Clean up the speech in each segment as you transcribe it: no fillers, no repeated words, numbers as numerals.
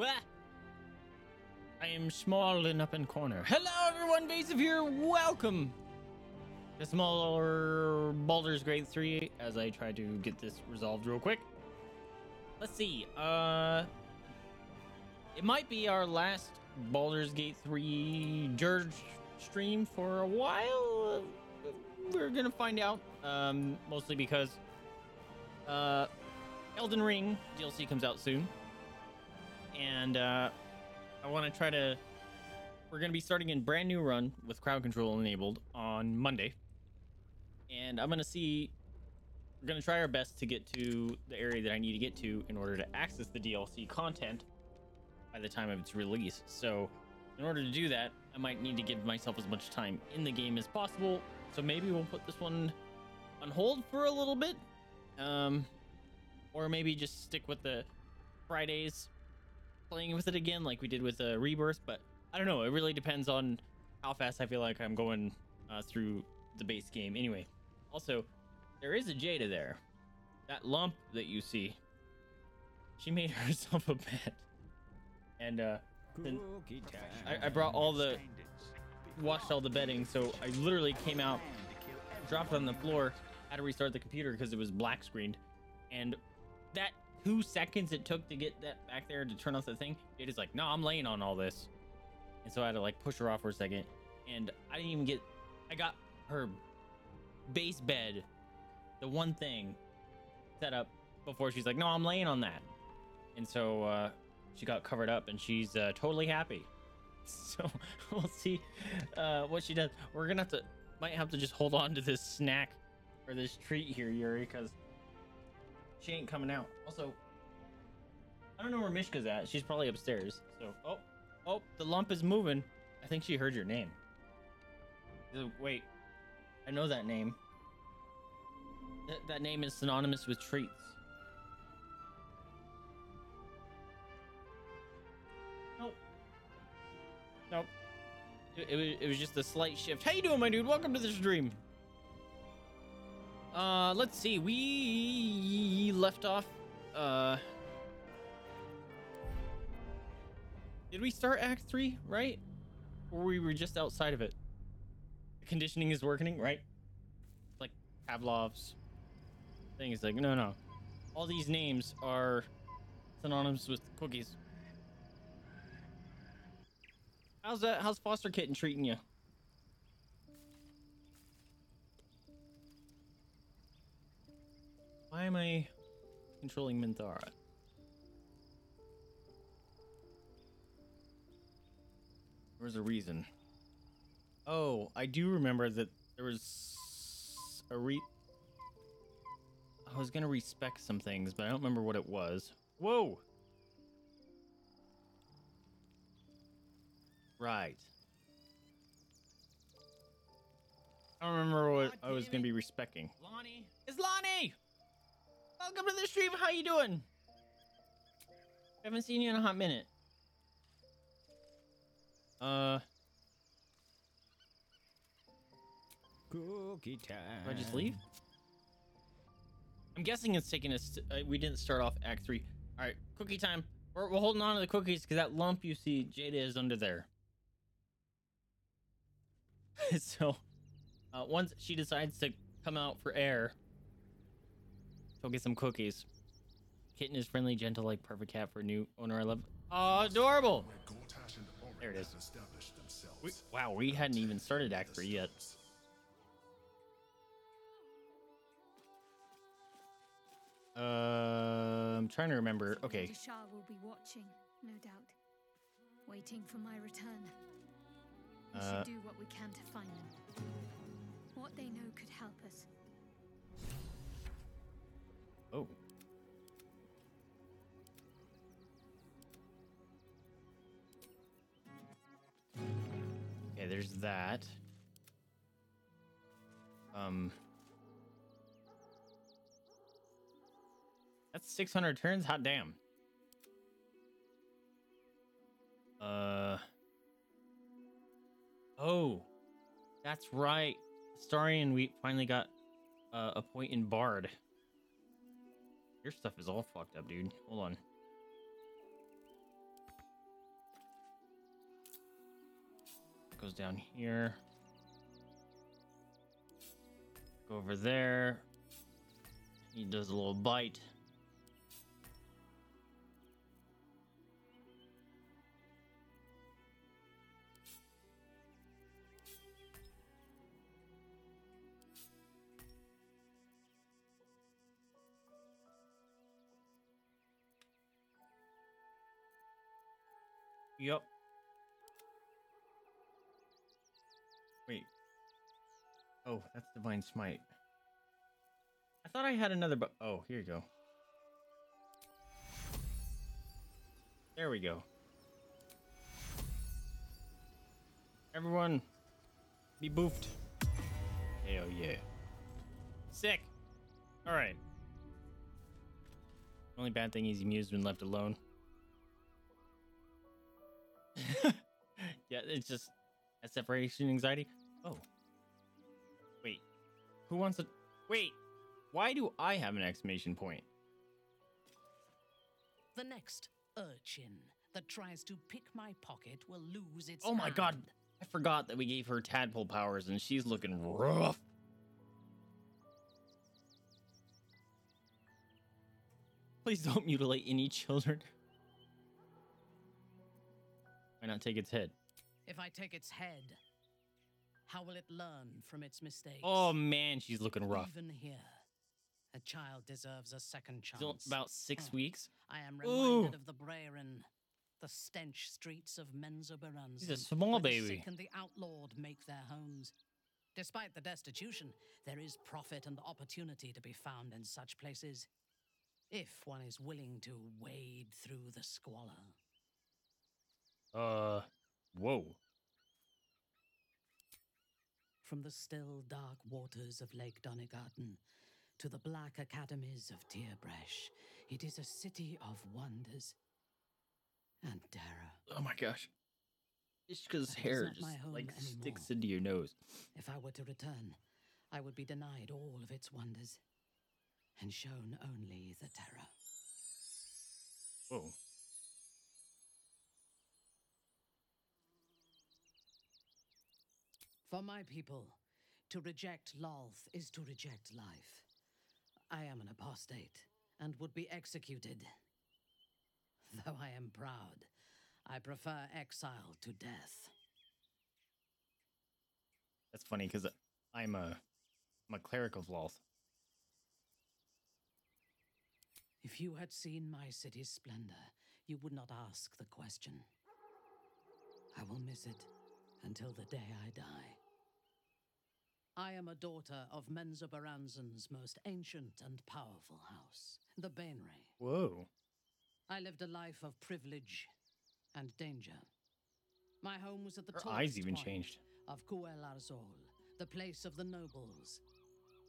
What? I am small and up in corner. Hello everyone, Basive here. Welcome to smaller Baldur's Gate 3 as I try to get this resolved real quick. Let's see. It might be our last Baldur's Gate 3 Dirge stream for a while. We're gonna find out. Mostly because Elden Ring DLC comes out soon, and I want to try to. We're going to be starting a brand new run with crowd control enabled on Monday. And I'm going to see. We're going to try our best to get to the area that I need to get to in order to access the DLC content by the time of its release. So, in order to do that, I might need to give myself as much time in the game as possible. So, maybe we'll put this one on hold for a little bit. Or maybe just stick with the Fridays. Playing with it again like we did with Rebirth, but I don't know, it really depends on how fast I feel like I'm going through the base game. Anyway, also there is a Jada there, that lump that you see. She made herself a bed, and then I brought all the washed all the bedding, so I literally came out, dropped it on the floor, had to restart the computer because it was black screened, and that 2 seconds it took to get that back there to turn off the thing. It is like, no, I'm laying on all this. And so I had to like push her off for a second, and I didn't even get, I got her base bed, the one thing, set up before she's like, no, I'm laying on that. And so she got covered up, and she's totally happy. So we'll see what she does. We're gonna have to, might have to just hold on to this snack or this treat here, Yuri, because she ain't coming out. Also, I don't know where Mishka's at. She's probably upstairs. So, oh, the lump is moving. I think she heard your name. Wait, I know that name. That name is synonymous with treats. Nope. It was just a slight shift. How you doing, my dude? Welcome to the stream. Let's see, we left off, did we start Act 3, right? Or we were just outside of it? The conditioning is working, right? It's like Pavlov's thing is like, no. All these names are synonymous with cookies. How's that? How's Foster Kitten treating you? Why am I controlling Minthara? There was a reason. Oh, I do remember that there was a I was gonna respect some things, but I don't remember what it was. Whoa! Right. I don't remember what I was gonna be respecting. Lonnie! It's Lonnie! Welcome to the stream. How you doing? I haven't seen you in a hot minute. Cookie time. Did I just leave? I'm guessing it's taking us. We didn't start off Act 3. All right, cookie time. We're holding on to the cookies because that lump you see, Jada, is under there. So, once she decides to come out for air, she'll get some cookies. Kitten is friendly, gentle, like perfect cat for a new owner. I love. Oh, adorable! There it is. Wow, we hadn't even started Act 3 yet. I'm trying to remember. Okay. Shar will be watching, no doubt, waiting for my return. We should do what we can to find them. What they know could help us. Oh. Okay, there's that. That's 600 turns. Hot damn. Oh, that's right. Astarion, we finally got a point in Bard. Your stuff is all fucked up, dude. Hold on. goes down here. Go over there. He does a little bite. Yup. Wait. Oh, that's Divine Smite. I thought I had another, but oh, here you go. There we go. Everyone, be boofed. Hell yeah. Sick. All right. Only bad thing is Mew's been left alone. Yeah, it's just a separation anxiety. Oh. Wait. Who wants to... Wait. Why do I have an exclamation point? The next urchin that tries to pick my pocket will lose its hand. Oh my god. I forgot that we gave her tadpole powers and she's looking rough. Please don't mutilate any children. Why not take its head? If I take its head, how will it learn from its mistakes? Oh man, she's looking rough. Even here, a child deserves a second chance. Still about 6 weeks. I am reminded of the Brairin, the stench streets of Menzoberranzan. She's a small baby. The sick and the outlawed make their homes. Despite the destitution, there is profit and opportunity to be found in such places, if one is willing to wade through the squalor. Whoa. From the still dark waters of Lake Donnergarten to the black academies of Tierbresh, it is a city of wonders and terror. Oh my gosh. It's because hair just like sticks into your nose. If I were to return, I would be denied all of its wonders and shown only the terror. Whoa. For my people, to reject Lolth is to reject life. I am an apostate and would be executed. Though I am proud, I prefer exile to death. That's funny because I'm a cleric of Lolth. If you had seen my city's splendor, you would not ask the question. I will miss it until the day I die. I am a daughter of Menzoberranzan's most ancient and powerful house, the Baenre. Whoa. I lived a life of privilege and danger. My home was at the top of Kuel Arzol, the place of the nobles,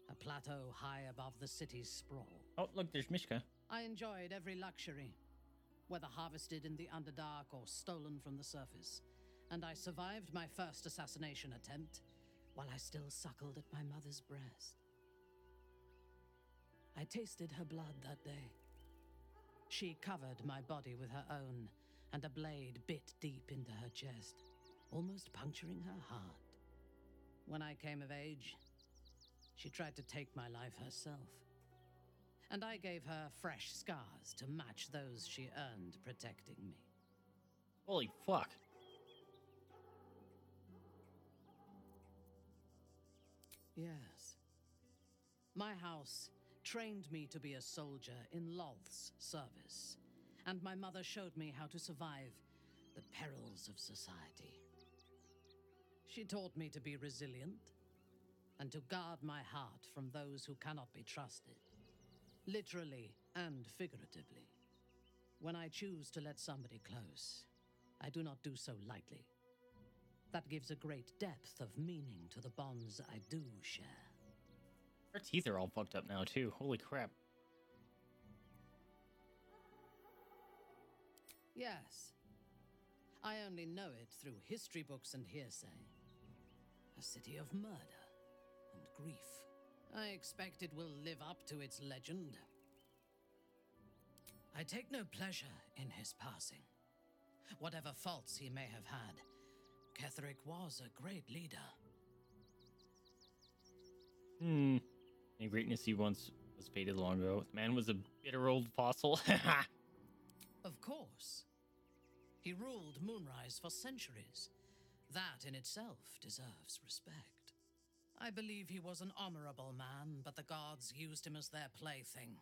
a plateau high above the city's sprawl. Oh, look, there's Mishka. I enjoyed every luxury, whether harvested in the Underdark or stolen from the surface, and I survived my first assassination attempt while I still suckled at my mother's breast. I tasted her blood that day. She covered my body with her own, and a blade bit deep into her chest, almost puncturing her heart. When I came of age, she tried to take my life herself, and I gave her fresh scars to match those she earned protecting me. Holy fuck. Yes. My house trained me to be a soldier in Lolth's service, and my mother showed me how to survive the perils of society. She taught me to be resilient and to guard my heart from those who cannot be trusted, literally and figuratively. When I choose to let somebody close, I do not do so lightly. That gives a great depth of meaning to the bonds I do share. Her teeth are all fucked up now, too. Holy crap. Yes. I only know it through history books and hearsay. A city of murder and grief. I expect it will live up to its legend. I take no pleasure in his passing. Whatever faults he may have had, Ketheric was a great leader. And greatness he once was faded long ago. The man was a bitter old fossil. Of course. He ruled Moonrise for centuries. That in itself deserves respect. I believe he was an honorable man, but the gods used him as their plaything.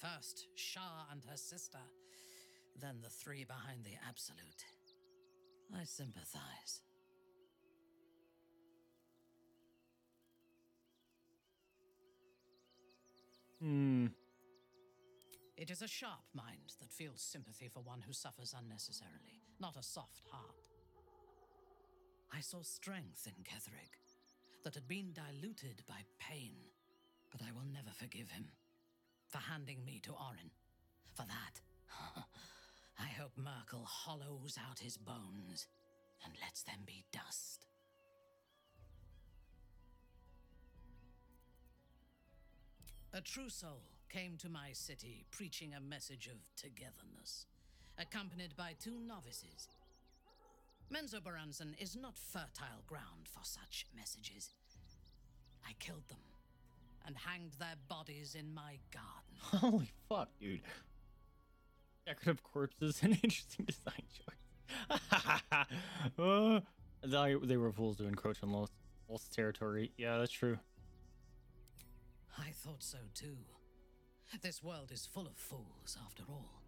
First, Shar and her sister, then the three behind the Absolute. I sympathize. It is a sharp mind that feels sympathy for one who suffers unnecessarily, not a soft heart. I saw strength in Ketheric that had been diluted by pain, but I will never forgive him for handing me to Orin. For that, I hope Merkel hollows out his bones and lets them be dust. A true soul came to my city preaching a message of togetherness, accompanied by two novices. Menzoberranzan is not fertile ground for such messages. I killed them and hanged their bodies in my garden. Holy fuck, dude. Decorative corpses, an interesting design choice. They were fools to encroach on Lolth's territory. Yeah, that's true. I thought so too. This world is full of fools, after all.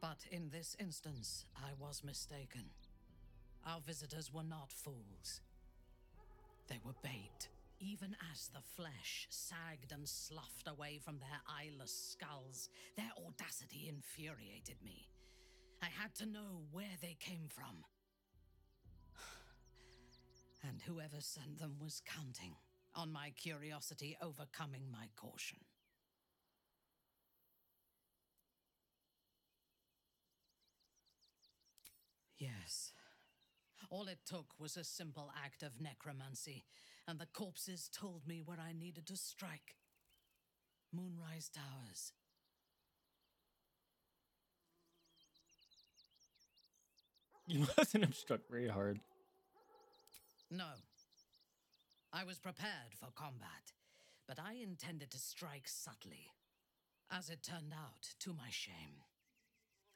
But in this instance, I was mistaken. Our visitors were not fools. They were bait. Even as the flesh sagged and sloughed away from their eyeless skulls, their audacity infuriated me. I had to know where they came from. And whoever sent them was counting on my curiosity overcoming my caution. Yes. All it took was a simple act of necromancy, and the corpses told me where I needed to strike. Moonrise Towers. You mustn't have struck very hard. No. I was prepared for combat, but I intended to strike subtly. As it turned out, to my shame,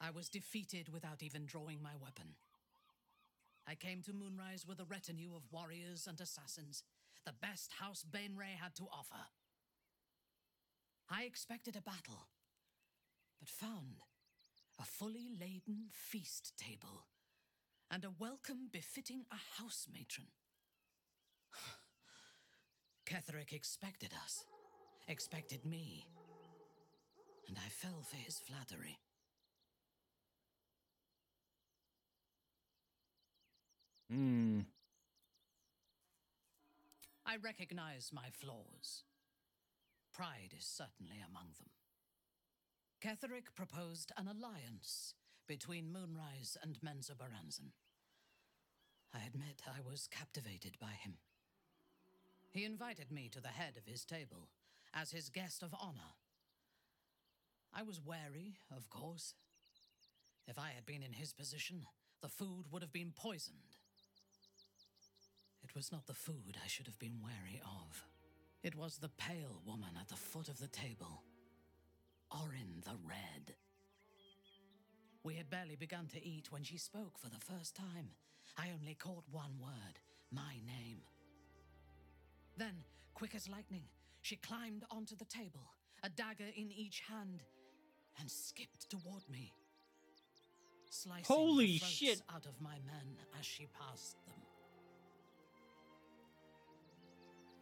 I was defeated without even drawing my weapon. I came to Moonrise with a retinue of warriors and assassins, the best House Baenre had to offer. I expected a battle, but found a fully laden feast table and a welcome befitting a house matron. Ketheric expected us, expected me, and I fell for his flattery. I recognize my flaws. Pride is certainly among them. Ketheric proposed an alliance between Moonrise and Menzoberranzan. I admit I was captivated by him. He invited me to the head of his table, as his guest of honor. I was wary, of course. If I had been in his position, the food would have been poisoned. It was not the food I should have been wary of. It was the pale woman at the foot of the table, Orin the Red. We had barely begun to eat when she spoke for the first time. I only caught one word, my name. Then, quick as lightning, she climbed onto the table, a dagger in each hand, and skipped toward me, slicing the throats out of my men as she passed them.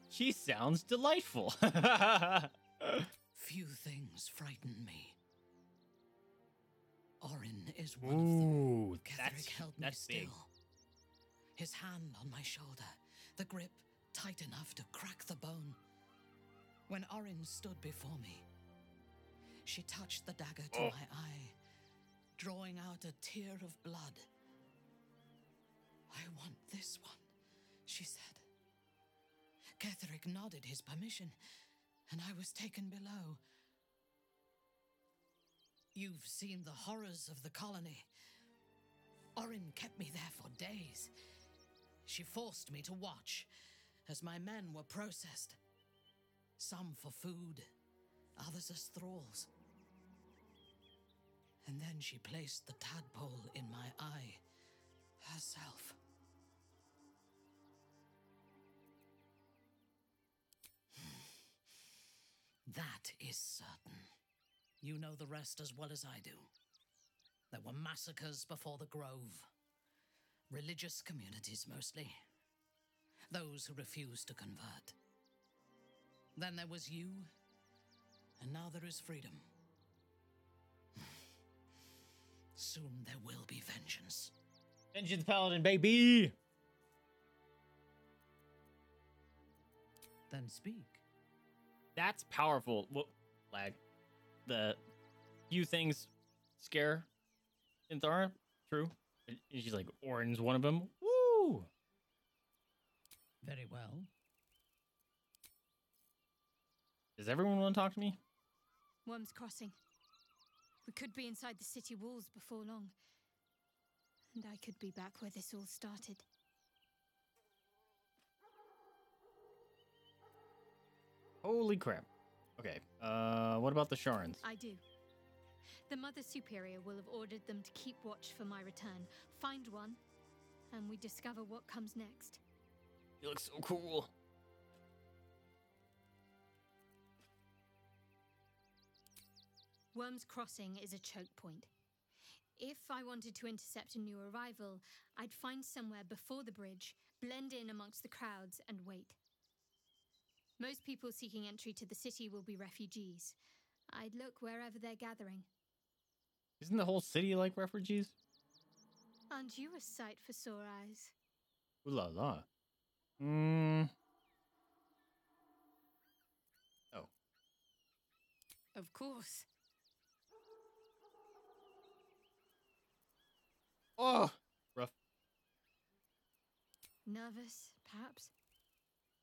She sounds delightful. Few things frighten me. Orin is one of them. Ketheric held me still, his hand on my shoulder, the grip tight enough to crack the bone. When Orin stood before me, she touched the dagger to my eye, drawing out a tear of blood. "I want this one," she said. Ketheric nodded his permission, and I was taken below. You've seen the horrors of the colony. Orin kept me there for days, She forced me to watch as my men were processed, some for food, others as thralls. And then she placed the tadpole in my eye, herself. That is certain. You know the rest as well as I do. There were massacres before the grove. Religious communities, mostly. Those who refused to convert. Then there was you, and now there is freedom. Soon there will be vengeance. Vengeance, Paladin, baby! Then speak. That's powerful. Well, lag. The few things scare Minthara. True. And she's like, Orin's one of them. Woo! Very well. Does everyone want to talk to me? Wyrm's Crossing. We could be inside the city walls before long. And I could be back where this all started. Holy crap. Okay, what about the Sharens? I do. The Mother Superior will have ordered them to keep watch for my return. Find one, and we discover what comes next. You look so cool. Wyrm's Crossing is a choke point. If I wanted to intercept a new arrival, I'd find somewhere before the bridge, blend in amongst the crowds, and wait. Most people seeking entry to the city will be refugees. I'd look wherever they're gathering. Isn't the whole city like refugees? Aren't you a sight for sore eyes? Ooh la la. Oh. Of course. Oh! Rough. Nervous, perhaps?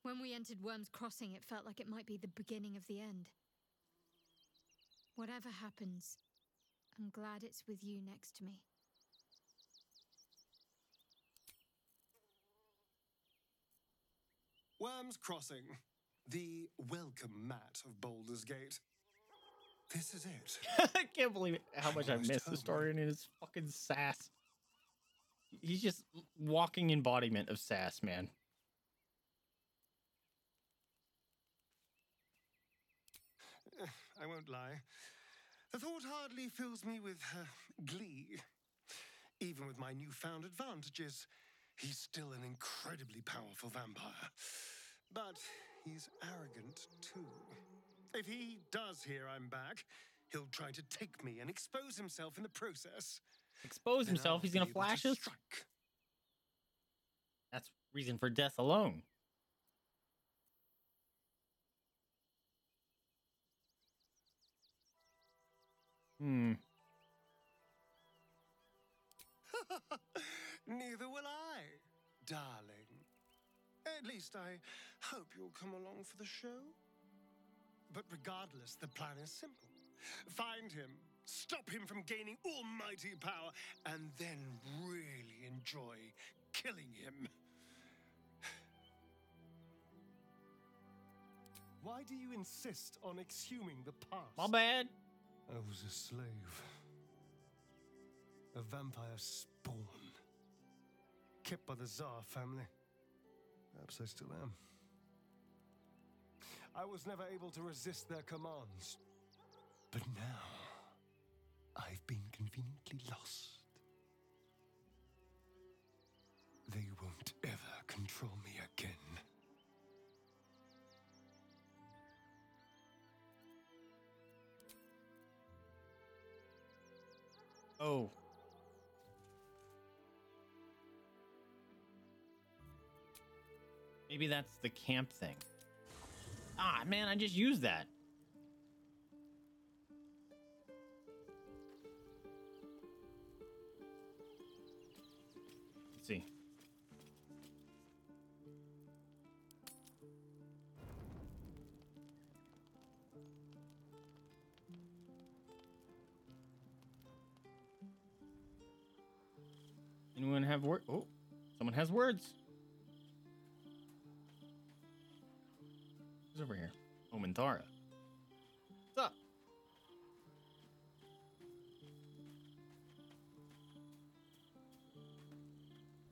When we entered Wyrm's Crossing, it felt like it might be the beginning of the end. Whatever happens, I'm glad it's with you next to me. Wyrm's Crossing, the welcome mat of Baldur's Gate. This is it. I can't believe how much I missed the story and his fucking sass. He's just walking embodiment of sass, man. I won't lie. The thought hardly fills me with glee. Even with my newfound advantages, he's still an incredibly powerful vampire. But he's arrogant, too. If he does hear I'm back, he'll try to take me and expose himself in the process. Expose himself? He's going to flash us? That's reason for death alone. Neither will I, darling. At least I hope you'll come along for the show. But regardless, the plan is simple. Find him, stop him from gaining almighty power, and then really enjoy killing him. Why do you insist on exhuming the past? My bad. I was a slave. A vampire spawn. Kept by the Tsar family. Perhaps I still am. I was never able to resist their commands. But now, I've been conveniently lost. They won't ever control me again. Oh. Maybe that's the camp thing. Ah, man, I just used that. Let's see. Anyone have words? Oh, someone has words. Who's over here? Oh, Minthara. What's up?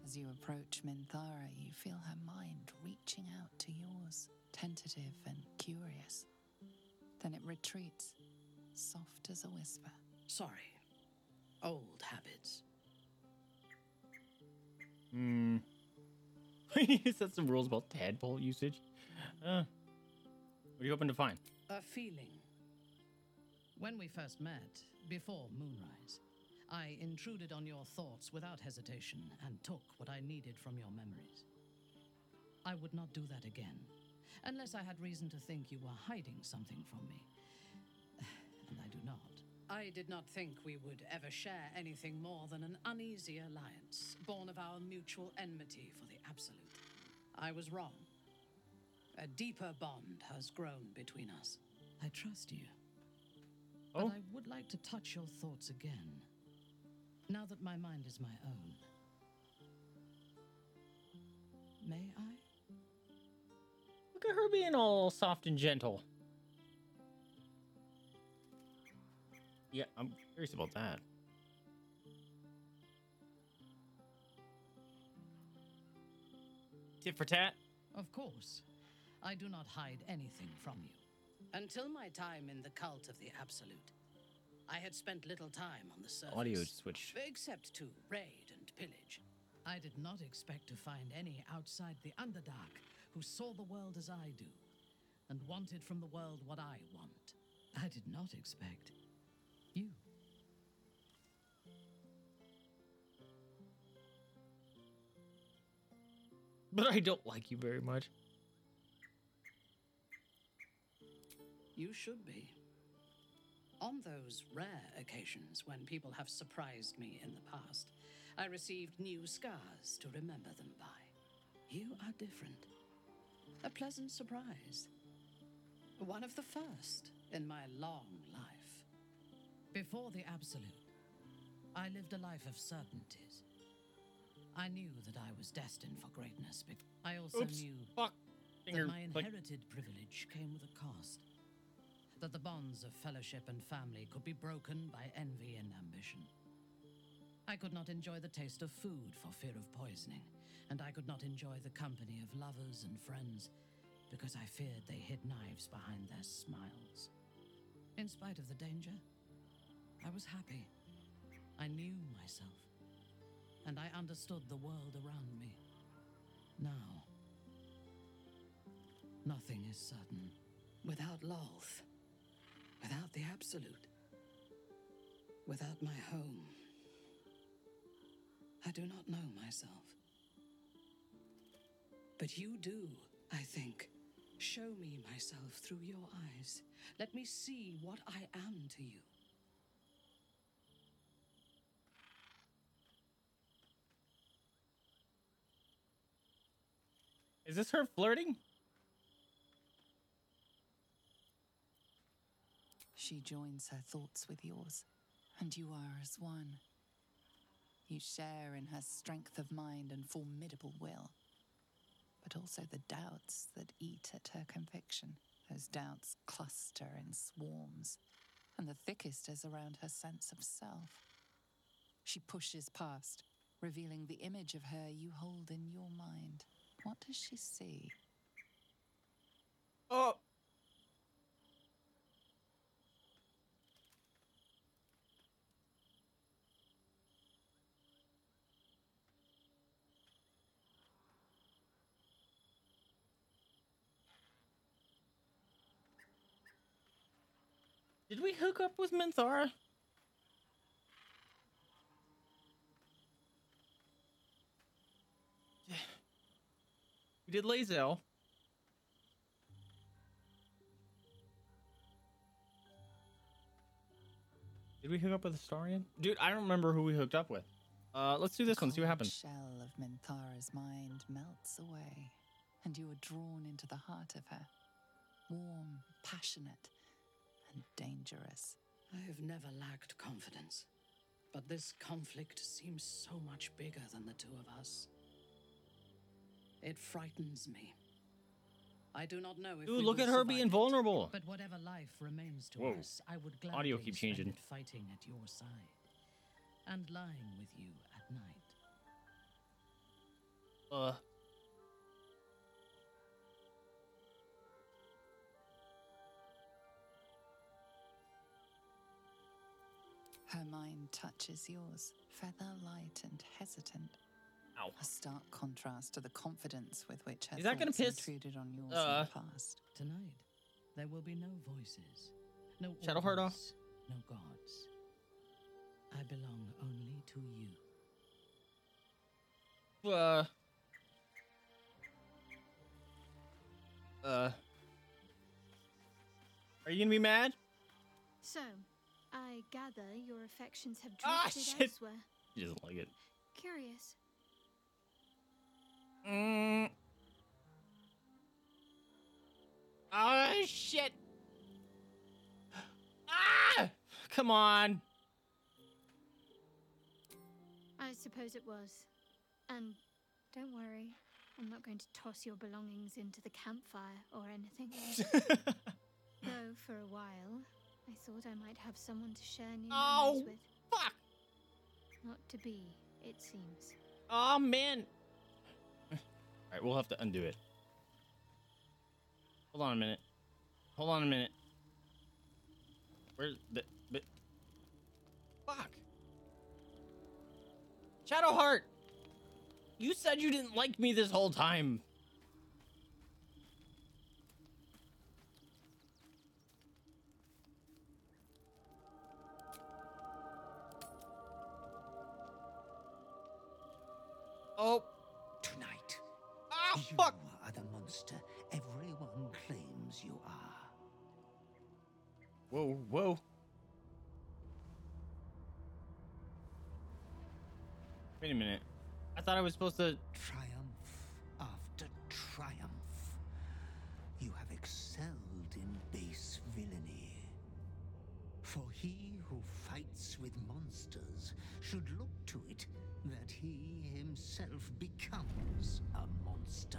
As you approach Minthara, you feel her mind reaching out to yours, tentative and curious. Then it retreats, soft as a whisper. Sorry. Old habits. Is that some rules about tadpole usage? What are you hoping to find? A feeling. When we first met, before Moonrise, I intruded on your thoughts without hesitation and took what I needed from your memories. I would not do that again, unless I had reason to think you were hiding something from me. And I do not. I did not think we would ever share anything more than an uneasy alliance, born of our mutual enmity for the absolute. I was wrong. A deeper bond has grown between us. I trust you. Oh. But I would like to touch your thoughts again, now that my mind is my own. May I? Look at her being all soft and gentle. Yeah, I'm curious about that. Tit for tat? Of course. I do not hide anything from you. Until my time in the cult of the absolute, I had spent little time on the surface. Audio switch. Except to raid and pillage. I did not expect to find any outside the Underdark who saw the world as I do and wanted from the world what I want. I did not expect you. But I don't like you very much. You should be. On those rare occasions when people have surprised me in the past, I received new scars to remember them by. You are different. A pleasant surprise. One of the first in my long life. Before the Absolute, I lived a life of certainties. I knew that I was destined for greatness, but I also knew that my inherited privilege came with a cost. That the bonds of fellowship and family could be broken by envy and ambition. I could not enjoy the taste of food for fear of poisoning, and I could not enjoy the company of lovers and friends because I feared they hid knives behind their smiles. In spite of the danger, I was happy. I knew myself, and I understood the world around me. Now, nothing is certain. Without Lolth, without the Absolute, without my home, I do not know myself. But you do, I think. Show me myself through your eyes. Let me see what I am to you. Is this her flirting? She joins her thoughts with yours, and you are as one. You share in her strength of mind and formidable will, but also the doubts that eat at her conviction. Those doubts cluster in swarms, and the thickest is around her sense of self. She pushes past, revealing the image of her you hold in your mind. What does she see? Oh! Did we hook up with Minthara? We did Lae'zel. Did we hook up with Astarion? Dude, I don't remember who we hooked up with. Let's do this one, see what happens. The shell of Minthara's mind melts away, and you are drawn into the heart of her. Warm, passionate, and dangerous. I have never lacked confidence, but this conflict seems so much bigger than the two of us. It frightens me. I do not know if Ooh, look at her being vulnerable. But whatever life remains to Whoa. Us, I would gladly Audio keeps changing. Fighting at your side and lying with you at night. Her mind touches yours, feather light and hesitant. Ow. A stark contrast to the confidence with which her thoughts intruded on yours in the past. Tonight, there will be no voices, no Shadowheart off, no gods. I belong only to you. Are you gonna be mad? So, I gather your affections have drifted elsewhere. She doesn't like it. Curious. Oh shit! Ah! Come on. I suppose it was. And don't worry, I'm not going to toss your belongings into the campfire or anything. Though for a while, I thought I might have someone to share new memories with. Oh, fuck! Not to be, it seems. Oh man. All right, we'll have to undo it. Hold on a minute. Hold on a minute. Where's the bit? Fuck. Shadowheart, you said you didn't like me this whole time. Oh. You are the monster everyone claims you are. Whoa, whoa. Wait a minute. I thought I was supposed to... Triumph after triumph. You have excelled in base villainy. For he who fights with monsters should look to it that he himself becomes a monster.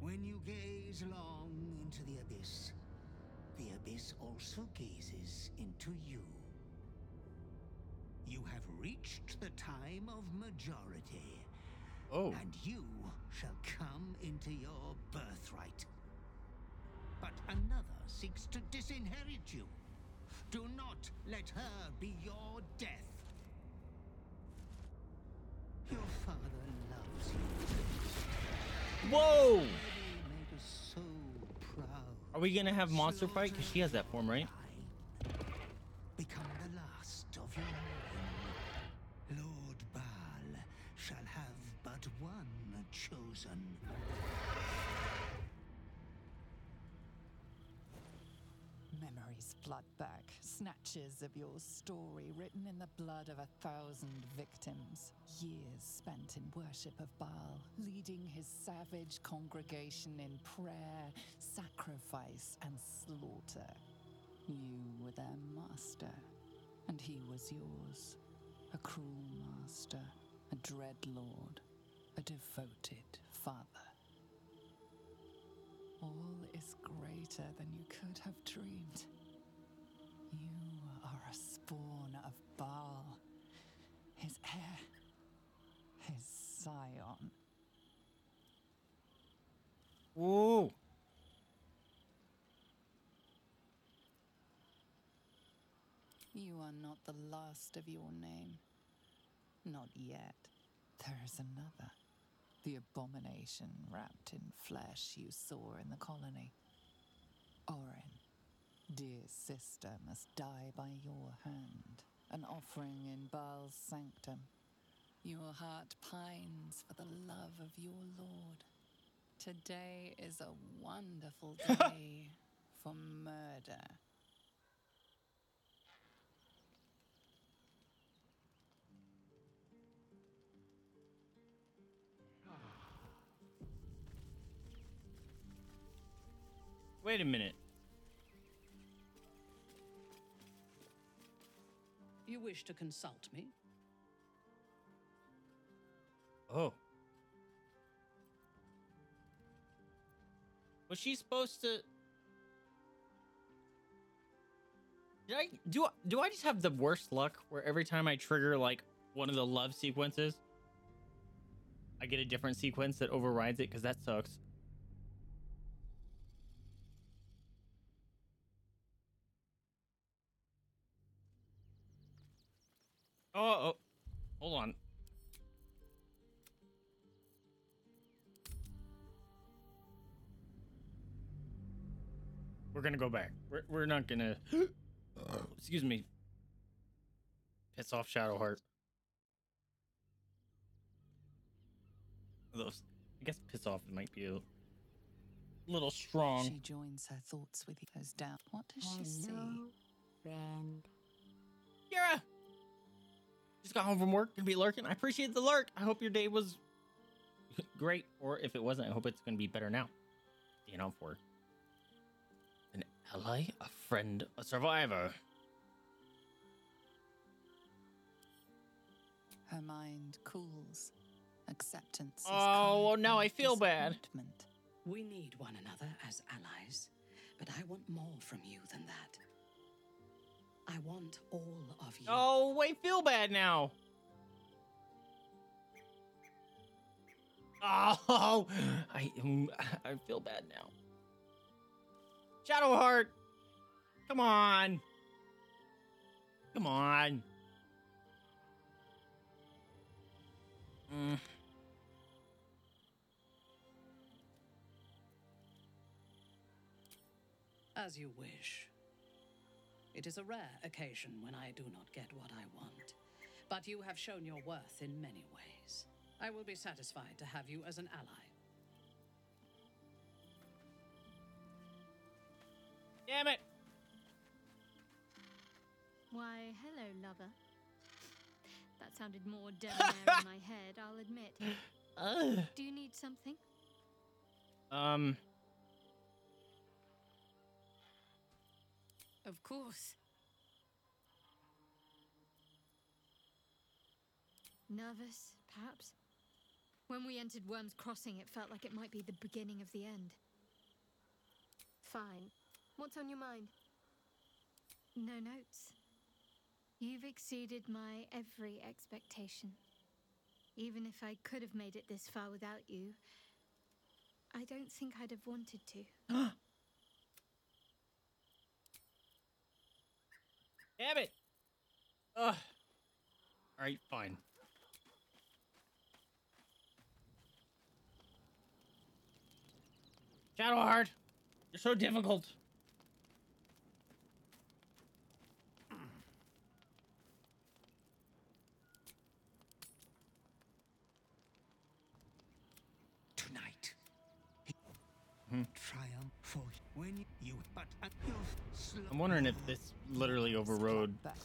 When you gaze long into the abyss also gazes into you. You have reached the time of majority, and you shall come into your birthright. But another seeks to disinherit you. Do not let her be your death. Your father loves you. Whoa! So proud. Are we gonna have monster fight? Because she has that form, right? Become the last of your own. Lord Bhaal shall have but one chosen. Memories flood back, snatches of your story written in the blood of 1,000 victims. Years spent in worship of Bhaal, leading his savage congregation in prayer, sacrifice, and slaughter. You were their master, and he was yours. A cruel master, a dread lord, a devoted father. All is greater than you could have dreamed. You are a spawn of Bhaal, his heir, his scion. Whoa! You are not the last of your name. Not yet. There is another. The abomination wrapped in flesh you saw in the colony. Orin, dear sister, must die by your hand, an offering in Baal's sanctum. Your heart pines for the love of your lord. Today is a wonderful day for murder. Wait a minute. You wish to consult me? Oh. Was she supposed to... Do I just have the worst luck where every time I trigger like one of the love sequences, I get a different sequence that overrides it? Because that sucks. Oh, hold on. We're gonna go back. We're not gonna. Excuse me. Piss off, Shadowheart. Those, I guess, piss off might be a little strong. She joins her thoughts with hers down. What does she see? Friend. Kira! Just got home from work. Gonna be lurking. I appreciate the lurk. I hope your day was great. Or if it wasn't, I hope it's gonna be better now. You know, for an ally, a friend, a survivor. Her mind cools. Acceptance. Oh, well, now I feel bad. We need one another as allies, but I want more from you than that. I want all of you. Oh, I feel bad now. Oh, I feel bad now. Shadowheart, come on. Come on. As you wish. It is a rare occasion when I do not get what I want, but you have shown your worth in many ways. I will be satisfied to have you as an ally. Damn it! Why, hello, lover. That sounded more debonair in my head, I'll admit. Do you need something? Of course. Nervous, perhaps? When we entered Wyrm's Crossing, it felt like it might be the beginning of the end. Fine. What's on your mind? No notes. You've exceeded my every expectation. Even if I could have made it this far without you, I don't think I'd have wanted to. Damn it! Ugh. Alright, fine. Shadowheart! You're so difficult! Tonight. Triumph for when you but I'm wondering if this literally overrode that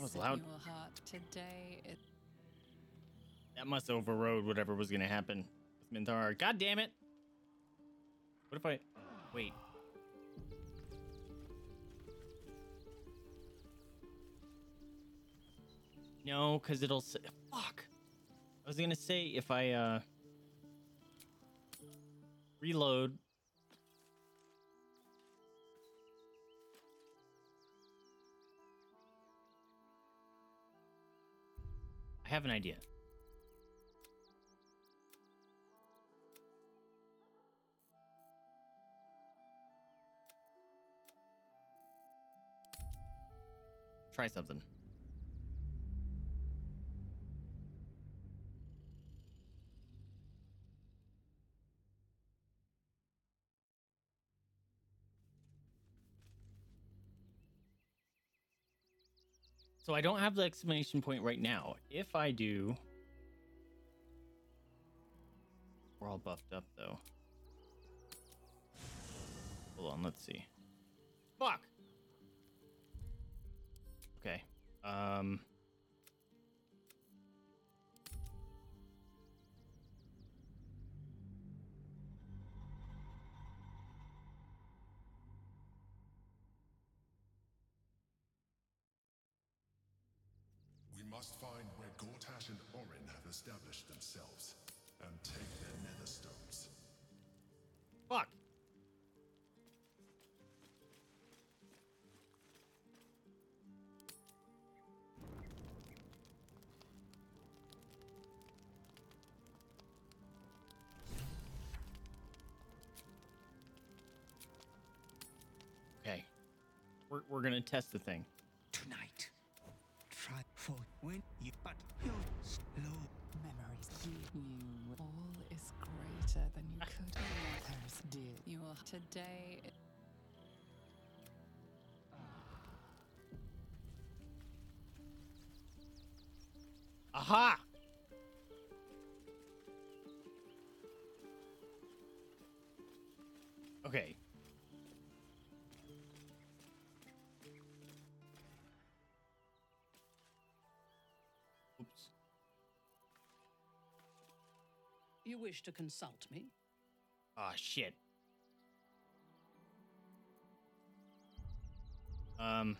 was loud. That must overrode whatever was gonna happen with Minthara. God damn it. What if I wait? No, because it'll say fuck. I was gonna say if I reload. I have an idea. Try something. So I don't have the exclamation point right now. If I do, we're all buffed up though. Hold on, let's see. Fuck. Okay. must find where Gortash and Orin have established themselves and take their nether stones. Fuck. Okay. We're gonna test the thing. Tonight. Try for when you but your slow memories give you all is greater than you could others do. You are today. Aha! Okay. You wish to consult me? Ah, shit. Hold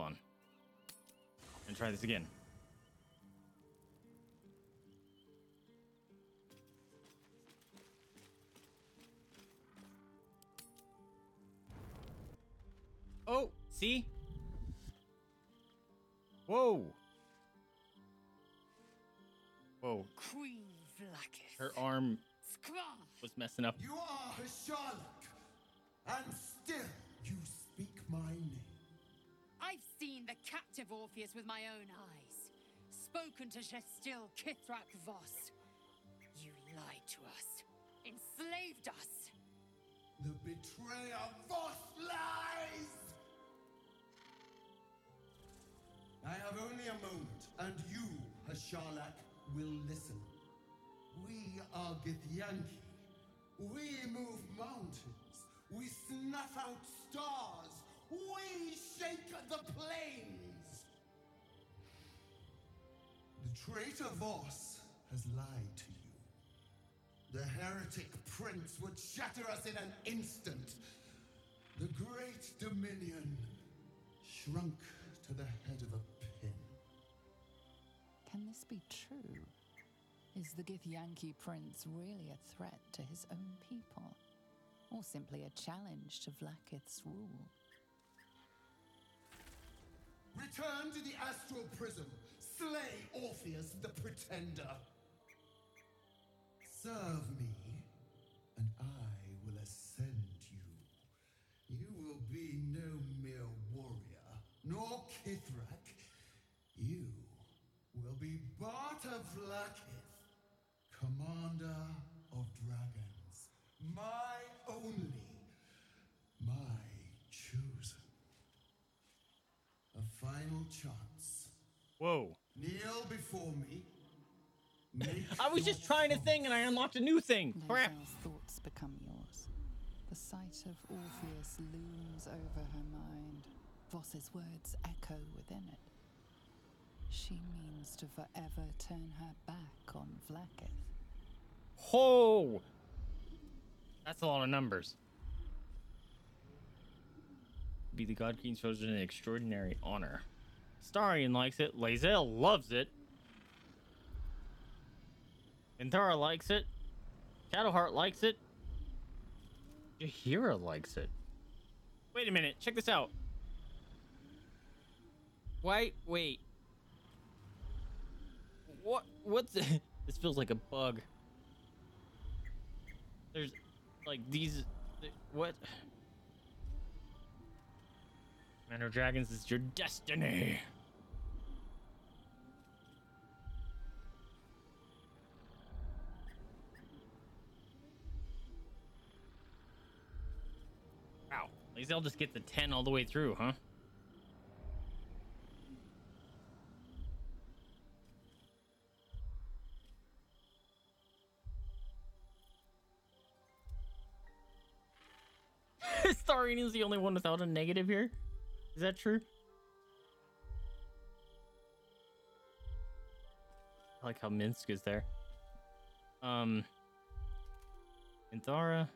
on. And try this again. Oh, see? Whoa! Whoa. Queen Vlaakith. Her arm was messing up. You are a Sherlock, and still you speak my name. I've seen the captive Orpheus with my own eyes, spoken to Shestil Ketheric Voss. You lied to us, enslaved us. The betrayer Voss lies! I have only a moment, and you, Hasharlak, will listen. We are Githyanki. We move mountains. We snuff out stars. We shake the plains. The traitor Voss has lied to you. The heretic prince would shatter us in an instant. The great dominion shrunk to the head of a. Can this be true? Is the Githyanki prince really a threat to his own people? Or simply a challenge to Vlaakith's rule? Return to the astral prism! Slay Orpheus the Pretender! Serve me, and I will ascend you. You will be no mere warrior, nor Ketheric. You will be Bata Vlaakith, commander of dragons, my only, my chosen. A final chance. Whoa. Kneel before me. I was just trying a thing and I unlocked a new thing. Crap. Lae'zel's thoughts become yours. The sight of Orpheus looms over her mind. Voss's words echo within it. She means to forever turn her back on Vlaakith. Ho! That's a lot of numbers. Be the God King's chosen an extraordinary honor. Astarion likes it. Lae'zel loves it. Minthara likes it. Shadowheart likes it. Jahira likes it. Wait a minute. Check this out. Wait. What's this feels like a bug. There's like these what? Commander Dragons is your destiny. Wow. At least they'll just get the 10 all the way through, huh? Starini's the only one without a negative here. Is that true? I like how Minsk is there. Minthara.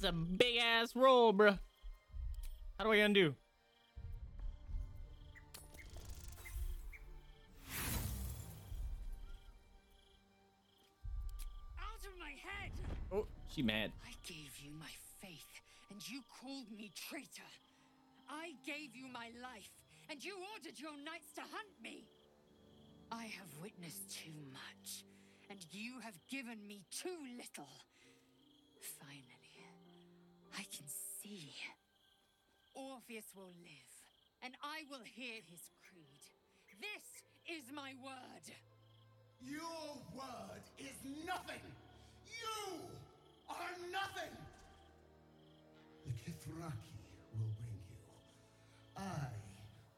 That's a big ass roll, bruh. How do I undo? Out of my head. Oh, she mad. I gave you my faith and you called me traitor. I gave you my life and you ordered your knights to hunt me. I have witnessed too much and you have given me too little. Finally, I can see. Orpheus will live, and I will hear his creed. This is my word. Your word is nothing. You are nothing. The Ketheric will win you. I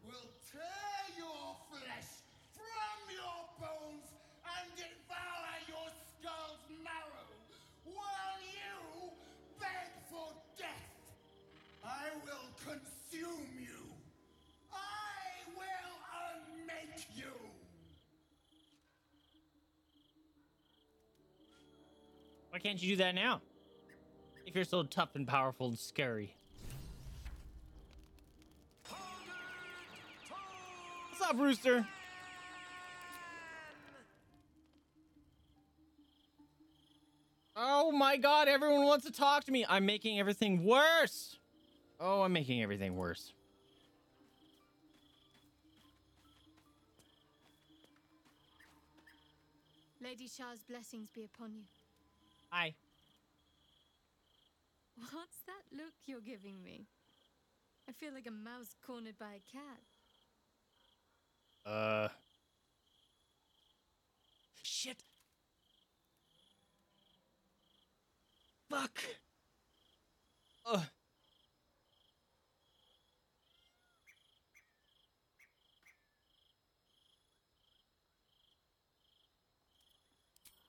will tear your flesh from your bones and devour your skull's marrow. While you beg for death, I will consume you. I will unmake you. Why can't you do that now? If you're so tough and powerful and scary. What's up, Rooster? Oh my god, everyone wants to talk to me. I'm making everything worse. Oh, I'm making everything worse. Lady Shar's blessings be upon you. Aye. What's that look you're giving me? I feel like a mouse cornered by a cat. Shit. Fuck.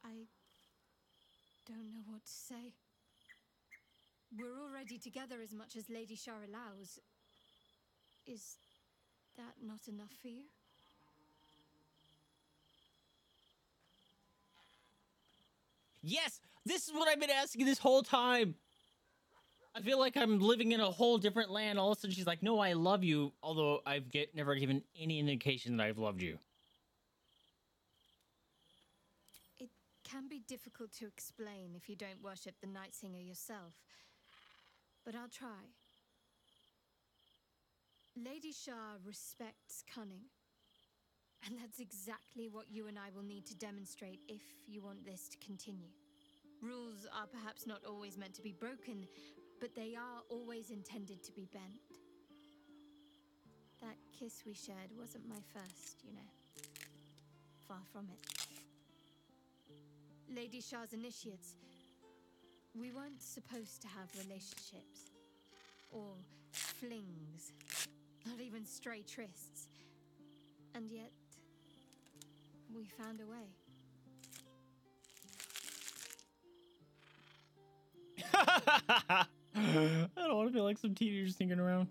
I don't know what to say. We're already together as much as Lady Shar allows. Is that not enough for you? Yes, this is what I've been asking this whole time. I feel like I'm living in a whole different land. All of a sudden, she's like, "No, I love you," although I've never given any indication that I've loved you. It can be difficult to explain if you don't worship the Night Singer yourself, but I'll try. Lady Shar respects cunning. And that's exactly what you and I will need to demonstrate if you want this to continue. Rules are perhaps not always meant to be broken, but they are always intended to be bent. That kiss we shared wasn't my first, you know. Far from it. Lady Shar's initiates. We weren't supposed to have relationships. Or flings. Not even stray trysts. And yet... we found a way. I don't want to feel like some teenagers sneaking around.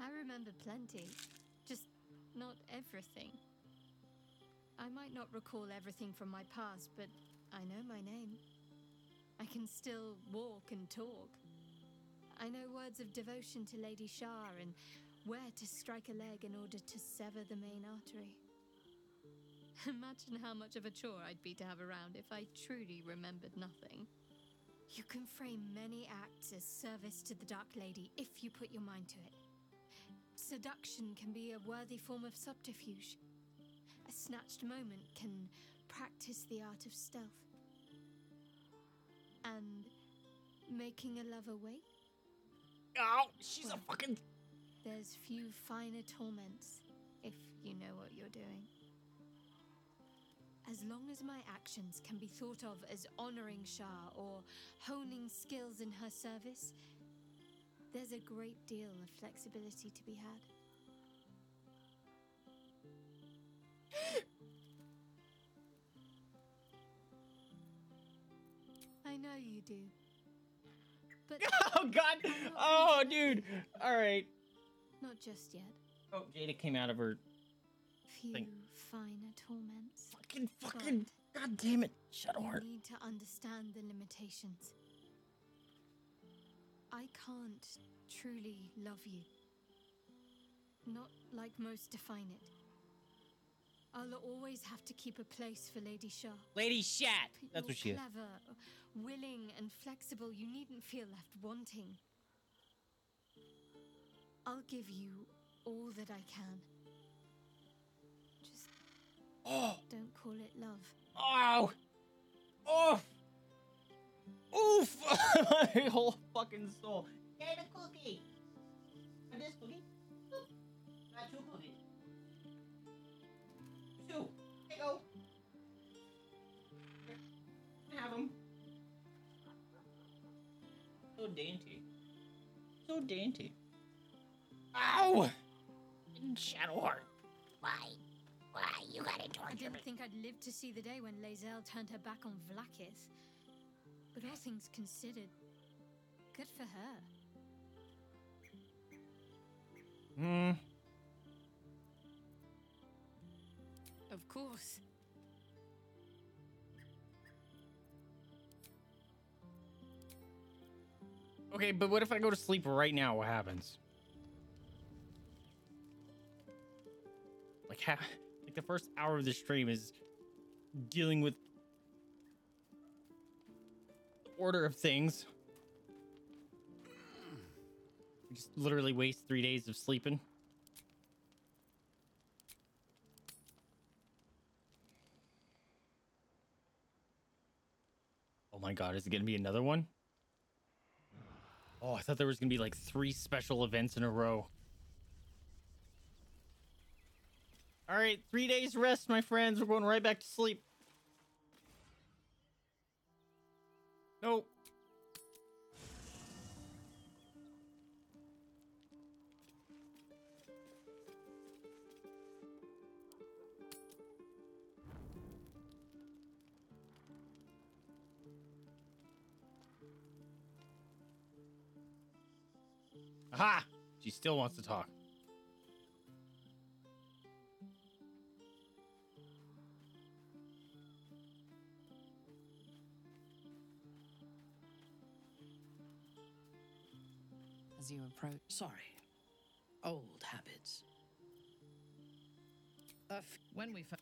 I remember plenty, just not everything. I might not recall everything from my past, but I know my name. I can still walk and talk. I know words of devotion to Lady Shar and where to strike a leg in order to sever the main artery. Imagine how much of a chore I'd be to have around if I truly remembered nothing. You can frame many acts as service to the Dark Lady if you put your mind to it. Seduction can be a worthy form of subterfuge. A snatched moment can practice the art of stealth. And making a lover wait? Oh, she's a fucking... There's few finer torments, if you know what you're doing. As long as my actions can be thought of as honoring Shar or honing skills in her service, there's a great deal of flexibility to be had. I know you do. Oh god! Oh dude! Alright. Not just yet. Oh, Jada came out of her thing. Finer torments. Fucking, god damn it, Shadowheart. You need to understand the limitations. I can't truly love you. Not like most define it. I'll always have to keep a place for Lady Shar. Lady Shat! That's what she is. Clever, willing, and flexible. You needn't feel left wanting. I'll give you all that I can. Just don't call it love. Oh! Oh! Oof! My whole fucking soul. Get a cookie! And this cookie? Not two cookies. Two. There you go. Have them. So dainty. So dainty. Ow! Shadowheart. Why? Why you gotta torture me? I didn't think I'd live to see the day when Lae'zel turned her back on Vlaakith. But all things considered, good for her. Hmm. Of course. Okay, but what if I go to sleep right now? What happens? Like, like the first hour of the stream is dealing with the order of things. I just literally waste 3 days of sleeping. Oh my god, is it gonna be another one? Oh, I thought there was gonna be like 3 special events in a row. All right, 3 days rest, my friends. We're going right back to sleep. Nope. Aha! She still wants to talk. You approach. Sorry. Old habits. When we first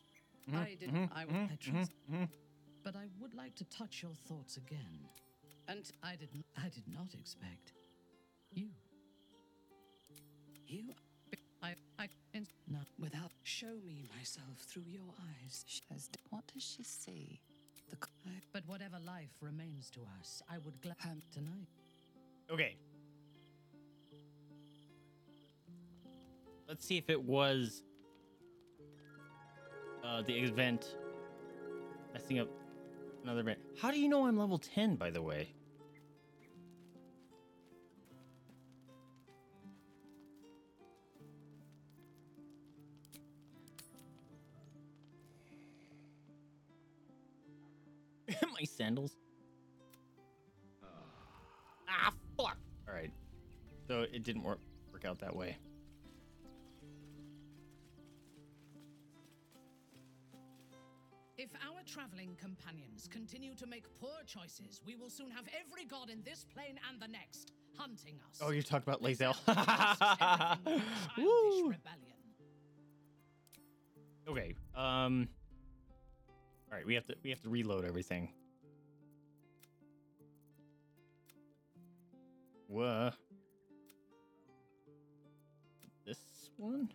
but I would like to touch your thoughts again. And I did not expect you. Not without show me myself through your eyes. What does she see? But whatever life remains to us, I would glad tonight. Okay. Let's see if it was the event messing up another event. How do you know I'm level 10, by the way? My sandals. Ah, fuck. All right. So it didn't work out that way. If our traveling companions continue to make poor choices, we will soon have every god in this plane and the next hunting us. Oh, you talk about Lae'zel. Woo! Okay. All right, we have to reload everything. Whoa. This one.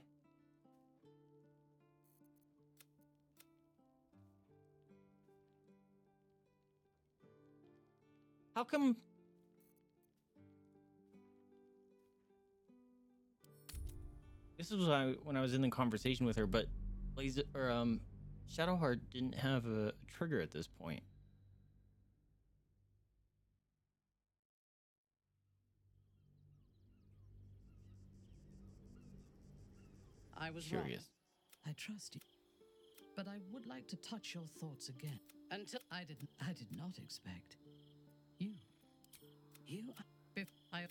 How come? This was when I was in the conversation with her, but Shadowheart didn't have a trigger at this point. I was curious. Wrong. I trust you, but I would like to touch your thoughts again. Until I did not expect. You. I.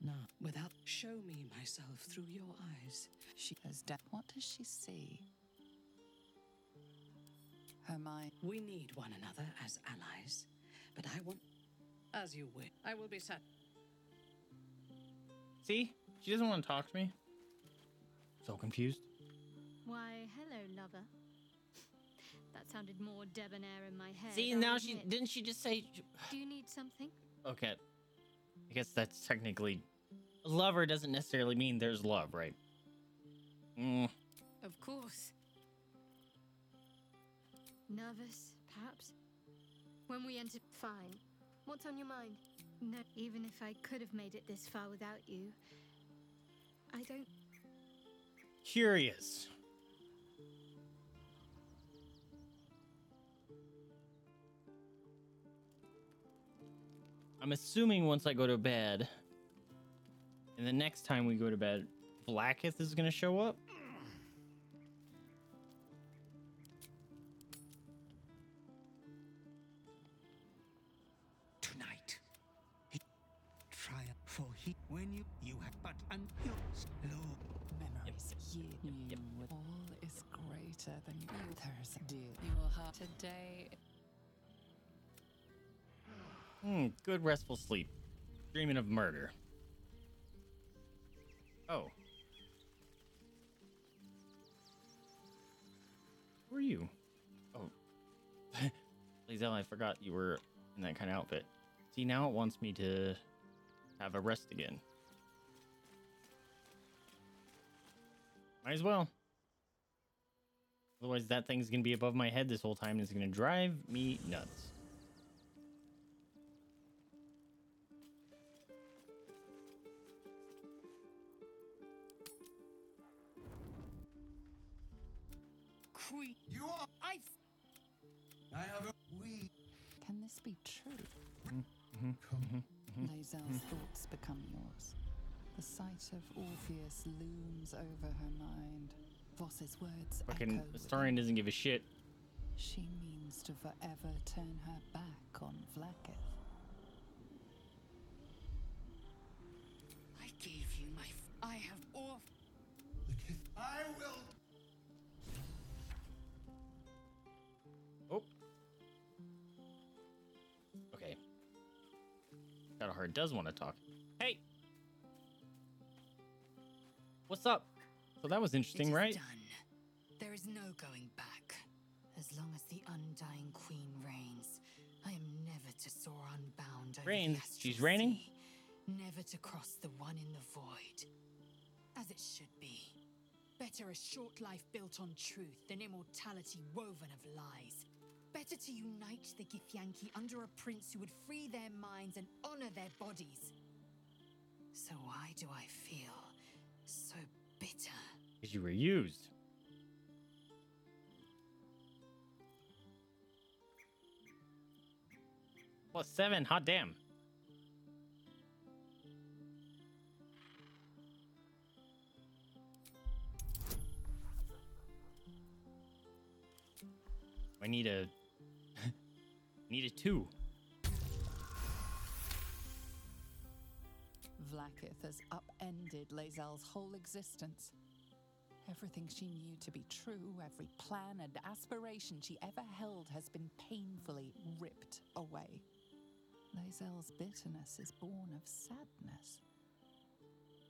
Now, without show me myself through your eyes. She has done. What does she see? Her mind. We need one another as allies, but I want. As you wish. I will be sad. See? She doesn't want to talk to me. So confused. Why, hello, lover. That sounded more debonair in my head. See, now she... Didn't she just say... Do you need something? Okay. I guess that's technically... Lover doesn't necessarily mean there's love, right? Mm. Of course. Nervous, perhaps? When we enter... Fine. What's on your mind? No, even if I could have made it this far without you, I don't... Curious. I'm assuming once I go to bed, and the next time we go to bed, Vlaakith is going to show up. Today. Good restful sleep. Dreaming of murder. Oh. Who are you? Oh. Lae'zel, I forgot you were in that kind of outfit. See, now it wants me to have a rest again. Might as well. Otherwise, that thing's going to be above my head this whole time, and it's going to drive me nuts. You are ice. I have a wee. Can this be true? Lae'zel's thoughts become yours. The sight of Orpheus looms over her mind. Voss's words fucking Astarion doesn't give a shit. She means to forever turn her back on Vlaakith. I gave you my I have off. I will. Oh. Okay. Shadowheart does want to talk. Hey. What's up? So that was interesting, right? It is done. There is no going back. As long as the Undying Queen reigns, I am never to soar unbound. Reigns? She's reigning? Never to cross the one in the void. As it should be. Better a short life built on truth than immortality woven of lies. Better to unite the Githyanki under a prince who would free their minds and honor their bodies. So why do I feel so bitter? You were used. +7, hot damn. I need a need a 2. Vlaakith has upended Lae'zel's whole existence. Everything she knew to be true, every plan and aspiration she ever held has been painfully ripped away. Lae'zel's bitterness is born of sadness.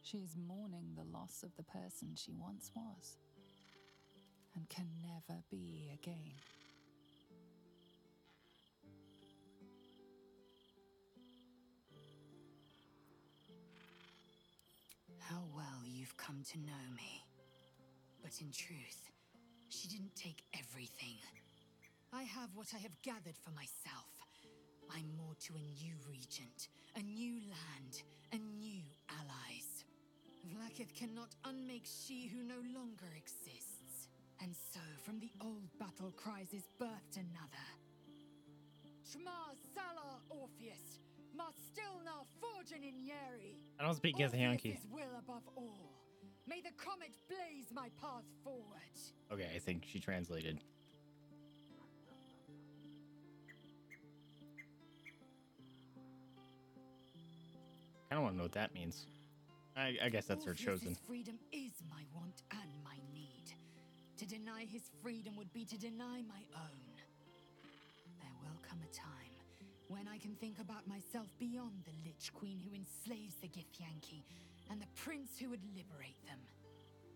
She is mourning the loss of the person she once was and can never be again. How well you've come to know me. But in truth, she didn't take everything. I have what I have gathered for myself. I'm more to a new regent, a new land, and new allies. Vlaakith cannot unmake she who no longer exists. And so from the old battle cries is birthed another. Shmar Salar Orpheus, Mastilna Forjan in Yeri. I don't speak Githyanki. Will above all. May the comet blaze my path forward. Okay, I think she translated. I don't want to know what that means. I guess that's her chosen. Freedom is my want and my need. To deny his freedom would be to deny my own. There will come a time when I can think about myself beyond the Lich Queen who enslaves the Githyanki and the Prince who would liberate them.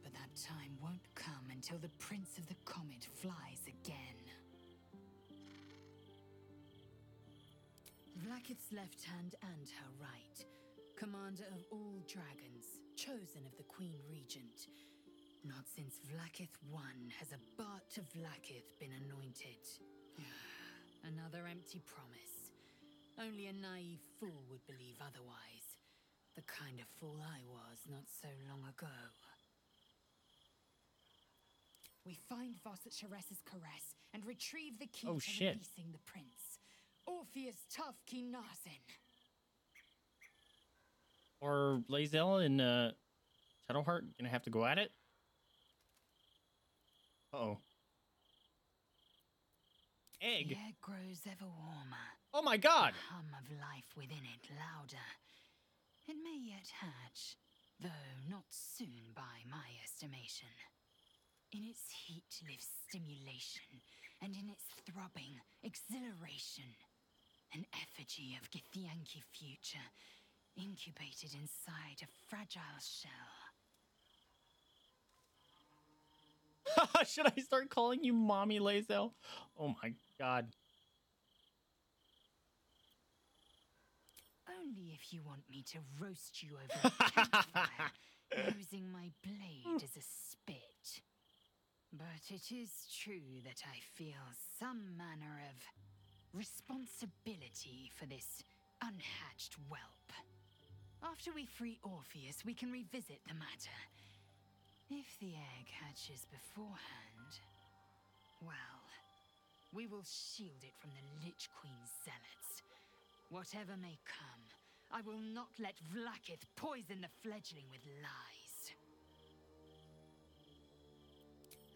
But that time won't come until the Prince of the Comet flies again. Vlaakith's left hand and her right, commander of all dragons, chosen of the Queen Regent. Not since Vlaakith I has a Bart to Vlaakith been anointed. Another empty promise. Only a naive fool would believe otherwise. The kind of fool I was not so long ago. We find Voss at Sharess's Caress and retrieve the key to releasing the prince. Orpheus Tafki Narsin. Or Lae'zel and Shadowheart gonna have to go at it? Uh-oh. Egg. The air grows ever warmer. Oh my god! The hum of life within it louder. It may yet hatch, though not soon by my estimation. In its heat lives stimulation, and in its throbbing, exhilaration. An effigy of Githyanki future, incubated inside a fragile shell. Should I start calling you Mommy Lae'zel? Oh my god. Only if you want me to roast you over a campfire, using my blade as a spit. But it is true that I feel some manner of responsibility for this unhatched whelp. After we free Orpheus, we can revisit the matter. If the egg hatches beforehand, well, we will shield it from the Lich Queen's zealots. Whatever may come, I will not let Vlaakith poison the fledgling with lies.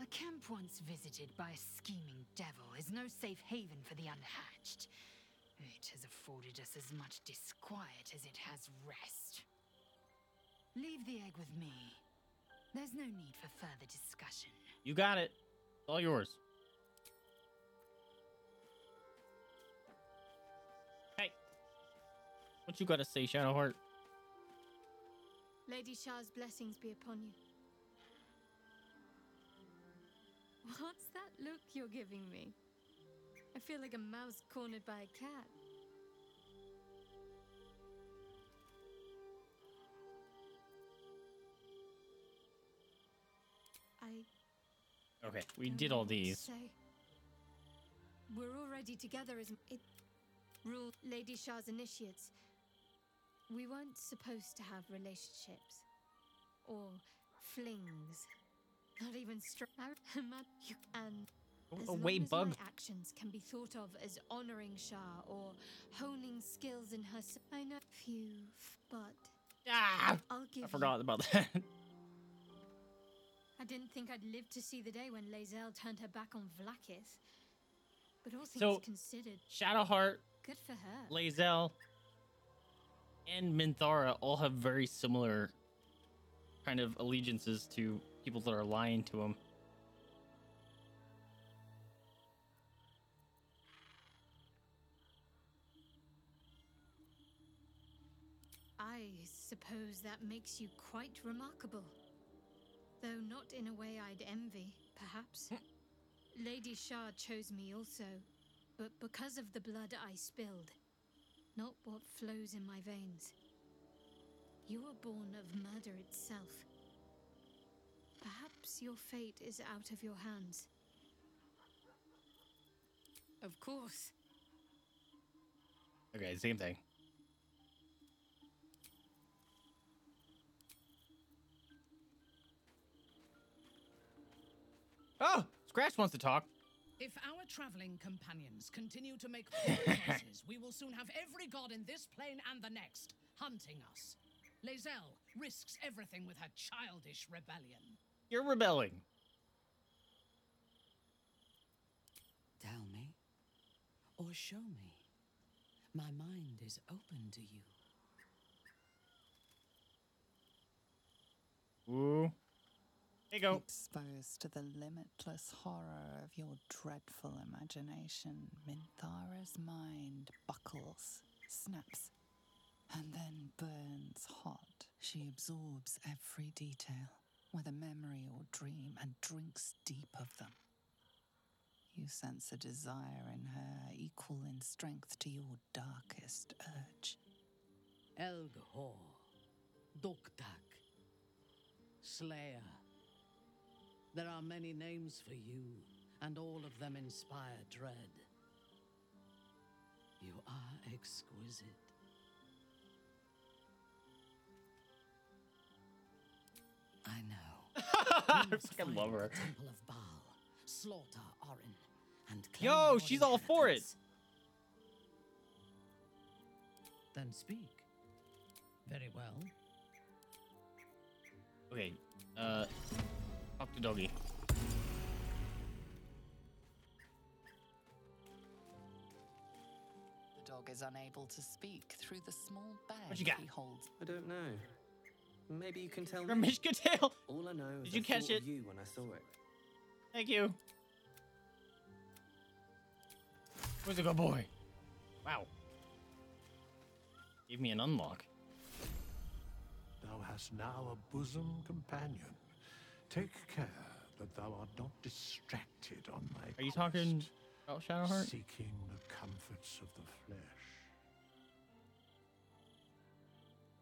A camp once visited by a scheming devil is no safe haven for the unhatched. It has afforded us as much disquiet as it has rest. Leave the egg with me. There's no need for further discussion. You got it. It's all yours. Hey. What you gotta say, Shadowheart? Lady Shar's blessings be upon you. What's that look you're giving me? I feel like a mouse cornered by a cat. Okay, we did all these. Say. We're already together as it ruled Lady Shar's initiates. We weren't supposed to have relationships. Or flings. Not even you and as my actions can be thought of as honoring Shar or honing skills in her I know few, but I'll give I forgot about that. I didn't think I'd live to see the day when Lae'zel turned her back on Vlaakith. But all things considered, Shadowheart, good for her. Lae'zel, and Minthara all have very similar kind of allegiances to people that are lying to them. I suppose that makes you quite remarkable. Though not in a way I'd envy, perhaps. Lady Shar chose me also, but because of the blood I spilled, not what flows in my veins. You are born of murder itself. Perhaps your fate is out of your hands. Of course. Okay, same thing. Oh, Scratch wants to talk. If our traveling companions continue to make promises, we will soon have every god in this plane and the next hunting us. Lae'zel risks everything with her childish rebellion. You're rebelling. Tell me, or show me. My mind is open to you. Ooh. There you go. Exposed to the limitless horror of your dreadful imagination, Minthara's mind buckles, snaps, and then burns hot. She absorbs every detail, whether memory or dream, and drinks deep of them. You sense a desire in her equal in strength to your darkest urge. Elghor, Doktak, Slayer. There are many names for you, and all of them inspire dread. You are exquisite. I know. I fucking love her. Temple of Bhaal. Slaughter Orin and yo, she's all for it. Then speak. Very well. Okay, talk to doggy. The dog is unable to speak through the small bag what you got? He holds. I don't know. Maybe you can tell me. Mishka tail. All I know. Did you catch it? You when I saw it. Thank you. Where's a good boy? Wow. Give me an unlock. Thou hast now a bosom companion. Take care that thou art not distracted on thy quest. Are you talking about Shadowheart? Seeking the comforts of the flesh.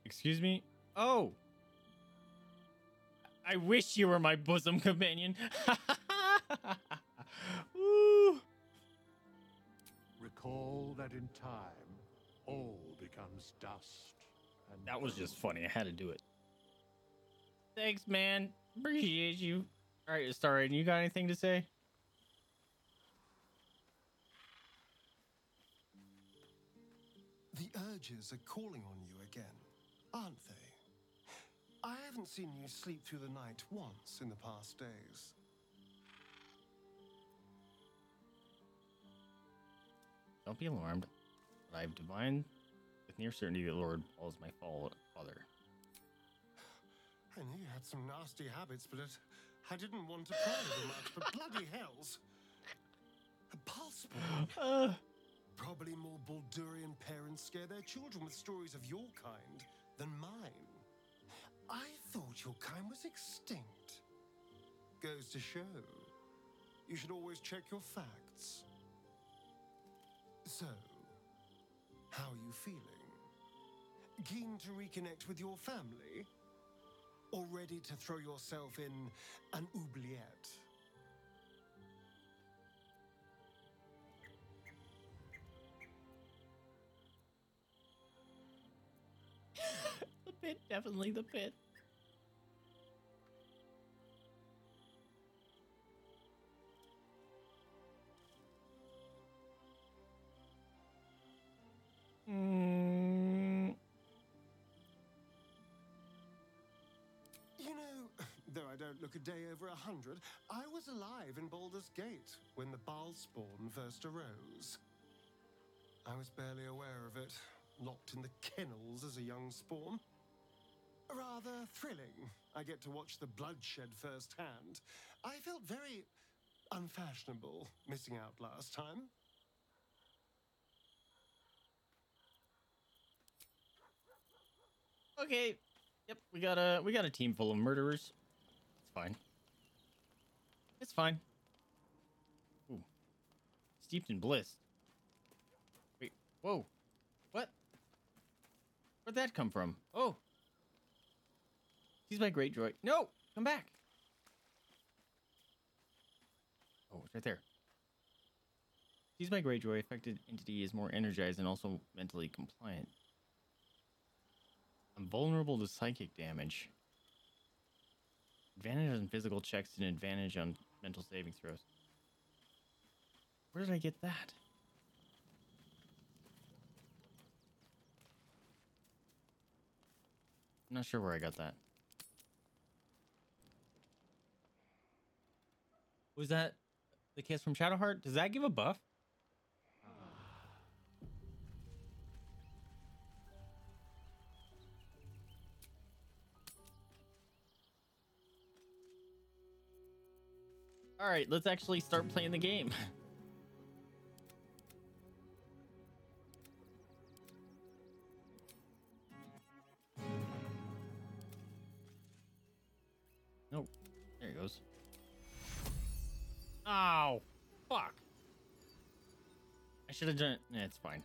Excuse me? Oh! I wish you were my bosom companion. Ooh. Recall that in time, all becomes dust. And that was just funny. I had to do it. Thanks, man. Appreciate you. All right, Astarion, you got anything to say? The urges are calling on you again, aren't they? I haven't seen you sleep through the night once in the past days. Don't be alarmed, but I've divined with near certainty that Lord Bhaal is my father. I knew you had some nasty habits, but I didn't want to pry them much, but bloody hells. A pulse ball. Probably more Baldurian parents scare their children with stories of your kind than mine. I thought your kind was extinct. Goes to show, you should always check your facts. So, how are you feeling? Keen to reconnect with your family? Or ready to throw yourself in an oubliette? The pit, definitely the pit. Don't look a day over 100. I was alive in Baldur's Gate when the Bhaal spawn first arose. I was barely aware of it, locked in the kennels as a young spawn. Rather thrilling. I get to watch the bloodshed firsthand. I felt very unfashionable missing out last time. Okay. Yep, we got a team full of murderers. Fine. It's fine. Ooh. Steeped in bliss. Wait. Whoa. What? Where'd that come from? Oh. He's my great droid. No! Come back! Oh, it's right there. He's my great droid. Affected entity is more energized and also mentally compliant. I'm vulnerable to psychic damage. Advantage on physical checks and advantage on mental saving throws. Where did I get that? I'm not sure where I got that. Was that the case from Shadowheart? Does that give a buff? All right, let's actually start playing the game. Nope. There he goes. Ow. Fuck. I should have done it. Yeah, it's fine.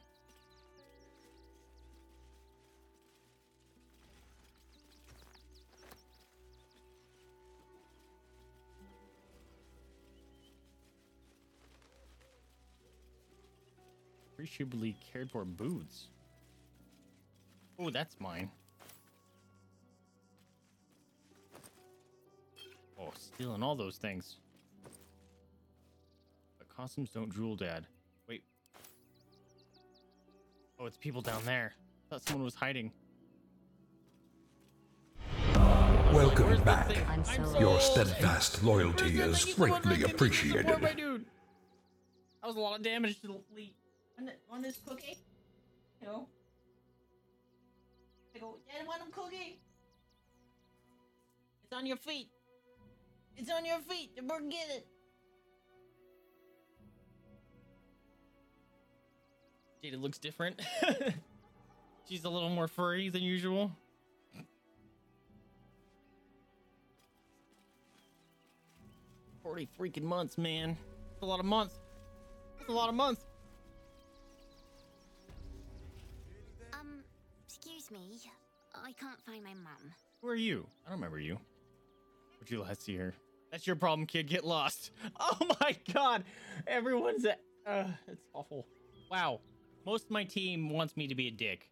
Appreciably cared for boots. Oh, that's mine. Oh, stealing all those things. But costumes don't drool, Dad. Wait. Oh, it's people down there. I thought someone was hiding. Welcome back. Your steadfast loyalty is greatly appreciated. My dude. That was a lot of damage to the fleet. On this cookie? You know? I go, Dad, I want a cookie! It's on your feet! It's on your feet! You better get it! Jada looks different. She's a little more furry than usual. $40 freaking months, man. That's a lot of months. That's a lot of months. Excuse me, I can't find my mum. Who are you? I don't remember you. Would you last see her? That's your problem, kid. Get lost. Oh my god. Everyone's at, it's awful. Wow. Most of my team wants me to be a dick.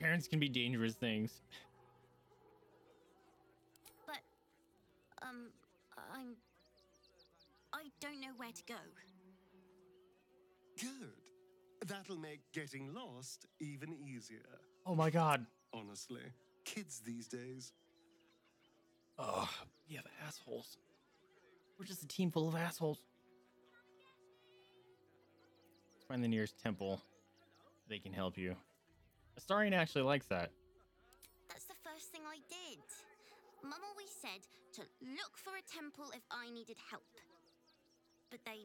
Parents can be dangerous things. But, I don't know where to go. Good. That'll make getting lost even easier. Oh my god. Honestly, kids these days. Oh, yeah, the assholes. We're just a team full of assholes. Let's find the nearest temple. They can help you. Astarion actually likes that. That's the first thing I did. Mum always said to look for a temple if I needed help. But they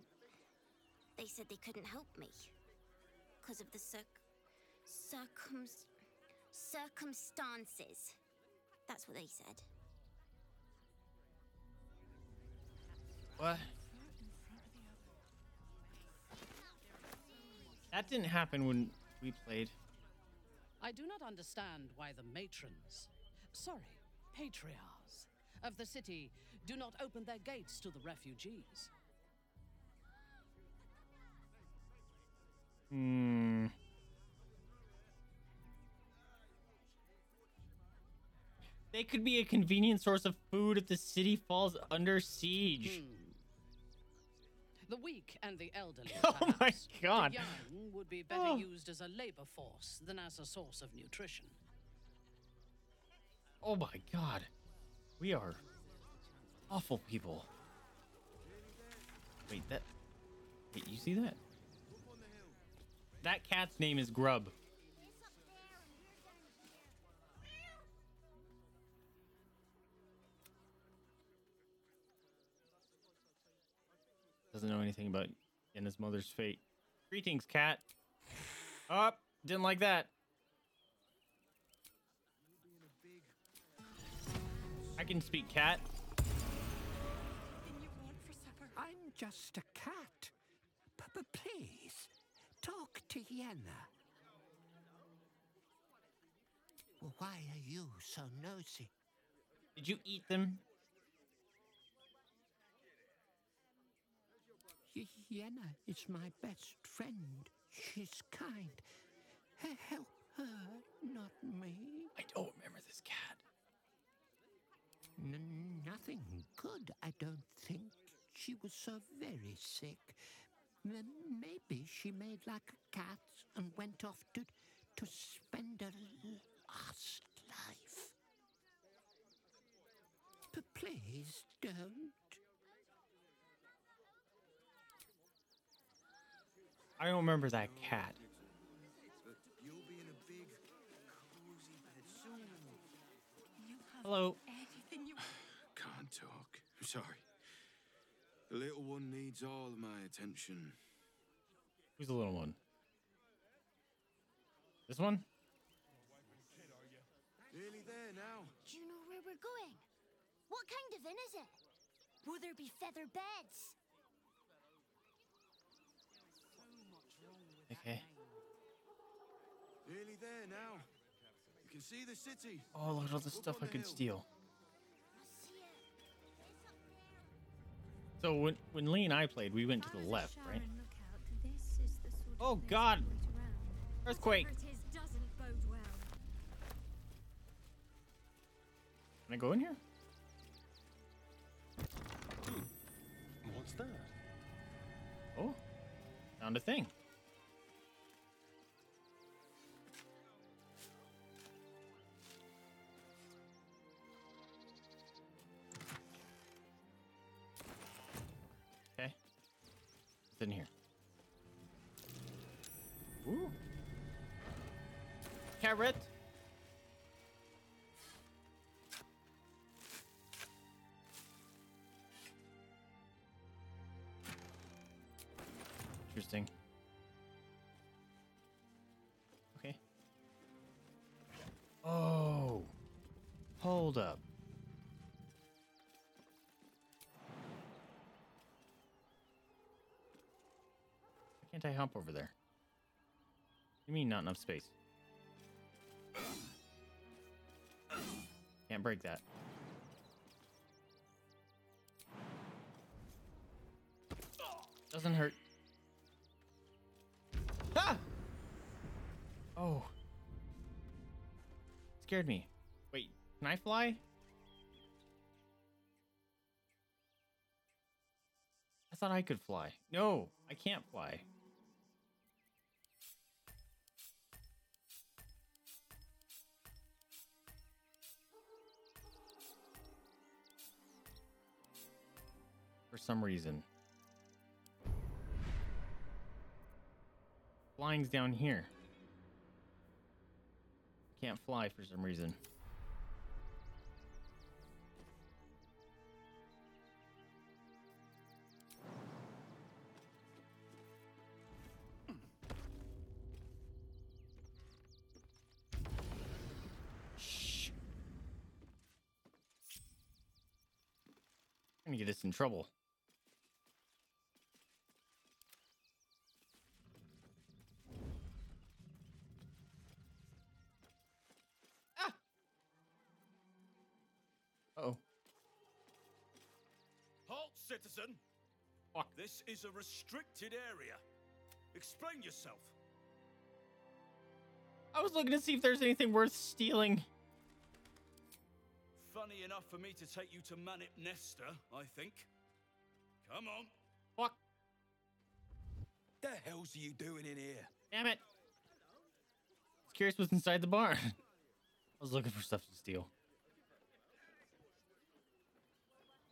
said they couldn't help me because of the circumstances. That's what they said. What? That didn't happen when we played. I do not understand why the matrons, sorry, patriarchs of the city do not open their gates to the refugees. Hmm. They could be a convenient source of food if the city falls under siege. The weak and the elderly. Oh my god. The young would be better used as a labor force than as a source of nutrition. Oh my god. We are awful people. Wait, that. Wait, you see that? That cat's name is Grub. Doesn't know anything about Yenna's mother's fate. Greetings, cat. Oh, didn't like that. I can speak cat. I'm just a cat. But please. Talk to Yenna. Well, why are you so nosy? Did you eat them? Yenna is my best friend. She's kind. Help her, not me. I don't remember this cat. Nothing good, I don't think. She was so very sick. Maybe she made like a cat and went off to spend her last life. But please don't. I don't remember that cat. Hello. talk. I'm sorry. The little one needs all of my attention. Who's the little one? This one? Nearly there now. Do you know where we're going? What kind of inn is it? Will there be feather beds? Okay. Nearly there now. You can see the city. Oh, look at all the stuff I could steal. So when Lee and I played, we went to the left, right? Oh God! Earthquake! Can I go in here? What's that? Oh, found a thing. Okay, it's in here. Ooh, carrot. Interesting. Okay. Oh, hold up. Why can't I hop over there? You mean not enough space? Can't break that. Doesn't hurt. Ah! Oh. Scared me. Wait, can I fly? I thought I could fly. No, I can't fly. For some reason. Flying's down here. Can't fly for some reason. Shh. I'm gonna get us in trouble. Citizen, fuck. This is a restricted area. Explain yourself. I was looking to see if there's anything worth stealing. Funny enough for me to take you to Manip Nesta, I think. Come on. Fuck. The hells are you doing in here? Damn it. I was curious what's inside the barn. I was looking for stuff to steal.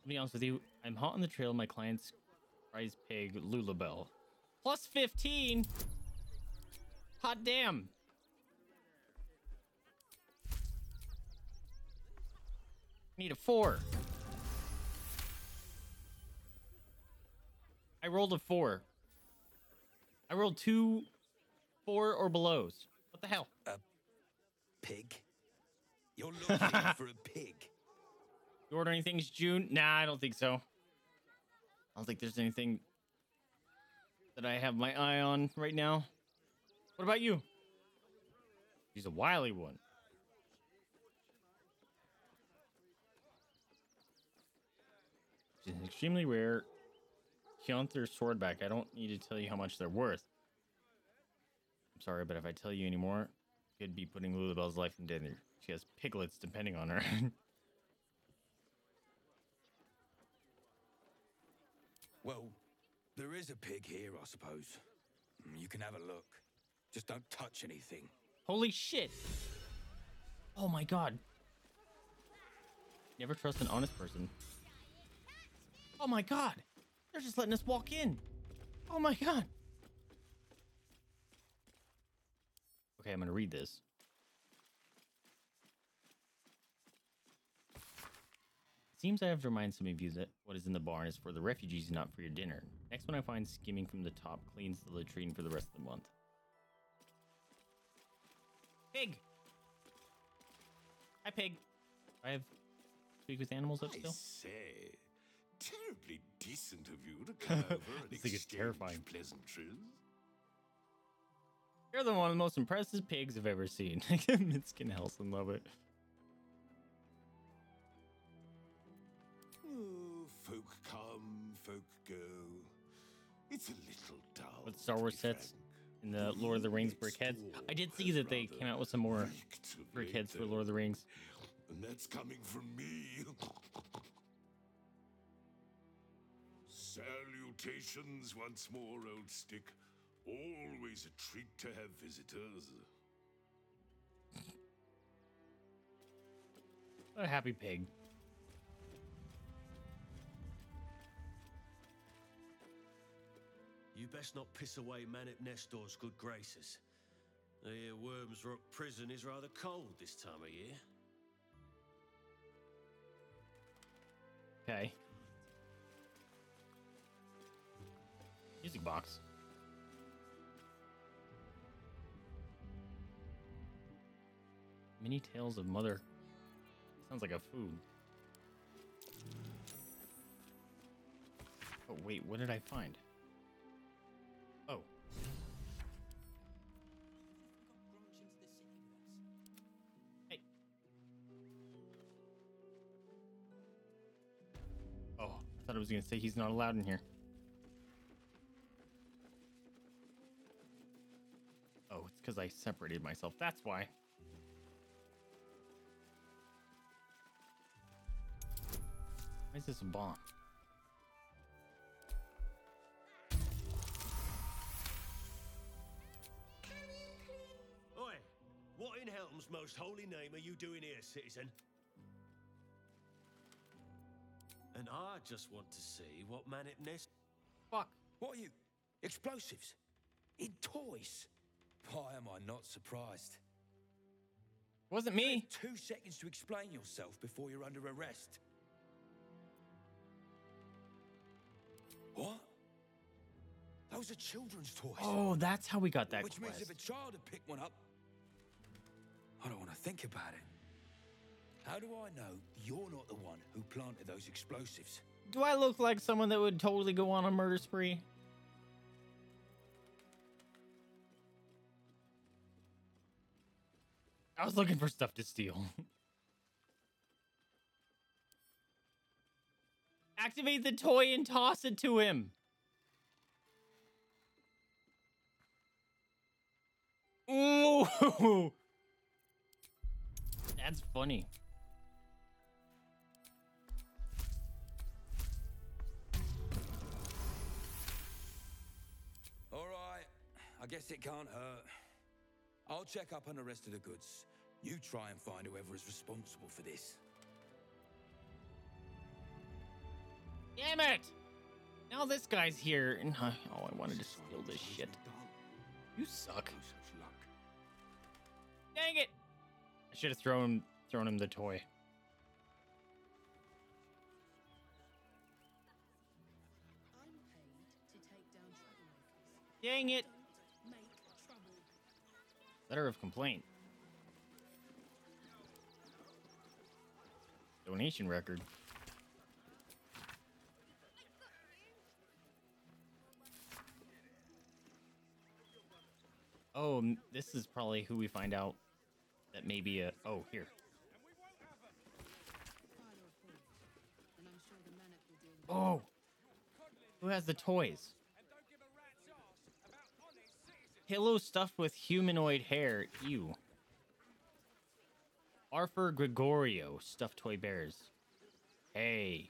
To be honest with you, I'm hot on the trail of my client's prize pig, Lulabelle. Plus 15? Hot damn. Need a 4. I rolled a 4. I rolled 2 4 or belows. What the hell? A pig? You're looking for a pig. You order anything, June? Nah, I don't think so. I don't think there's anything that I have my eye on right now. What about you? He's a wily one. She's an extremely rare Kyanther swordback. I don't need to tell you how much they're worth. I'm sorry, but if I tell you anymore, you could be putting Lulabelle's life in danger. She has piglets depending on her. Well, there is a pig here, I suppose. You can have a look. Just don't touch anything. Holy shit. Oh my God. Never trust an honest person. Oh my God. They're just letting us walk in. Oh my God. Okay, I'm going to read this. Seems I have to remind some of you that what is in the barn is for the refugees, not for your dinner. Next one I find skimming from the top cleans the latrine for the rest of the month. Pig! Hi, Pig. I have speak with animals up still. I say, terribly decent of you to come over and exchange pleasantries. You're the one of the most impressive pigs I've ever seen. Minsk and Helson love it. Oh, folk come, folk go. It's a little dull. But Star Wars sets in the Lord of the Rings brickheads. I did see that they came out with some more brickheads for Lord of the Rings. And that's coming from me. Salutations once more, old stick. Always a treat to have visitors. A happy pig. You best not piss away Manip Nestor's good graces. I hear Worm's Rock Prison is rather cold this time of year. Okay. Music box. Many tales of mother. Sounds like a food. Oh, wait, what did I find? Oh. Hey. Oh, I thought I was going to say he's not allowed in here. Oh, it's because I separated myself. That's why. Why is this a bomb? Oi, what in Helm's most holy name are you doing here, citizen? And I just want to see what Manip Nest. Fuck. What are you? Explosives? In toys? Why am I not surprised? Wasn't me. 2 seconds to explain yourself before you're under arrest. What? Those are children's toys. Oh, that's how we got that Which quest. Means if a child had picked one up, I don't want to think about it. How do I know you're not the one who planted those explosives? Do I look like someone that would totally go on a murder spree? I was looking for stuff to steal. Activate the toy and toss it to him. Ooh. That's funny. All right. I guess it can't hurt. I'll check up on the rest of the goods. You try and find whoever is responsible for this. Damn it! Now this guy's here, and oh, I wanted to steal this shit. You suck. Dang it! I should have thrown him the toy. I'm paid to take down troublemakers. Dang it! Letter of complaint. Donation record. Oh, this is probably who we find out that maybe a... Oh, here. Oh! Who has the toys? Pillow stuffed with humanoid hair. Ew. Arthur Gregorio stuffed toy bears. Hey.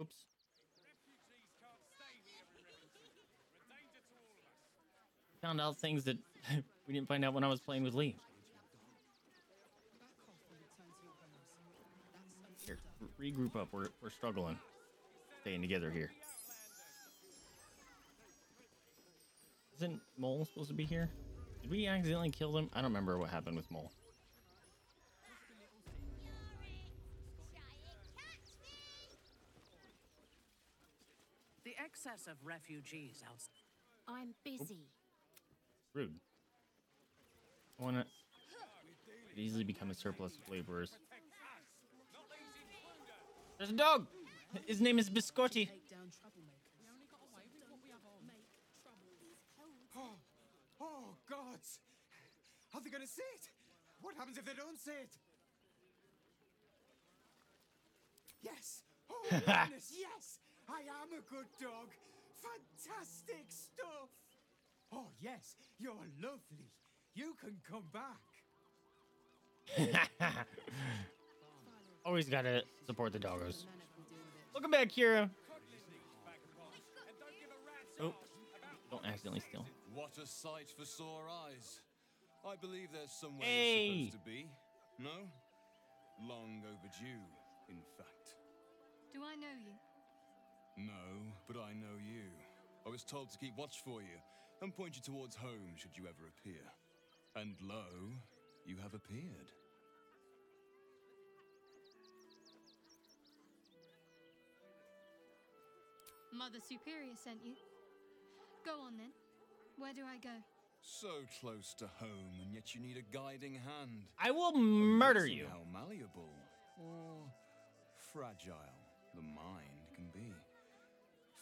Oops. Found out things that we didn't find out when I was playing with Lee. Here, regroup up. We're struggling. Staying together here. Isn't Mole supposed to be here? Did we accidentally kill him? I don't remember what happened with Mole. The excess of refugees outside. I'm busy. Oh. Rude. I want to easily become a surplus of laborers. There's a dog. His name is Biscotti. Oh, gods! Are they gonna see it? What happens if they don't see it? Yes! Oh, goodness, yes! I am a good dog! Fantastic stuff! Oh, yes, you're lovely. You can come back. Always gotta support the doggos. Welcome back, Kira. Oh, don't accidentally steal. What a sight for sore eyes. I believe there's somewhere you're supposed to be. No? Long overdue, in fact. Do I know you? No, but I know you. I was told to keep watch for you and point you towards home should you ever appear. And lo, you have appeared. Mother Superior sent you. Go on then. Where do I go? So close to home, and yet you need a guiding hand. I will murder you. How malleable or fragile the mind can be.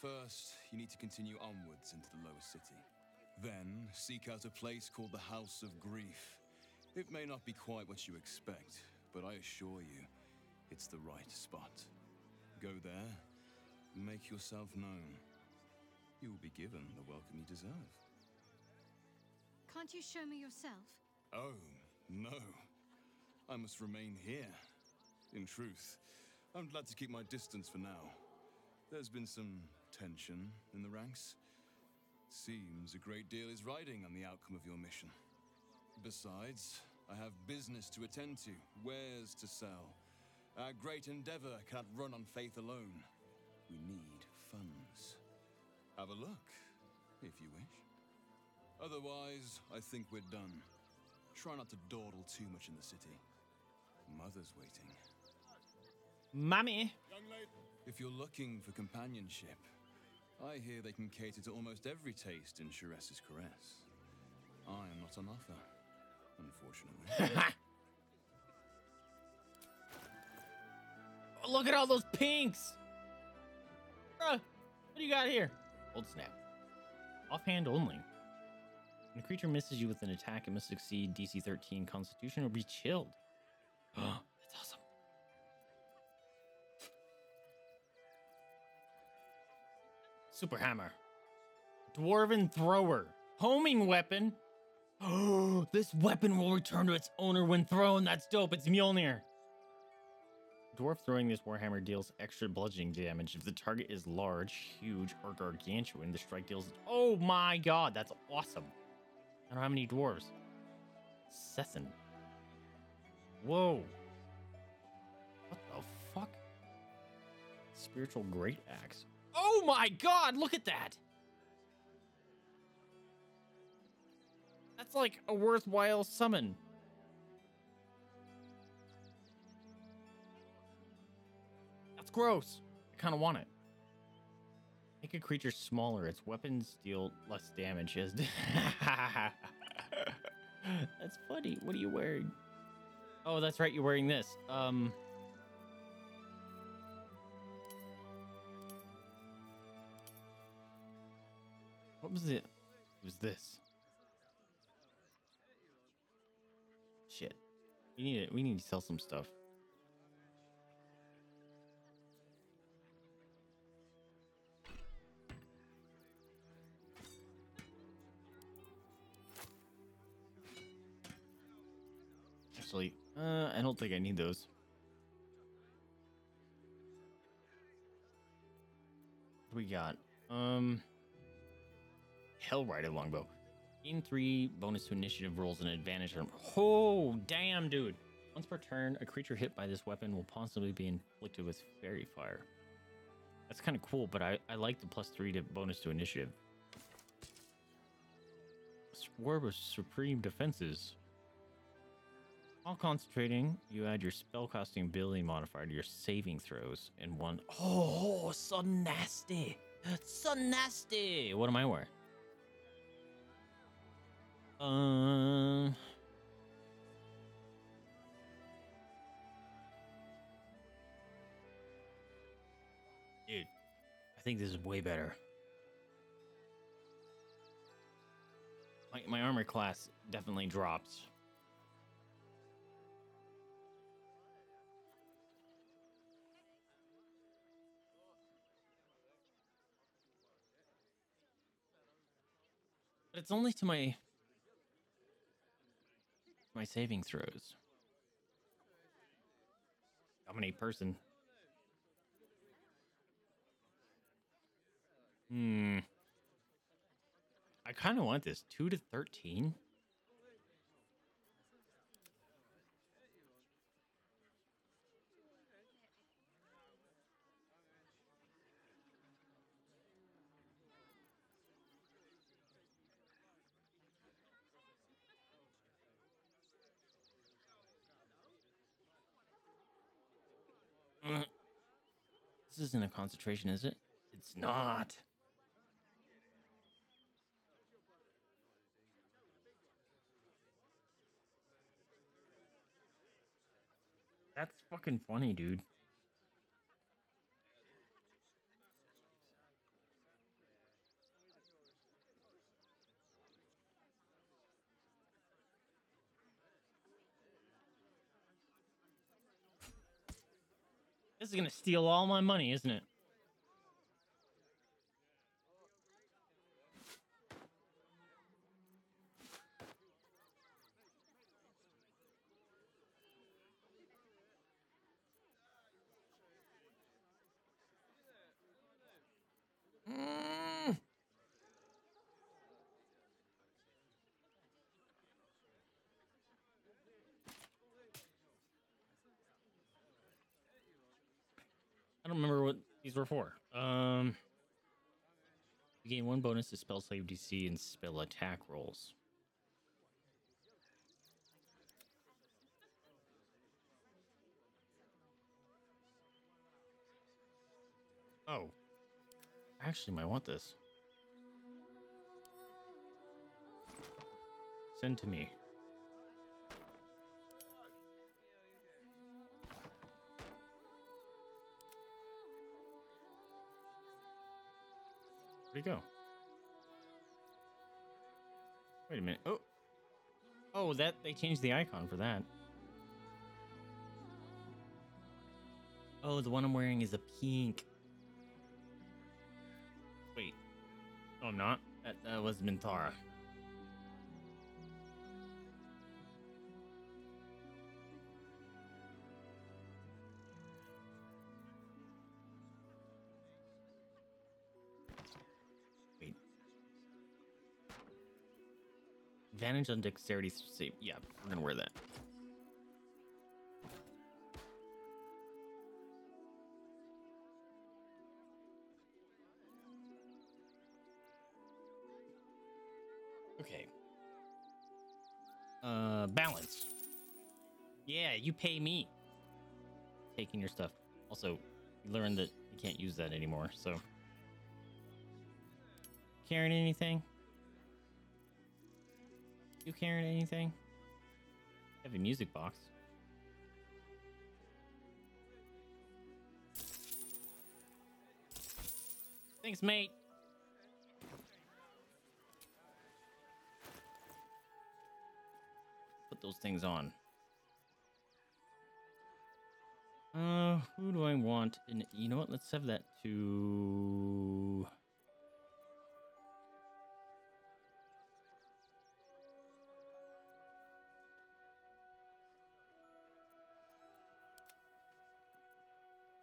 First, you need to continue onwards into the lower city. Then, seek out a place called the House of Grief. It may not be quite what you expect, but I assure you, it's the right spot. Go there, make yourself known. You will be given the welcome you deserve. Can't you show me yourself? Oh, no. I must remain here. In truth, I'm glad to keep my distance for now. There's been some tension in the ranks. Seems a great deal is riding on the outcome of your mission. Besides, I have business to attend to, wares to sell. Our great endeavor cannot run on faith alone. We need funds. Have a look, if you wish. Otherwise, I think we're done. Try not to dawdle too much in the city. Mother's waiting. Mammy! If you're looking for companionship, I hear they can cater to almost every taste in Sharess's Caress. I am not on offer, unfortunately. Oh, look at all those pinks! Bruh, what do you got here? Old snap. Offhand only. When a creature misses you with an attack, it must succeed DC 13 Constitution or be chilled. Oh, that's awesome. Super hammer. Dwarven thrower. Homing weapon. Oh, this weapon will return to its owner when thrown. That's dope. It's Mjolnir. Dwarf throwing this warhammer deals extra bludgeoning damage. If the target is large, huge, or gargantuan, the strike deals... Oh my god, that's awesome. I don't know how many dwarves. Sethin. Whoa. What the fuck? Spiritual great axe. Oh my god, look at that. That's like a worthwhile summon. That's gross. I kind of want it. Make a creature smaller. Its weapons deal less damage. That's funny. What are you wearing? Oh, that's right. You're wearing this. What was it? It was this. Shit. We need it. We need to sell some stuff. Actually, I don't think I need those. What do we got? Hellrider longbow. Gain 3 bonus to initiative rolls and advantage. Oh, damn, dude. Once per turn, a creature hit by this weapon will possibly be inflicted with fairy fire. That's kind of cool, but I like the +3 to bonus to initiative. Swerve of Supreme Defenses. While concentrating, you add your spellcasting ability modifier to your saving throws in one. Oh, so nasty. So nasty. What am I wearing? Dude, I think this is way better. My armor class definitely drops. But it's only to my saving throws. Dominate person. I kind of want this. 2 to 13. This isn't a concentration, is it? It's not. That's fucking funny, dude. This is gonna steal all my money, isn't it? Were for you gain one bonus to spell save DC and spell attack rolls. Oh, I actually might want this. Send to me. Where'd he go? Wait a minute. Oh, that they changed the icon for that. Oh, the one I'm wearing is a pink. Wait. Oh, I'm not. That was Minthara. Advantage on dexterity save. Yeah, we're gonna wear that. Okay. Balance. Yeah, you pay me. Taking your stuff. Also, you learned that you can't use that anymore, so. Carrying anything? You carrying anything? I have a music box. Thanks, mate. Put those things on. Who do I want? And you know what? Let's have that to.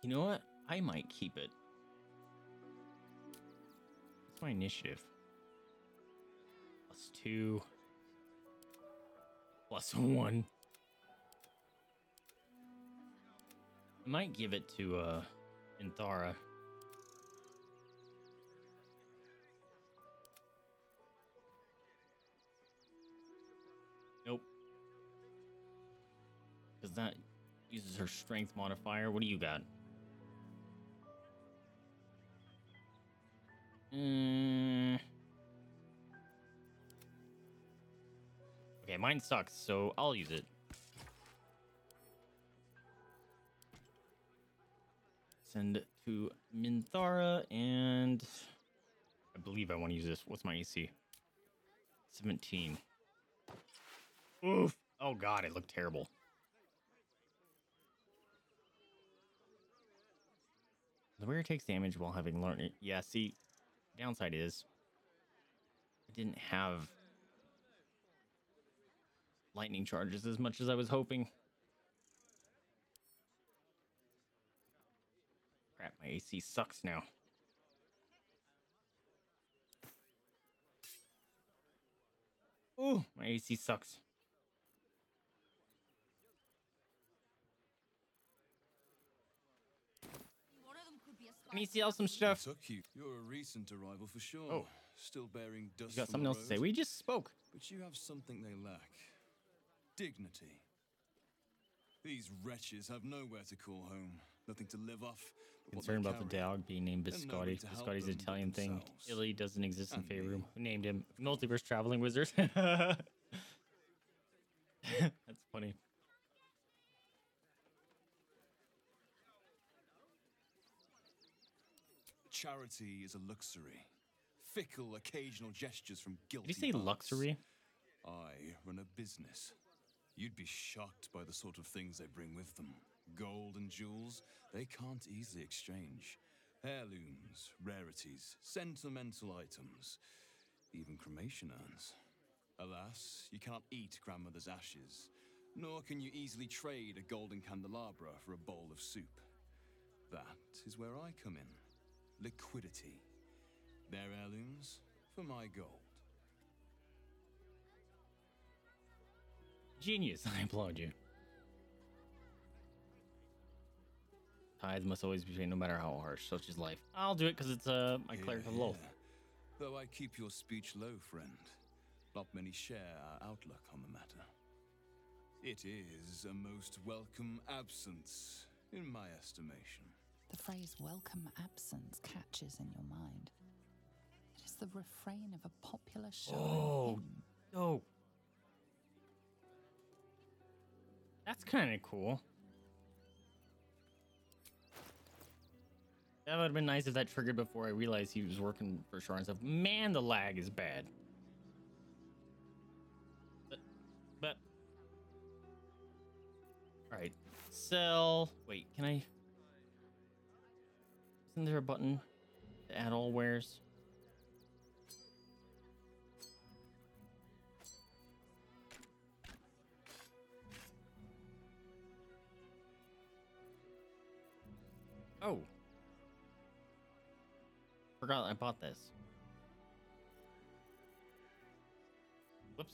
You know what? I might keep it. It's my initiative. +2. +1. I might give it to Minthara. Because that uses her strength modifier. What do you got? Okay, mine sucks, so I'll use it. Send to Minthara, and I believe I want to use this. What's my AC? 17. Oof. Oh god, it looked terrible. The warrior takes damage while having learned it. Yeah, see, the downside is I didn't have lightning charges as much as I was hoping. Crap, my AC sucks now. Ooh, my AC sucks. Can you see all some stuff? So cute. You're a recent arrival for sure. Oh, still bearing dust. You got something else to say? We just spoke. But you have something they lack: dignity. These wretches have nowhere to call home, nothing to live off. Concerned about the dog being named Biscotti. Biscotti's an Italian thing. Italy doesn't exist in Faerun. Who named him? Multiverse traveling wizards. That's funny. Charity is a luxury. Fickle, occasional gestures from guilty. Did he say luxury? I run a business. You'd be shocked by the sort of things they bring with them. Gold and jewels they can't easily exchange. Heirlooms, rarities, sentimental items, even cremation urns. Alas, you can't eat grandmother's ashes, nor can you easily trade a golden candelabra for a bowl of soup. That is where I come in. Liquidity. Their heirlooms for my gold. Genius, I applaud you. Tithes must always be paid, no matter how harsh, such is life. I'll do it because it's my cleric of Lolth. Though I keep your speech low, friend, not many share our outlook on the matter. It is a most welcome absence, in my estimation. The phrase welcome absence catches in your mind. It is the refrain of a popular show. Oh, no. That's kind of cool. That would have been nice if that triggered before I realized he was working for Shar and stuff. Man, the lag is bad. But. Alright. Sell. Wait, can I. Isn't there a button to add all wares? Oh. Forgot I bought this. Whoops.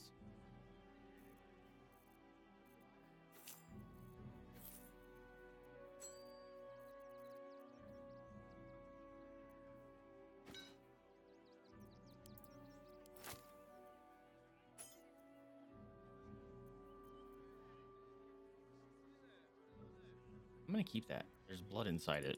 I'm gonna keep that. There's blood inside it.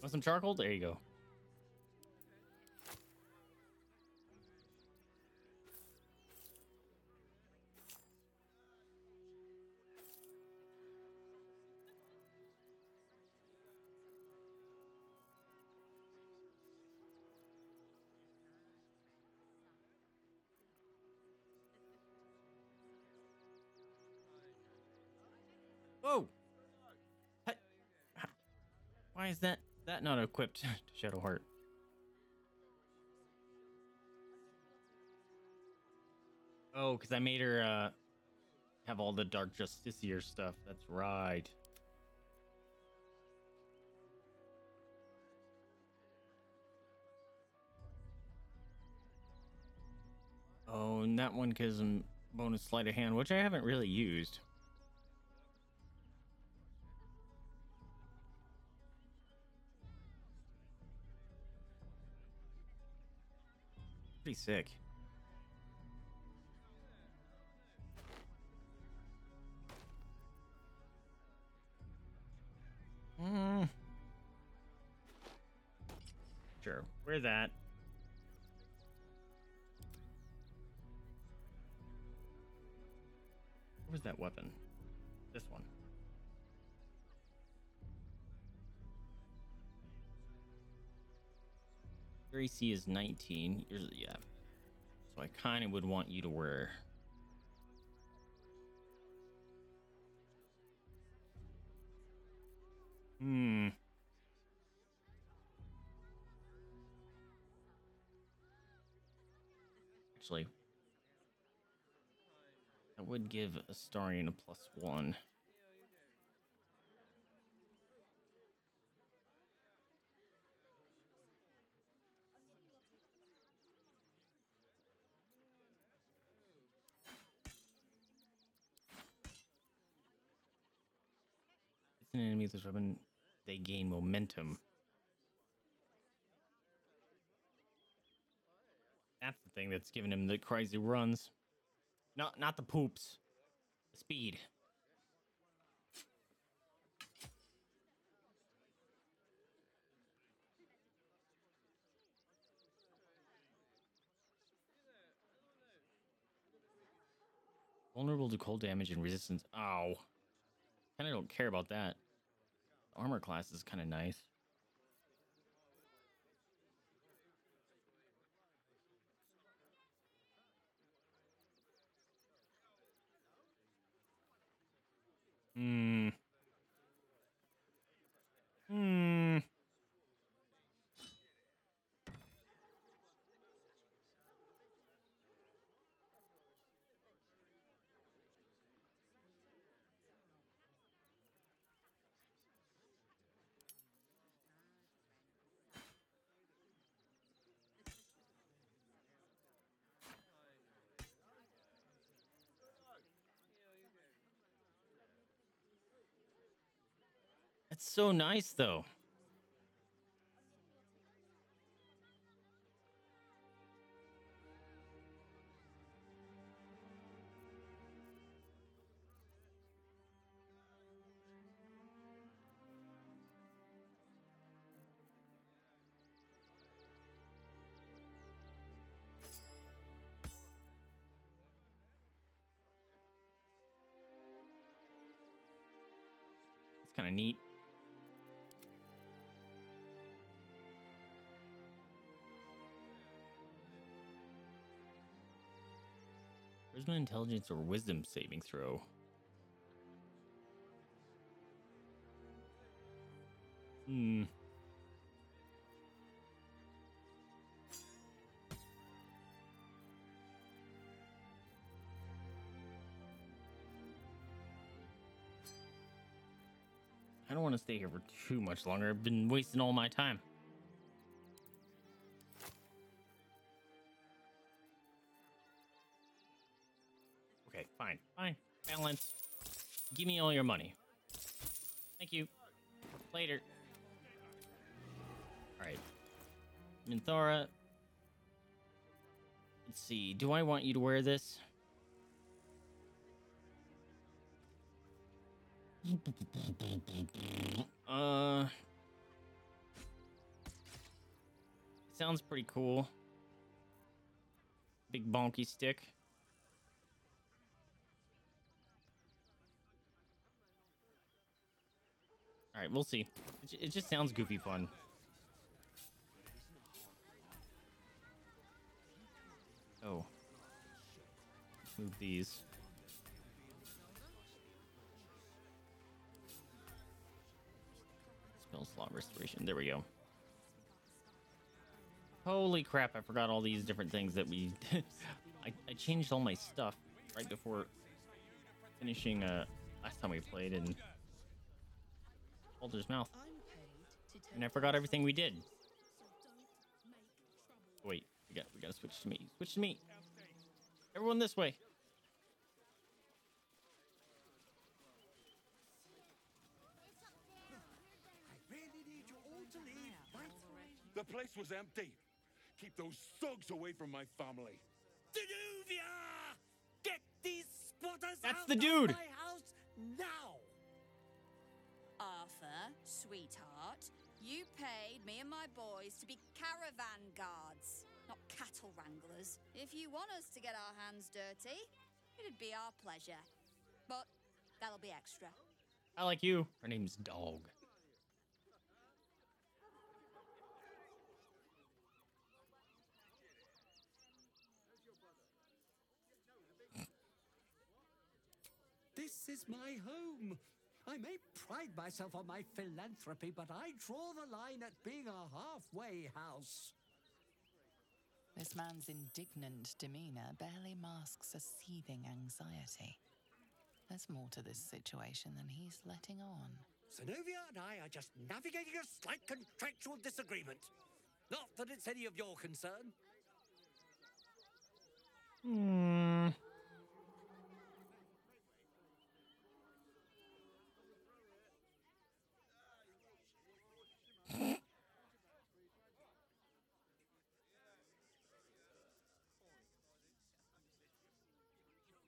Want some charcoal? There you go. Why is that not equipped to Shadowheart? Oh, because I made her have all the Dark Justiciar stuff. That's right. Oh, and that one gives him bonus sleight of hand, which I haven't really used. pretty sick. Sure, wear that. What was that weapon? This one. Your AC is 19. Yours, yeah. So I kind of would want you to wear. Actually, I would give Astarion a +1. It's an enemy with this weapon. They gain momentum. That's the thing that's giving him the crazy runs. Not the poops. The speed. Vulnerable to cold damage and resistance. Ow. Kinda don't care about that. Armor class is kind of nice. It's so nice, though. It's kind of neat. Charisma, intelligence, or wisdom saving throw. I don't want to stay here for too much longer. I've been wasting all my time. Fine. Balance. Give me all your money. Thank you. Later. Alright. Minthara. Let's see. Do I want you to wear this? Sounds pretty cool. Big bonky stick. All right, we'll see. It just sounds goofy fun. Oh. Move these. Spell slot restoration. There we go. Holy crap, I forgot all these different things that we did. I changed all my stuff right before finishing last time we played and Baldur's mouth, and I forgot everything we did. Wait, we gotta switch to me. Switch to me. Everyone this way. I really need you all to leave. The place was empty. Keep those thugs away from my family. Denuvia! Get these spotters out of my house now! Arthur, sweetheart, you paid me and my boys to be caravan guards, not cattle wranglers. If you want us to get our hands dirty, it'd be our pleasure. But that'll be extra. I like you. Her name's Dog. This is my home. I may pride myself on my philanthropy, but I draw the line at being a halfway house. This man's indignant demeanor barely masks a seething anxiety. There's more to this situation than he's letting on. Zenobia and I are just navigating a slight contractual disagreement. Not that it's any of your concern. Hmm...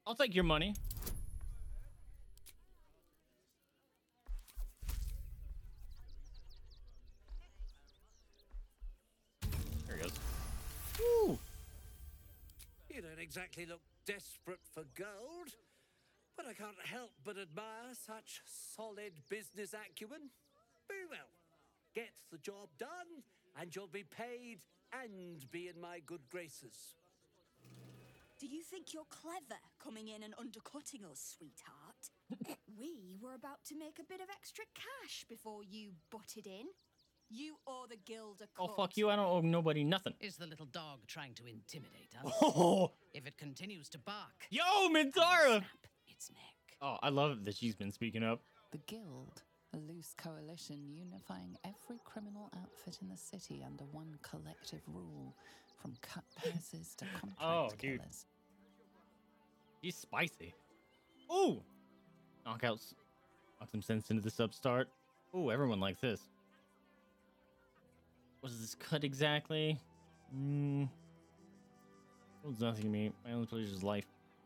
I'll take your money. There he goes. Woo! You don't exactly look desperate for gold, but I can't help but admire such solid business acumen. Very well. Get the job done, and you'll be paid and be in my good graces. Do you think you're clever coming in and undercutting us, sweetheart? We were about to make a bit of extra cash before you butted in. You or the guild are caught. Oh, fuck you. I don't owe nobody nothing. Is the little dog trying to intimidate us? Oh. If it continues to bark... Yo, Minthara! Snap its neck. Oh, I love that she's been speaking up. The guild, a loose coalition unifying every criminal outfit in the city under one collective rule, from cut passes to contract killers. He's spicy. Ooh! Knockouts. Knock some sense into the substart. Ooh, everyone likes this. What is this cut exactly? Well, it's nothing to me. My only pleasure is life,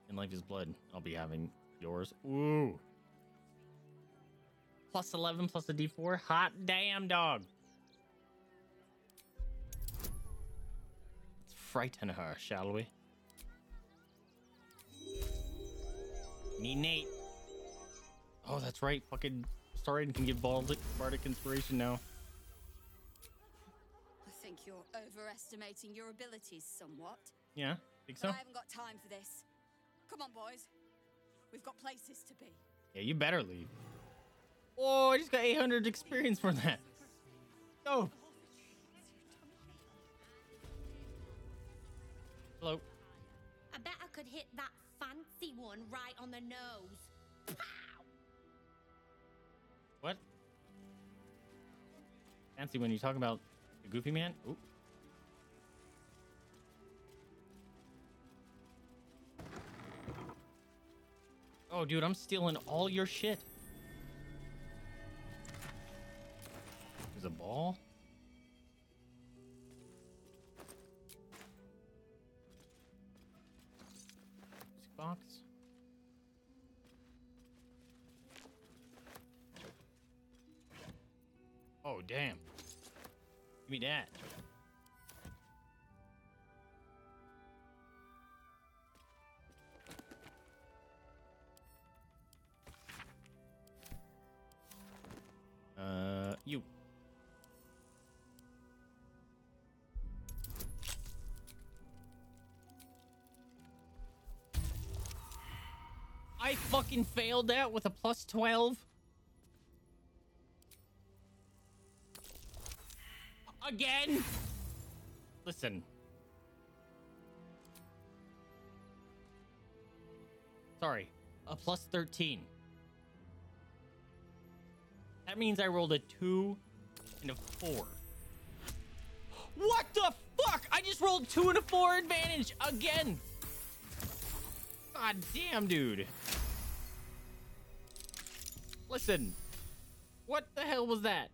and life is blood. I'll be having yours. Ooh. Plus 11 plus a D4. Hot damn, dog. Let's frighten her, shall we? Nate. Oh, that's right. Fucking Astarion can give Bardic inspiration now. I think you're overestimating your abilities somewhat. Yeah, I think so. But I haven't got time for this. Come on, boys. We've got places to be. Yeah, you better leave. Oh, I just got 800 experience for that. Oh. Hello. I bet I could hit that fancy one right on the nose. Pow! What? Fancy when you're talking about the goofy man? Ooh. Oh, dude, I'm stealing all your shit. There's a ball. Box. Oh, damn. Give me that. You. I fucking failed that with a plus 12. Again. Listen. Sorry. A plus 13. That means I rolled a 2 and a 4. What the fuck? I just rolled 2 and a 4 advantage again. God damn, dude. Listen, what the hell was that?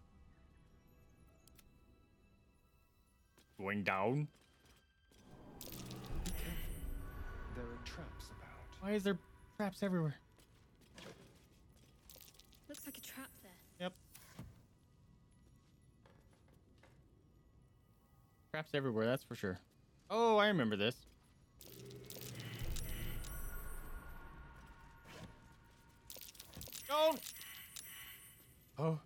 Going down? there are traps about. Why is there traps everywhere? Looks like a trap there. Yep. Traps everywhere, that's for sure. Oh, I remember this. Don't! Oh.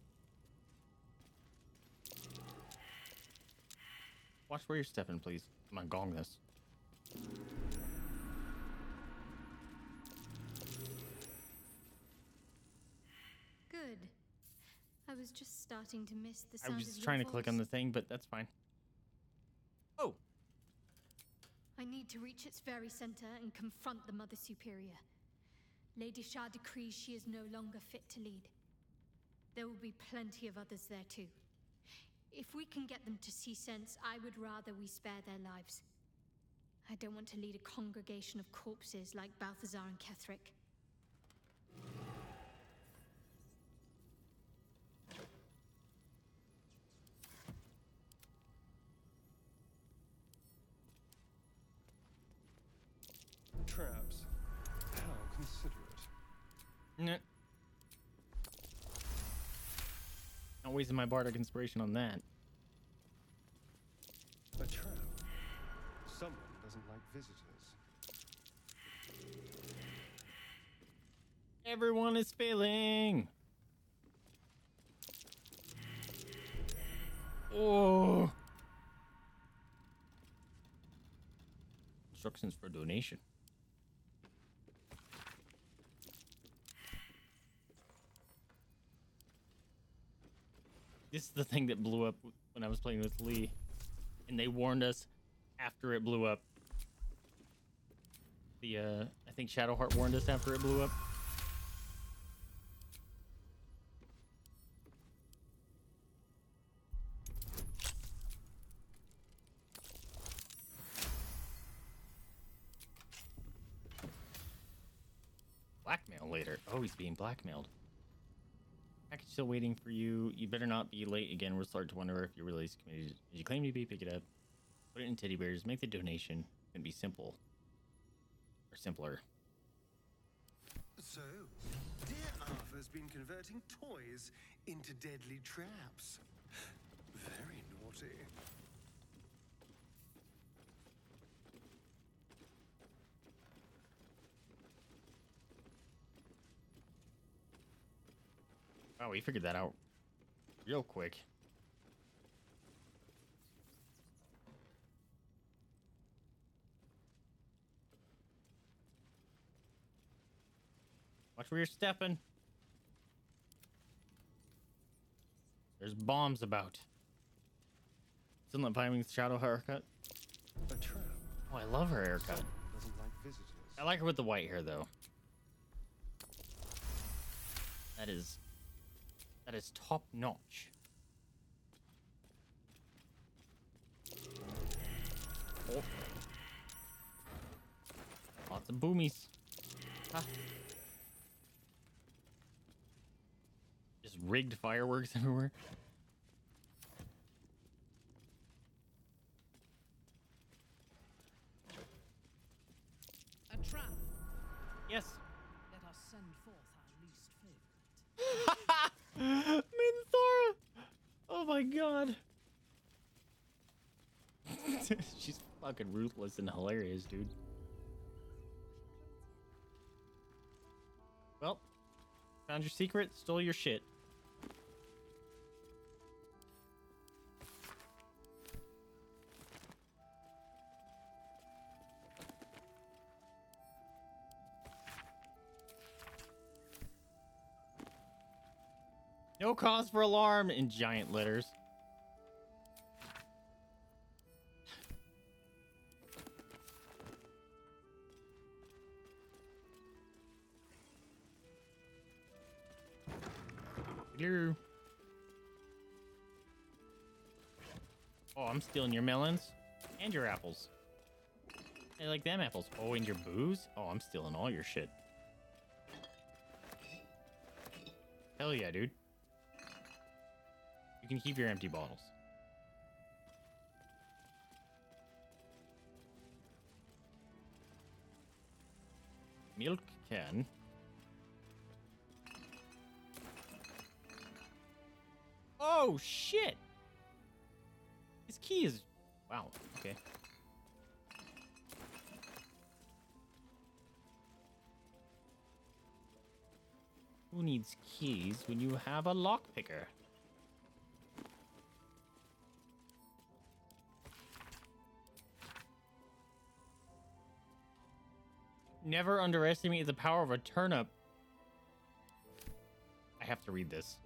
Watch where you're stepping, please. I'm gonna gong this. Good. I was just starting to miss the sound. I was just trying to click on the thing, but that's fine. Oh. I need to reach its very center and confront the Mother Superior. Lady Shar decrees she is no longer fit to lead. There will be plenty of others there too. If we can get them to see sense, I would rather we spare their lives. I don't want to lead a congregation of corpses like Balthazar and Ketheric. Traps. How considerate. No. Not wasting my bardic inspiration on that. A trap. Someone doesn't like visitors. Everyone is failing. Oh. Instructions for donation. This is the thing that blew up when I was playing with Lee, and they warned us after it blew up. The I think Shadowheart warned us after it blew up. Blackmail later. Oh, he's being blackmailed. Package still waiting for you. You better not be late again. We're starting to wonder if your release committee as you claim to be. Pick it up, put it in teddy bears, make the donation. It's gonna be simple or simpler. So, dear Arthur's been converting toys into deadly traps. Very naughty. Wow, we figured that out real quick. Watch where you're stepping. There's bombs about. Still not finding the Shadow haircut. Oh, I love her haircut. I like her with the white hair, though. That is top notch. Oh. Lots of boomies. Ah. Just rigged fireworks everywhere. A trap. Yes. Let us send forth our least favorite. Minthara! Oh my god. She's fucking ruthless and hilarious, dude. Well, found your secret, stole your shit. No cause for alarm in giant letters. Oh, I'm stealing your melons and your apples. I like them apples. Oh, and your booze? Oh, I'm stealing all your shit. Hell yeah, dude. You can keep your empty bottles. milk can. Oh, shit! This key is... Wow, okay. Who needs keys when you have a lockpicker? Never underestimate the power of a turnip. I have to read this.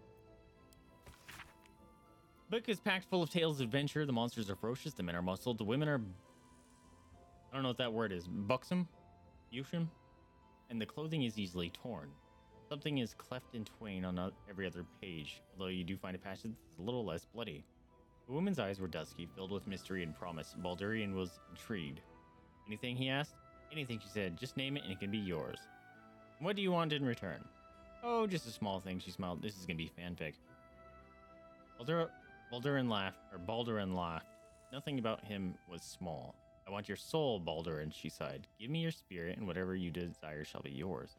Book is packed full of tales of adventure. The monsters are ferocious. The men are muscled. The women are... I don't know what that word is. Buxom? Yushim? And the clothing is easily torn. Something is cleft in twain on every other page, although you do find a passage that's a little less bloody. The woman's eyes were dusky, filled with mystery and promise. Baldurian was intrigued. Anything, he asked? Anything, she said. Just name it and it can be yours. What do you want in return? Oh, just a small thing, she smiled. This is going to be fanfic. Baldurin laughed. Nothing about him was small. I want your soul, Baldurin, she sighed. Give me your spirit, and whatever you desire shall be yours.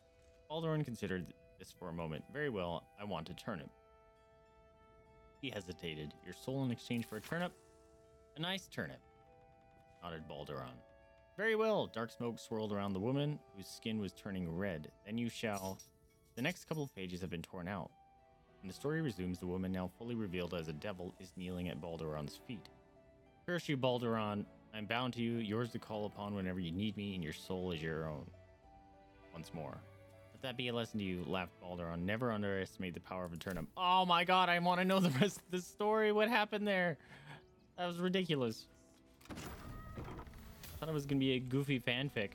Baldurin considered this for a moment. Very well, I want a turnip. He hesitated. Your soul in exchange for a turnip? A nice turnip, nodded Baldurin. Very well, dark smoke swirled around the woman, whose skin was turning red. Then you shall... The next couple of pages have been torn out. When the story resumes, the woman, now fully revealed as a devil, is kneeling at Baldurin's feet. Curse you, Baldurin. I'm bound to you, yours to call upon whenever you need me, and your soul is your own. Once more. Let that be a lesson to you, laughed Baldurin. Never underestimate the power of a turnip. Oh my god, I want to know the rest of the story. What happened there? That was ridiculous. I thought it was going to be a goofy fanfic.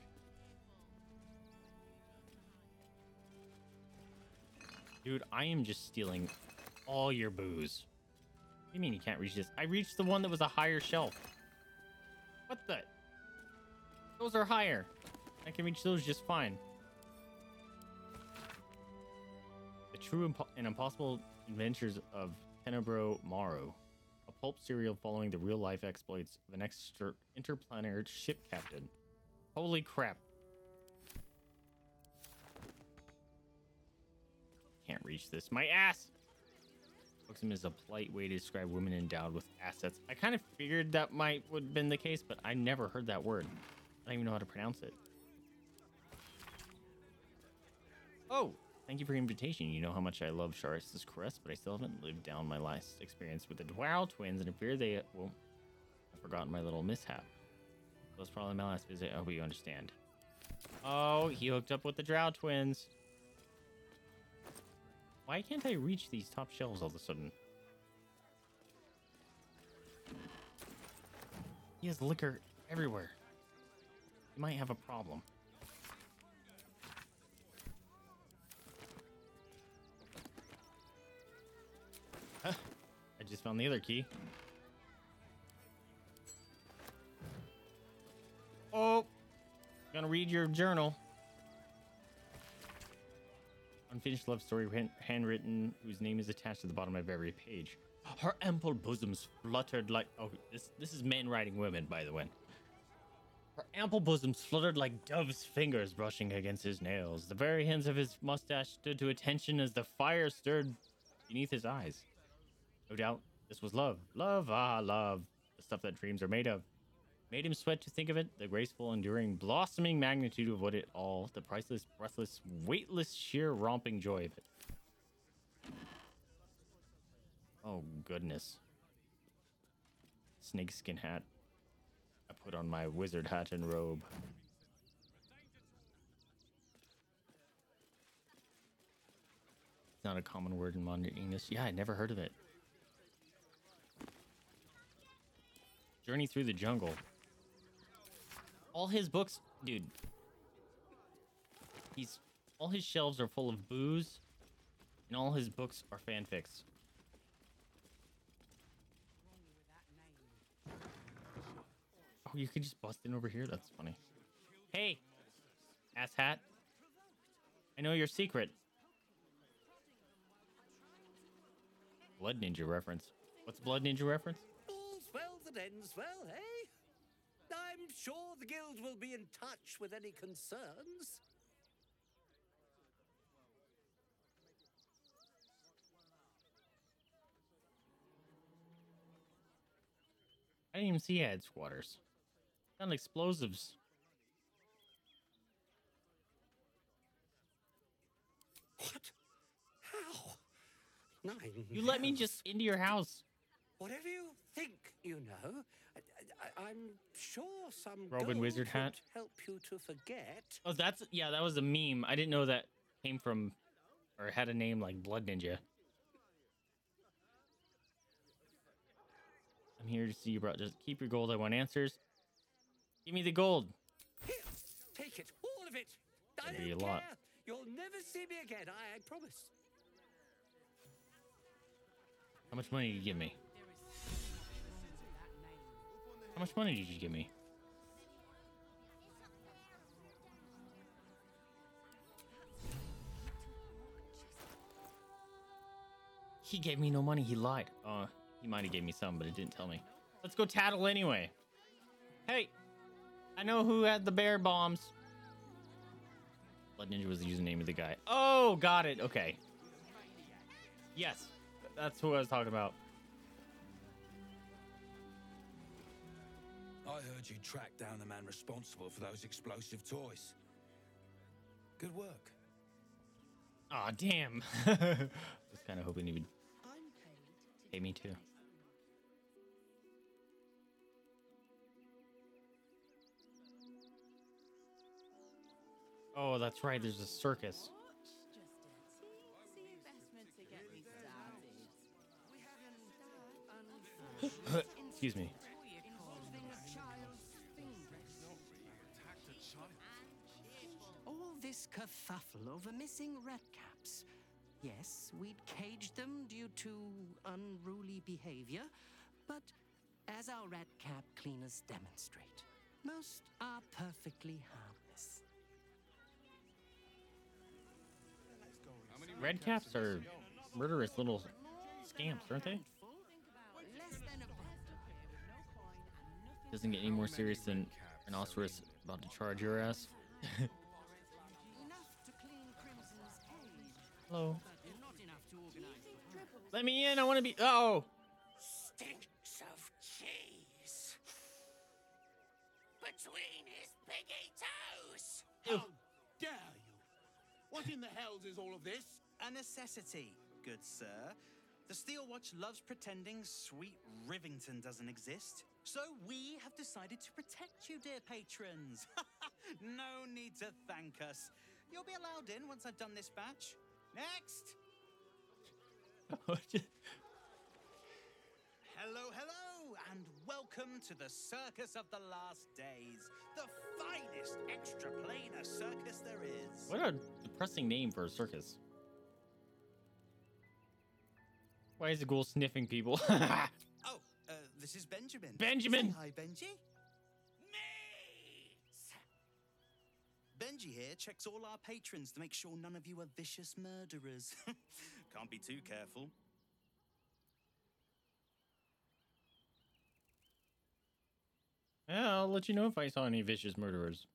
Dude, I am just stealing all your booze. What do you mean you can't reach this? I reached the one that was a higher shelf. What the? Those are higher. I can reach those just fine. The True and Impossible Adventures of Tenebro Maru, a pulp serial following the real-life exploits of an interplanetary ship captain. Holy crap. Can't reach this. My ass! Buxom is a polite way to describe women endowed with assets. I kind of figured that might would have been the case, but I never heard that word. I don't even know how to pronounce it. Oh, thank you for your invitation. You know how much I love Sharess's Caress, but I still haven't lived down my last experience with the Dwarl twins, and I fear they will have forgotten my little mishap. That was probably my last visit. I hope you understand. Oh, he hooked up with the Drow twins. Why can't I reach these top shelves all of a sudden? He has liquor everywhere. He might have a problem. Huh. I just found the other key. Oh, gonna read your journal. Unfinished love story handwritten, whose name is attached to the bottom of every page. Her ample bosoms fluttered like... Oh, this is men writing women, by the way. Her ample bosoms fluttered like dove's fingers brushing against his nails. The very hands of his mustache stood to attention as the fire stirred beneath his eyes. No doubt, this was love. Love, ah, love. The stuff that dreams are made of. Made him sweat to think of it, the graceful, enduring, blossoming magnitude of what it all, the priceless, breathless, weightless, sheer, romping joy of it. Oh, goodness. Snakeskin hat. I put on my wizard hat and robe. It's not a common word in modern English. Yeah, I never heard of it. Journey through the jungle. All his books, dude. All his shelves are full of booze, and all his books are fanfics. Oh, you could just bust in over here? That's funny. Hey, asshat. I know your secret. Blood Ninja reference. What's Blood Ninja reference? All's well that ends well, hey? I'm sure the guild will be in touch with any concerns. I didn't even see ad squatters. Found explosives. What? How? Nine. You let me just into your house. Whatever you think, you know, I'm sure some Robin Wizard hat help you to forget. Oh, that's yeah. That was a meme. I didn't know that came from or had a name like Blood Ninja. I'm here to see you, bro. Just keep your gold. I want answers. Give me the gold. Here, take it, all of it. I don't care. Lot. You'll never see me again. I promise. How much money did you give me? How much money did you give me? He gave me no money. He lied. He might have gave me some, but it didn't tell me. Let's go tattle anyway. Hey, I know who had the bear bombs. Blood Ninja was the username of the guy. Oh, got it. Okay. Yes, that's who I was talking about. I heard you track down the man responsible for those explosive toys. Good work. Aw, damn. I was kind of hoping he would pay me too. Oh, that's right. There's a circus. Excuse me. All this kerfuffle over missing redcaps. Yes, we'd caged them due to unruly behavior, but as our redcap cleaners demonstrate, most are perfectly harmless. Redcaps are murderous little scamps, aren't they? Doesn't get any more serious than an rhinoceros about to charge your ass. Hello. Let me in. I want to be. Oh. Stinks of cheese between his piggy toes. How dare you? What in the hells is all of this? A necessity, good sir. The Steel Watch loves pretending sweet Rivington doesn't exist. So we have decided to protect you, dear patrons. No need to thank us. You'll be allowed in once I've done this batch. Next. Hello, hello, and welcome to the Circus of the Last Days, the finest extraplanar circus there is. What a depressing name for a circus. Why is the ghoul sniffing people? This is Benjamin. Benjamin! Hi, Benji. Mate! Benji here checks all our patrons to make sure none of you are vicious murderers. Can't be too careful. Yeah, I'll let you know if I saw any vicious murderers.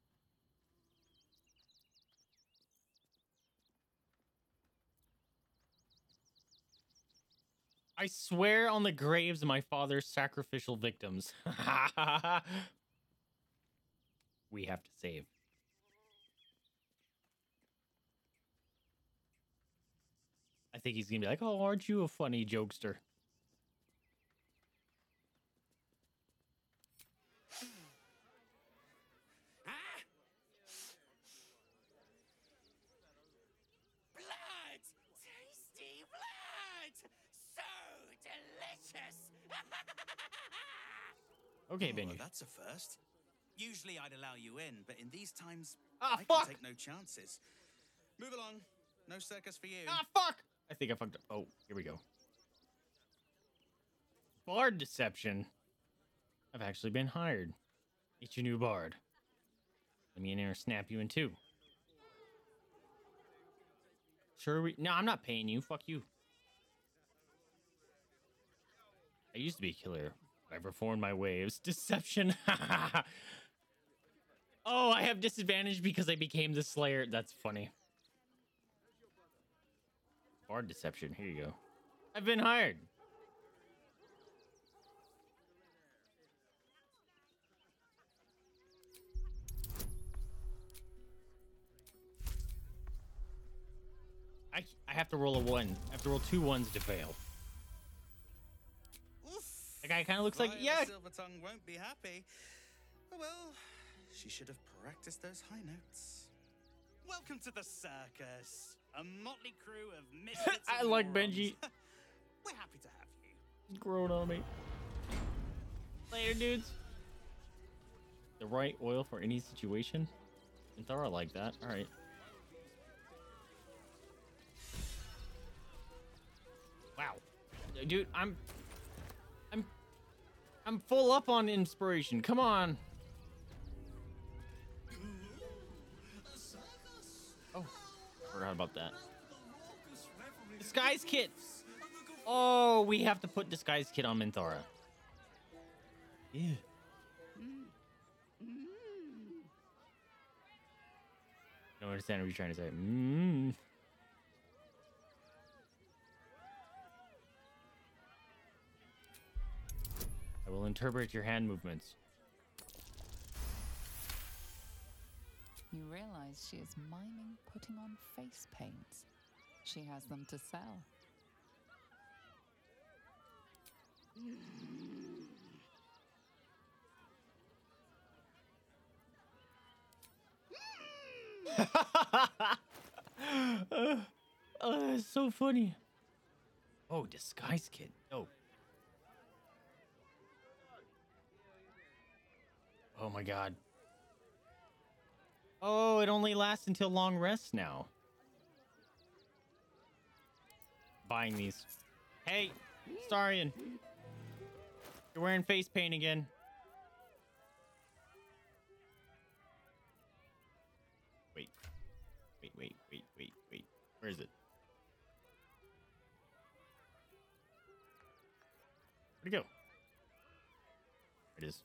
I swear on the graves of my father's sacrificial victims. We have to save. I think he's going to be like, oh, aren't you a funny jokester? Okay, Benji. Oh, that's a first. Usually I'd allow you in, but in these times, I can take no chances. Move along. No circus for you. Ah, fuck! I think I fucked up. Oh, here we go. Bard deception. I've actually been hired. It's your new bard. Let me in here and snap you in two. Sure we... No, I'm not paying you. Fuck you. I used to be a killer. I performed my waves. Deception. Oh, I have disadvantage because I became the slayer. That's funny. Bard deception. Here you go. I've been hired. I have to roll a one. I have to roll 2 1s to fail. Oof. The guy kind of looks like, yeah. Silvertongue won't be happy. Oh, well, she should have practiced those high notes. Welcome to the circus, a motley crew of misfits. I like Benji. We're happy to have you. Grown on me. Later, dudes. The right oil for any situation. Minthara like that. All right. Wow, dude, I'm full up on inspiration. Come on. Oh, forgot about that. Disguise kit. Oh, we have to put disguise kit on Minthara. Yeah. I don't understand what you're trying to say. Mm. I will interpret your hand movements. You realize she is miming putting on face paints. She has them to sell. That's so funny. Oh, disguise kit. Oh. Oh my god. Oh, it only lasts until long rest now. Buying these. Hey, Astarion. You're wearing face paint again. Wait. Where is it? Where'd it go? There it is.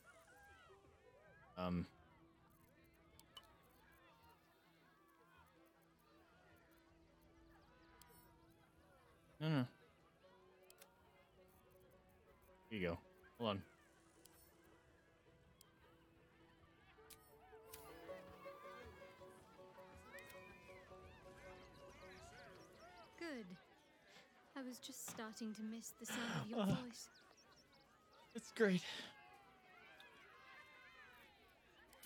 No. Here you go. Hold on. Good. I was just starting to miss the sound of your voice. It's great.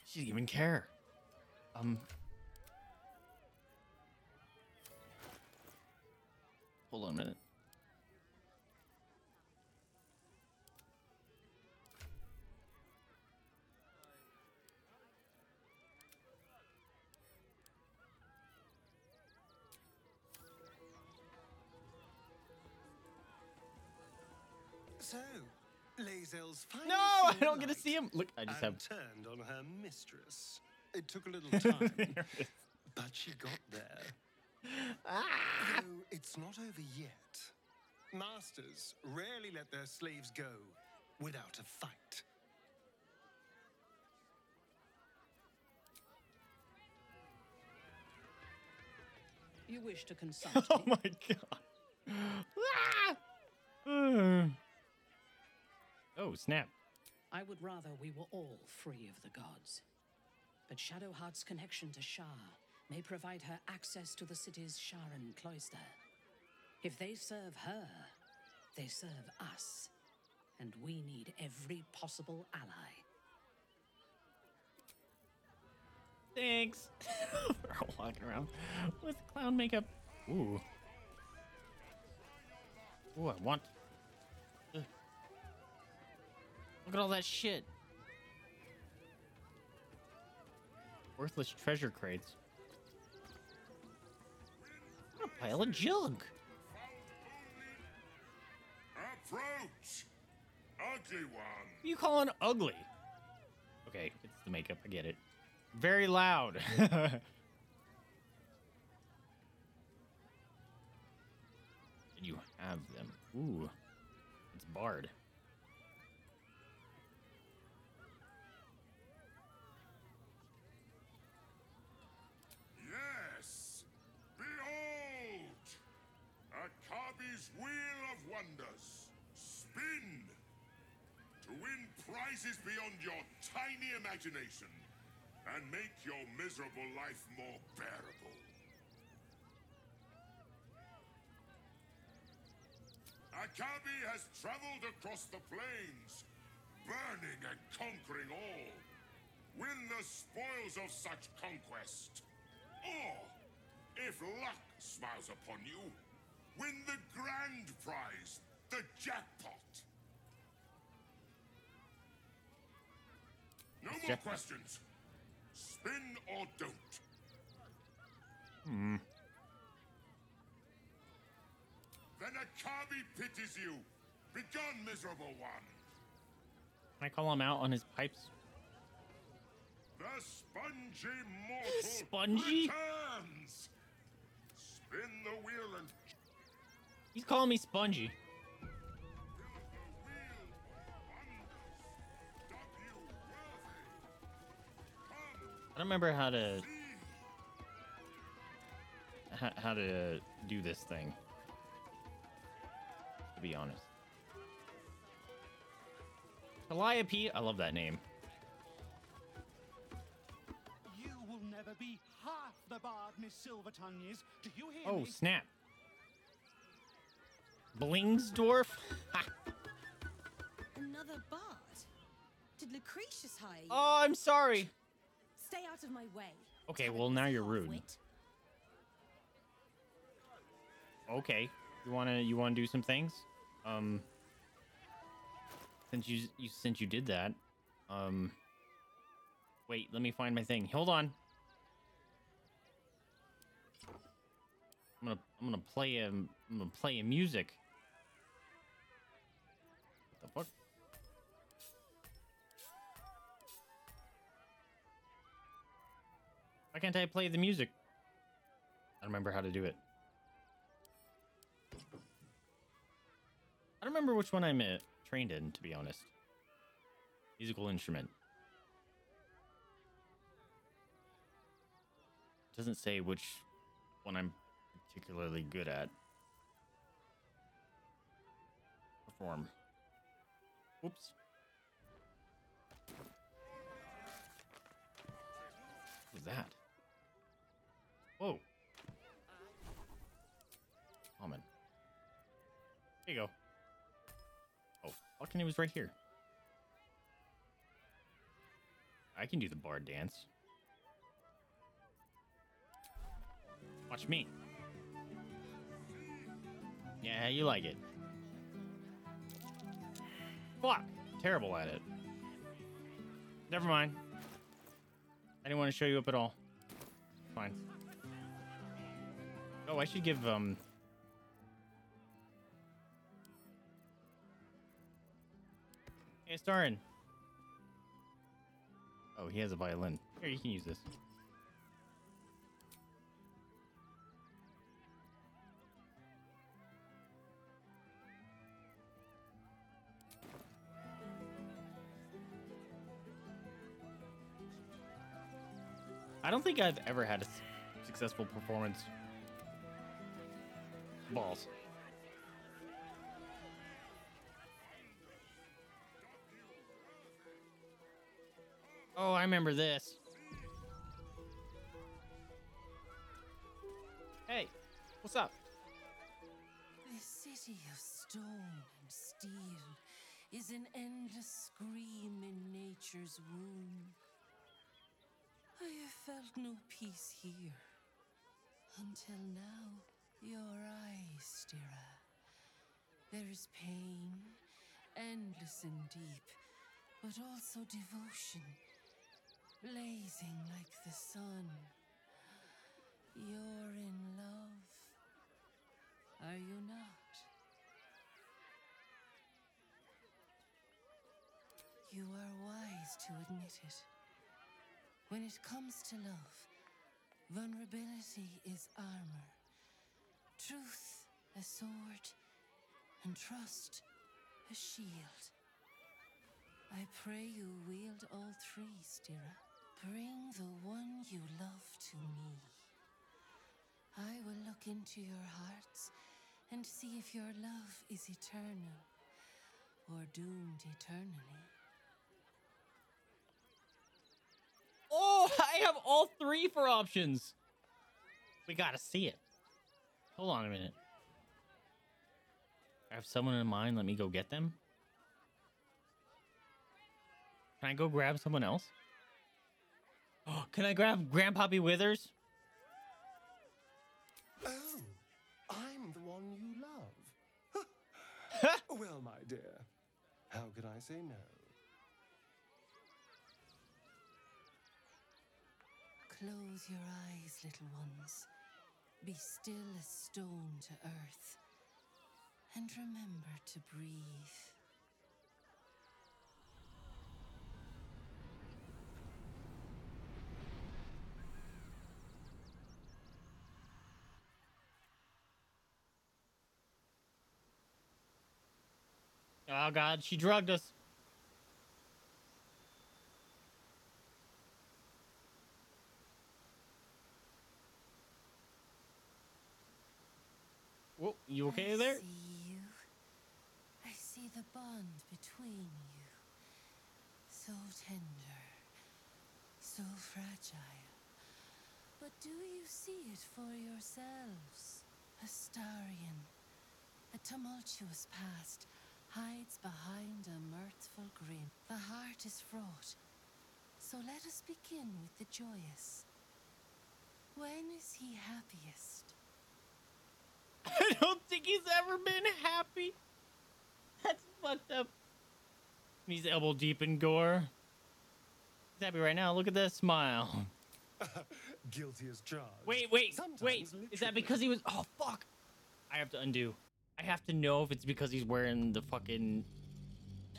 She didn't even care. Hold on a minute. So, Lae'zel's no, I don't get to see him. Look, I just have turned on her mistress. It took a little time, but she got there. Ah! No, it's not over yet. Masters rarely let their slaves go without a fight. You wish to consult? Oh my god! Ah! Oh, snap. I would rather we were all free of the gods. But Shadowheart's connection to Shar may provide her access to the city's Sharan cloister. If they serve her, they serve us. And we need every possible ally. Thanks. We're all walking around with clown makeup. Ooh. Ooh, I want... Look at all that shit. Worthless treasure crates. What a pile of junk. Approach. Ugly one. What are you calling ugly? Okay, it's the makeup. I get it. Very loud. And you have them. Ooh. It's barred. Akabi's wheel of wonders. Spin! To win prizes beyond your tiny imagination and make your miserable life more bearable. Akabi has traveled across the plains, burning and conquering all. Win the spoils of such conquest. Or, if luck smiles upon you, win the grand prize, the jackpot. No more questions. Spin or don't. Hmm. Then Akabi pities you. Begone, miserable one. Can I call him out on his pipes? The spongy mortal spongy? Returns. Spin the wheel and... He's calling me spongy. I don't remember how to do this thing, to be honest. Calliope, I love that name. You will never be half the bard Miss Silvertongue is. Do you hear me? Oh, snap. Blingsdorf? Ha! Another bard? Did Lucretious hire you? Oh, I'm sorry. Stay out of my way. Okay, well, now you're rude. Okay. You wanna do some things? Since you did that, wait, let me find my thing. Hold on. I'm gonna play a music. What the fuck? Why can't I play the music? I don't remember how to do it. I don't remember which one I'm trained in, to be honest. Musical instrument. It doesn't say which one I'm particularly good at. Perform. Oops. What was that? Whoa. Common. There you go. Oh, fucking it was right here. I can do the bard dance. Watch me. Yeah, you like it. Fuck. Terrible at it. Never mind. I didn't want to show you up at all. Fine. Oh, I should give, Hey, Astarion. Oh, he has a violin. Here, you can use this. I don't think I've ever had a successful performance. Balls. Oh, I remember this. Hey, what's up? The city of storm and steel is an endless scream in nature's womb. I have felt no peace here until now. Your eyes, Stira. There is pain, endless and deep, but also devotion, blazing like the sun. You're in love, are you not? You are wise to admit it. When it comes to love, vulnerability is armor, truth a sword, and trust a shield. I pray you wield all three, Stira. Bring the one you love to me. I will look into your hearts and see if your love is eternal or doomed eternally. Oh, I have all three for options. We gotta see it. Hold on a minute. I have someone in mind. Let me go get them. Can I go grab someone else? Oh, can I grab Grandpappy Withers? Oh, I'm the one you love. Well, my dear, how could I say no? Close your eyes, little ones. Be still as stone to earth. And remember to breathe. Oh God, she drugged us. Whoa, you okay there? I see the bond between you. So tender, so fragile. But do you see it for yourselves? Astarion, a tumultuous past hides behind a mirthful grin. The heart is fraught, so let us begin with the joyous. When is he happiest? I don't think he's ever been happy. That's fucked up. He's elbow deep in gore. He's happy right now. Look at that smile. Guilty as charged. Wait. Is that because he was... Oh, fuck. I have to undo. I have to know if it's because he's wearing the fucking...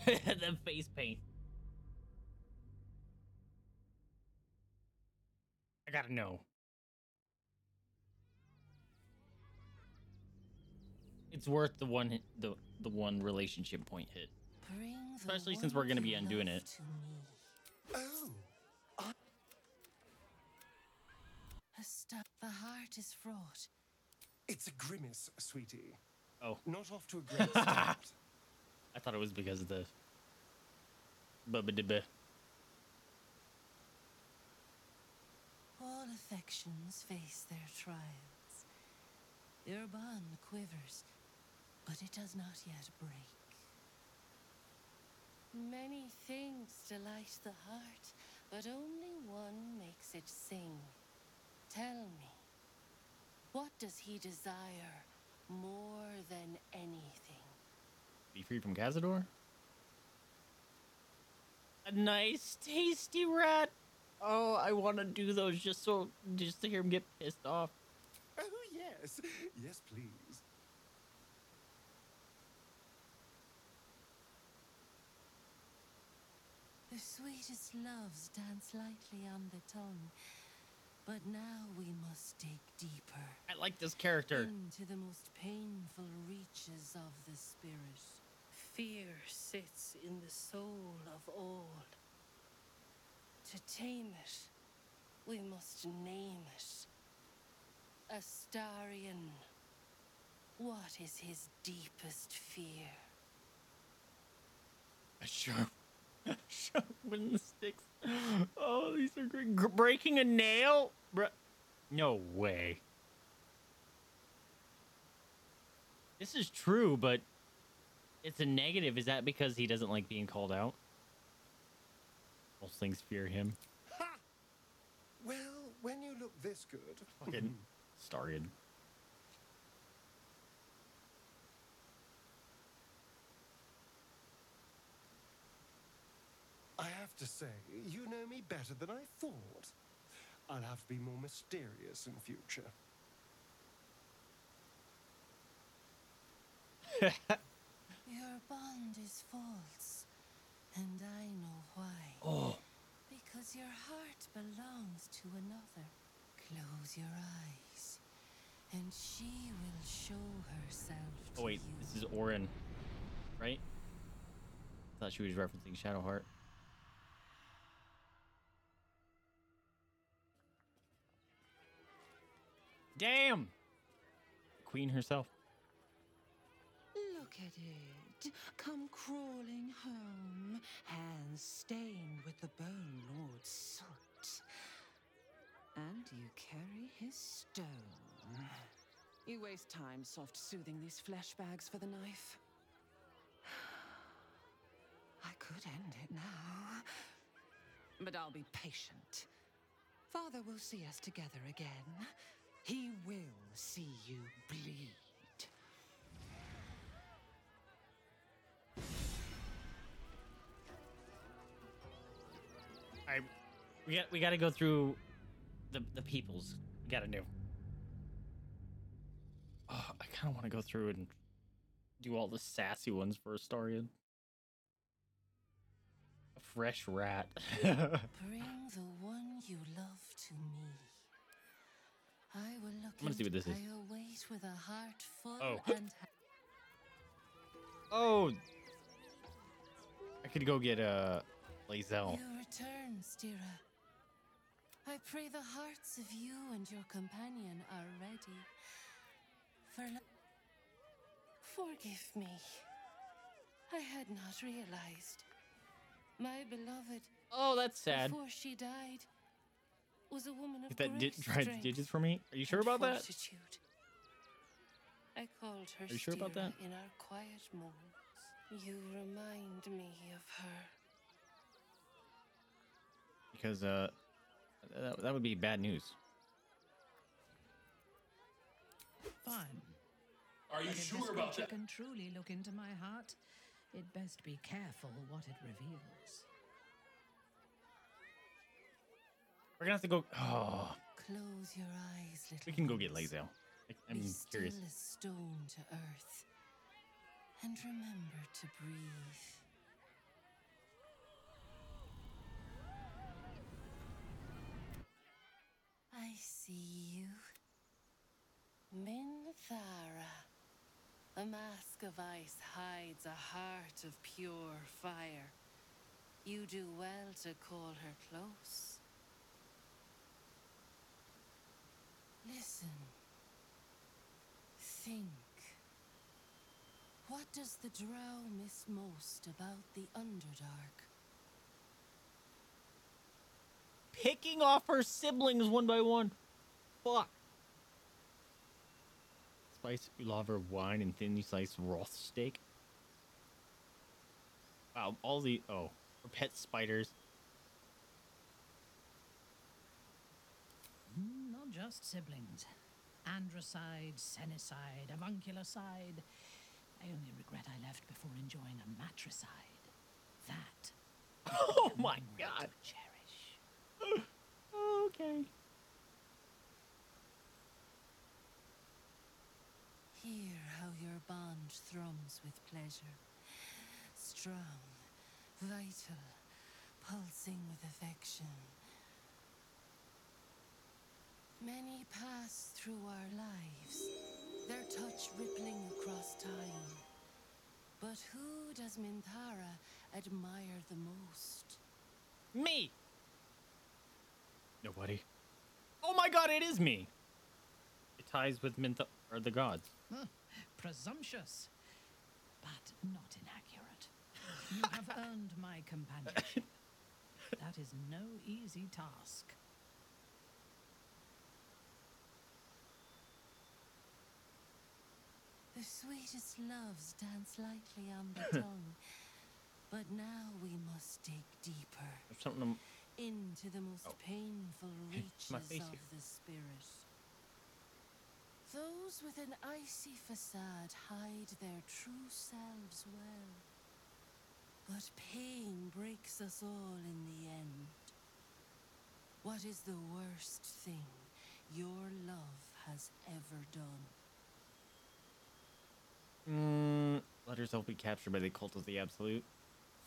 the face paint. I gotta know. It's worth the one relationship point hit, especially since we're gonna be undoing it. Oh, the heart is fraught. It's a grimace, sweetie. Oh, not off to a great start. I thought it was because of the bubba dibba. All affections face their trials. Their bond quivers. But it does not yet break. Many things delight the heart, but only one makes it sing. Tell me, what does he desire more than anything? Be free from Cazador? A nice, tasty rat. Oh, I want to do those just to hear him get pissed off. Oh, yes. Yes, please. The sweetest loves dance lightly on the tongue, but now we must dig deeper. I like this character. Into the most painful reaches of the spirit. Fear sits in the soul of all. To tame it, we must name it. Astarion, what is his deepest fear? A sharp. Sharpening the sticks. Oh, these are great. Breaking a nail? Bruh. No way. This is true, but it's a negative. Is that because he doesn't like being called out? Most things fear him. Ha! Well, when you look this good. Fucking started. I have to say, you know me better than I thought. I'll have to be more mysterious in future. Your bond is false, and I know why. Oh. Because your heart belongs to another. Close your eyes, and she will show herself to you. Oh wait, this is Orin, right? I thought she was referencing Shadowheart. Damn! Queen herself. Look at it. Come crawling home, hands stained with the Bone Lord's soot. And you carry his stone. You waste time soft-soothing these flesh bags for the knife. I could end it now, but I'll be patient. Father will see us together again. He will see you bleed. We gotta go through the peoples. We gotta do. Oh, I kind of want to go through and do all the sassy ones for Astarion. A fresh rat. Bring the one you love to me. I will look. I'm gonna see what this is. I await with a heart full and oh, I could go get Lae'zel. You return, Stira. I pray the hearts of you and your companion are ready. Forgive me. I had not realized my beloved. Oh, that's sad. Before she died, was a woman of great strength. Tried the digits for me. Are you sure about that? I called her. Are you sure about that? In our quiet moments, you remind me of her. Because that would be bad news. Fine. Are you sure about that? Can truly look into my heart. It best be careful what it reveals. We're gonna have to go. Oh. Close your eyes, little. We can go get Lae'zel. I'm curious. Still as stone to earth, and remember to breathe. I see you. Minthara. A mask of ice hides a heart of pure fire. You do well to call her close. Listen. Think. What does the drow miss most about the Underdark? Picking off her siblings one by one. Fuck. Spice, lava, wine, and thinly sliced roth steak. Wow, all the... Oh, or pet spiders. Not just siblings. Androcide, senicide, avunculicide. I only regret I left before enjoying a matricide. That... Oh my God! Cherish. Okay. Hear how your bond thrums with pleasure. Strong, vital, pulsing with affection. Many pass through our lives, their touch rippling across time. But who does Minthara admire the most? Me! Nobody. Oh my God, it is me! It ties with Minthara, or the gods. Huh. Presumptuous, but not inaccurate. You have earned my companionship. That is no easy task. The sweetest loves dance lightly on the tongue, but now we must dig deeper into the most painful reaches of the spirit. Those with an icy facade hide their true selves well. But pain breaks us all in the end. What is the worst thing your love has ever done? Let herself be captured by the cult of the absolute.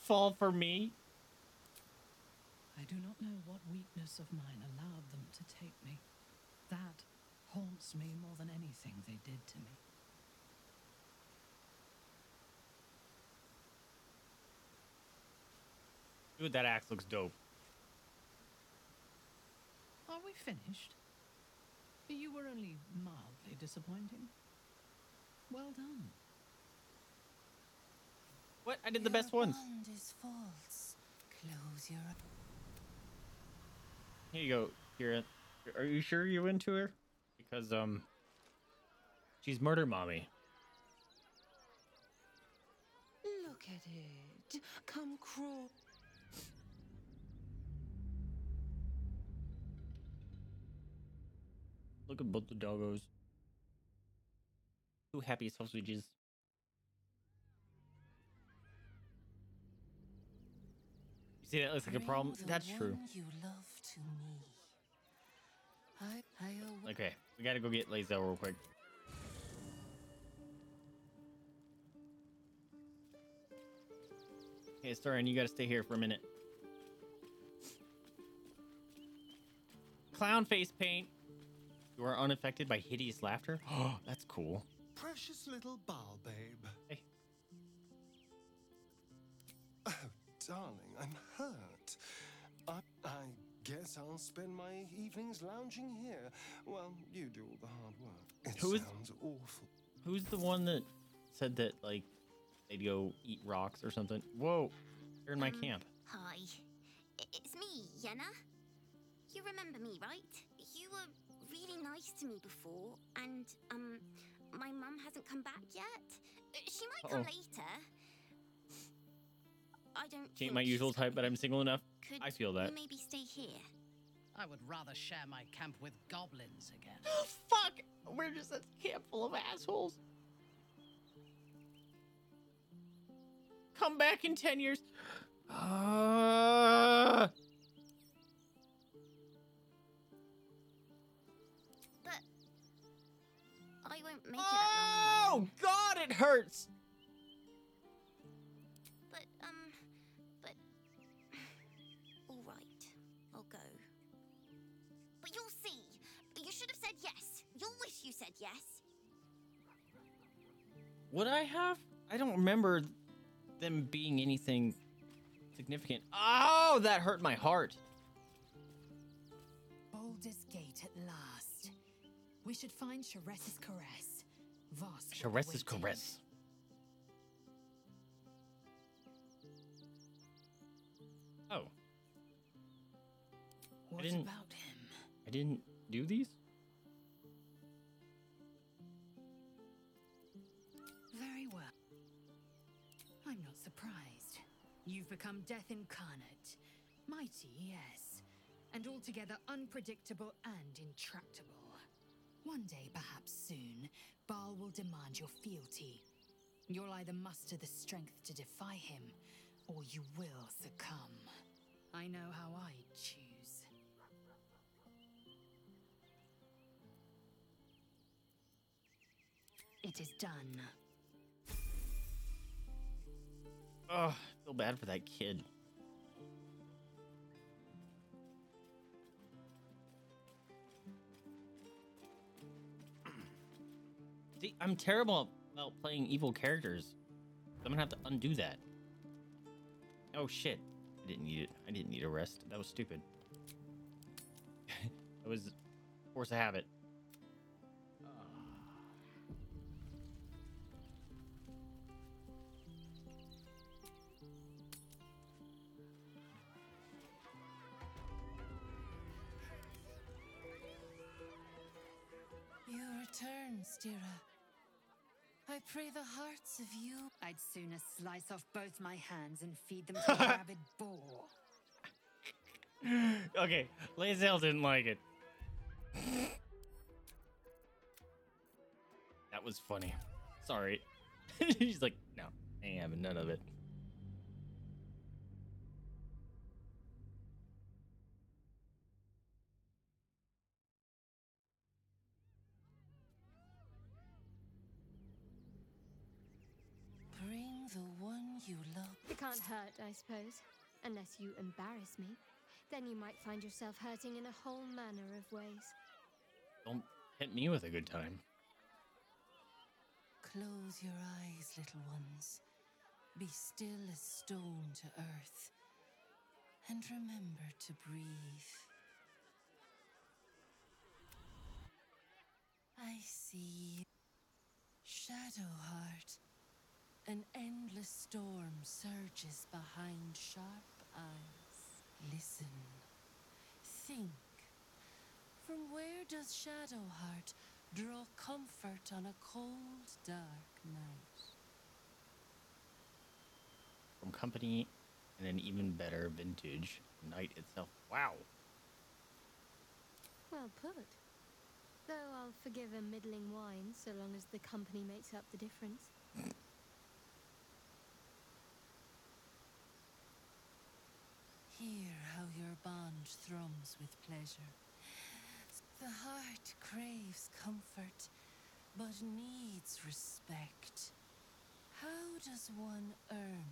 Fall for me? I do not know what weakness of mine allowed them to take me. That haunts me more than anything they did to me. Dude, that axe looks dope. Are we finished? You were only mildly disappointing. Well done. What? I did the best ones. Is false. Close your... Here you go, Kira. Are you sure you're into her? Because She's murder mommy. Look at it. Come crawl. Look at both the doggos. Two happy sausages. You see, that looks like a problem. That's true. You love to me. Okay, we gotta go get Lae'zel real quick. Okay, Astarion, you gotta stay here for a minute. Clown face paint. You are unaffected by hideous laughter. Oh, that's cool. Precious little Bhaal, babe. Hey. Oh, darling, I'm hurt. I guess I'll spend my evenings lounging here while you do all the hard work. It sounds awful. Who's the one that said that, like, they'd go eat rocks or something? Whoa, you're in my camp. Hi, it's me, Yenna. You remember me, right? You were really nice to me before, and my mum hasn't come back yet. She might come later. I don't. She ain't my usual type, but I'm single enough. I feel that. You maybe stay here. I would rather share my camp with goblins again. Fuck! We're just a camp full of assholes. Come back in 10 years. But I won't make it. Oh God, it hurts. But all right, I'll go. But you'll see. You should have said yes. You'll wish you said yes. Would I have? I don't remember them being anything significant. Oh, that hurt my heart. Baldur's Gate at last. We should find Sharess's Caress. Voss. Sharess's Caress. Oh. What about him? I didn't do these? Very well. I'm not surprised. You've become death incarnate. Mighty, yes. And altogether unpredictable and intractable. One day, perhaps soon, Bhaal will demand your fealty. You'll either muster the strength to defy him, or you will succumb. I know how I choose. It is done. Oh, I feel bad for that kid. See, I'm terrible about playing evil characters. I'm gonna have to undo that. Oh shit. I didn't need it. I didn't need a rest. That was stupid. That was force of habit. Stira, I pray the hearts of you. I'd sooner slice off both my hands and feed them to a rabid boar. Okay, Lae'zel didn't like it. That was funny. Sorry. She's like, no, I ain't having none of it. You love. It can't hurt, I suppose, unless you embarrass me. Then you might find yourself hurting in a whole manner of ways. Don't hit me with a good time. Close your eyes, little ones. Be still as stone to earth. And remember to breathe. I see. Shadowheart. An endless storm surges behind sharp eyes. Listen. Think. From where does Shadowheart draw comfort on a cold, dark night. From company and an even better vintage, night itself. Wow. Well put. Though I'll forgive a middling wine so long as the company makes up the difference. Hear how your bond thrums with pleasure. The heart craves comfort, but needs respect. How does one earn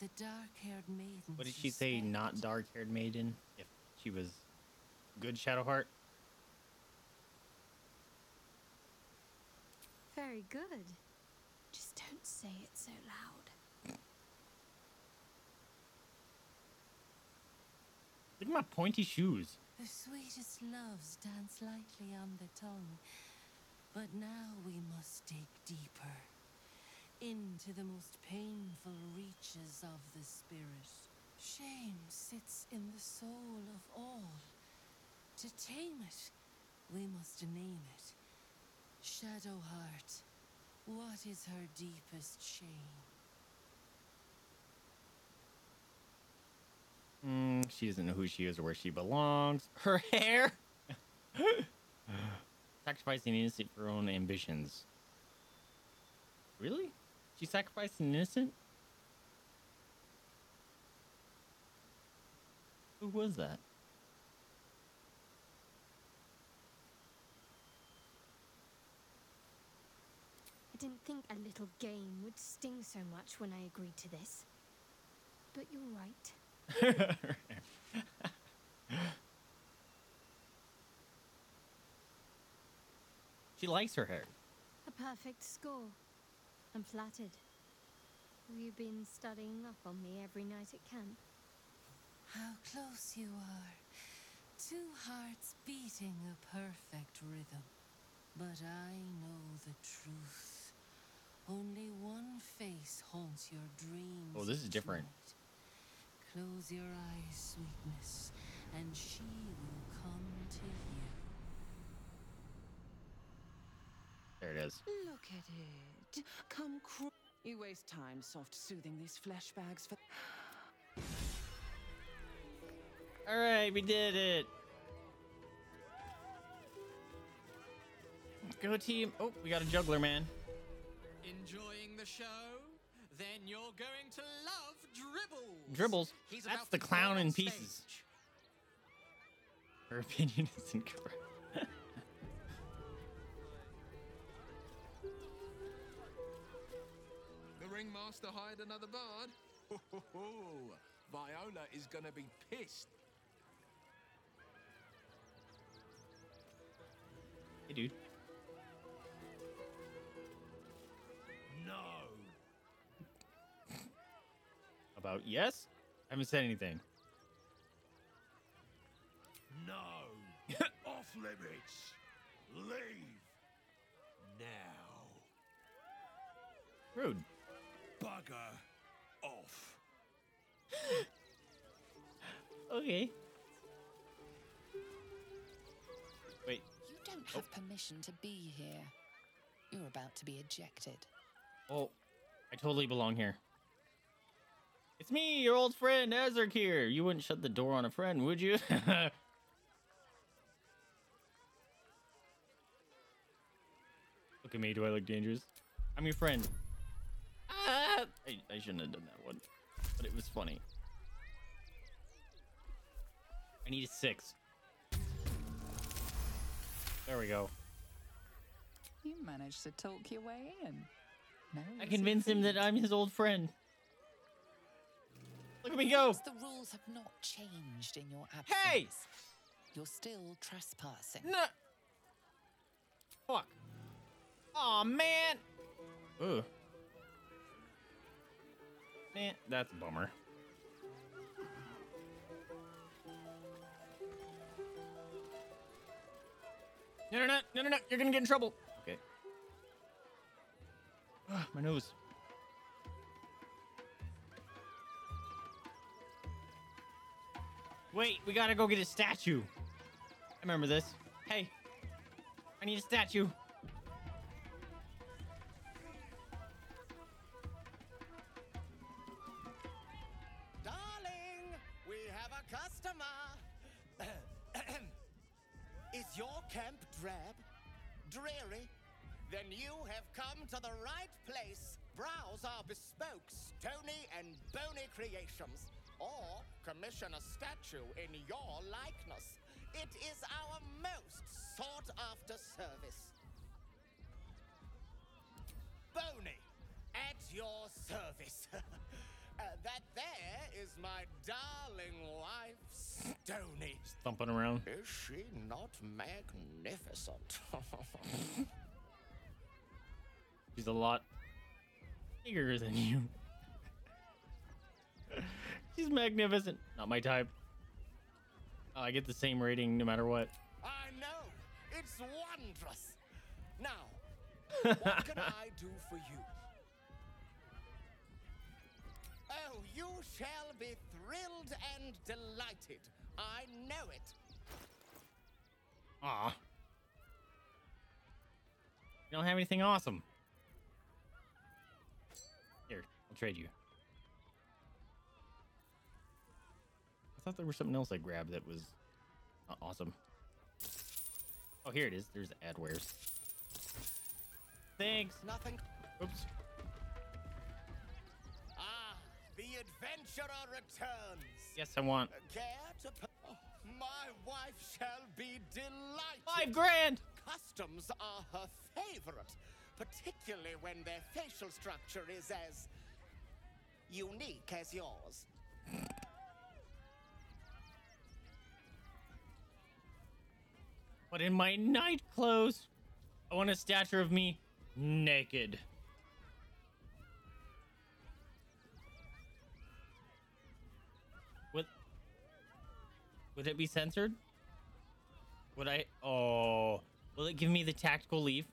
the dark-haired maiden? What did she say? Not dark-haired maiden? If she was good, Shadowheart? Very good. Just don't say it so loud. Look at my pointy shoes. The sweetest loves dance lightly on the tongue, but now we must dig deeper into the most painful reaches of the spirit. Shame sits in the soul of all. To tame it, we must name it. Shadowheart, what is her deepest shame? She doesn't know who she is or where she belongs. Her hair. Sacrificed an innocent for her own ambitions. Really? She sacrificed an innocent? Who was that? I didn't think a little game would sting so much when I agreed to this. But you're right. She likes her hair. A perfect score. I'm flattered. Have you been studying up on me every night at camp? How close you are. Two hearts beating a perfect rhythm. But I know the truth. Only one face haunts your dreams. Oh, this is different. Close your eyes, sweetness, and she will come to you. There it is. Look at it. Come, you waste time soft soothing these flesh bags for. All right, we did it. Go team! Oh, we got a juggler, man. Enjoying the show? Then you're going to love Dribbles. Dribbles? He's that's the clown in pieces. Her opinion is incorrect. The ringmaster hired another bard. Ho, ho, ho. Viola is going to be pissed. Hey, dude. No. About yes? I haven't said anything. No. Off limits. Leave. Now. Rude. Bugger off. Okay. Wait. You don't have permission to be here. You're about to be ejected. Oh, I totally belong here. It's me, your old friend, Ezric here. You wouldn't shut the door on a friend, would you? Look at me, do I look dangerous? I'm your friend. Ah! I shouldn't have done that one, but it was funny. I need a 6. There we go. You managed to talk your way in. No, I convinced him that I'm his old friend. Look at me go. The rules have not changed in your absence. Hey! You're still trespassing. No. Fuck. Aw, man. Ooh. Man, that's a bummer. No. You're gonna get in trouble. Okay. Ah, my nose. Wait, we gotta go get a statue. I remember this. Hey. I need a statue. Darling, we have a customer. Is your camp dreary? Then you have come to the right place. Browse our bespoke stony and bony creations, or commission a statue in your likeness. It is our most sought-after service. Bony, at your service. That there is my darling wife, Stony. Thumping around. Is she not magnificent? She's a lot bigger than you. She's magnificent. Not my type. I get the same rating no matter what. I know. It's wondrous. Now, what can I do for you? Oh, you shall be thrilled and delighted. I know it. Ah. You don't have anything awesome. Here, I'll trade you. I thought there was something else I grabbed that was not awesome. Oh, here it is. There's the adwares. Thanks. Nothing. Oops. Ah, the adventurer returns. Yes, I want. My wife shall be delighted. $5,000. Customs are her favorite, particularly when their facial structure is as unique as yours. But in my night clothes, I want a statue of me naked. Would it be censored? Would I? Oh, will it give me the tactical leave?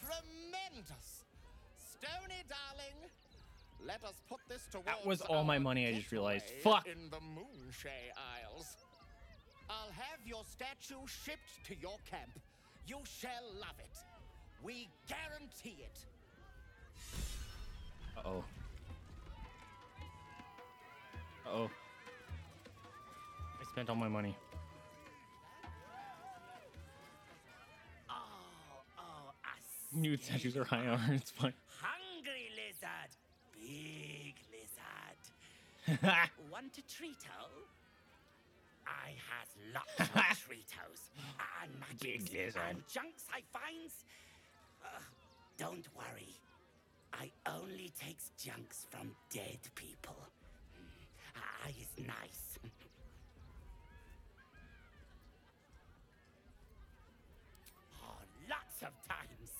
Tremendous, Stony darling. Let us put this to work. That was all my money. I just realized. Fuck. In the Moonshade Isles. I'll have your statue shipped to your camp. You shall love it. We guarantee it. Uh-oh. Uh-oh. I spent all my money. New statues are high armor. It's fine. Hungry lizard. Big lizard. Want to treat her? I has lots of treatos and magics and junks I finds. Don't worry, I only takes junks from dead people. I is nice. Oh, lots of times.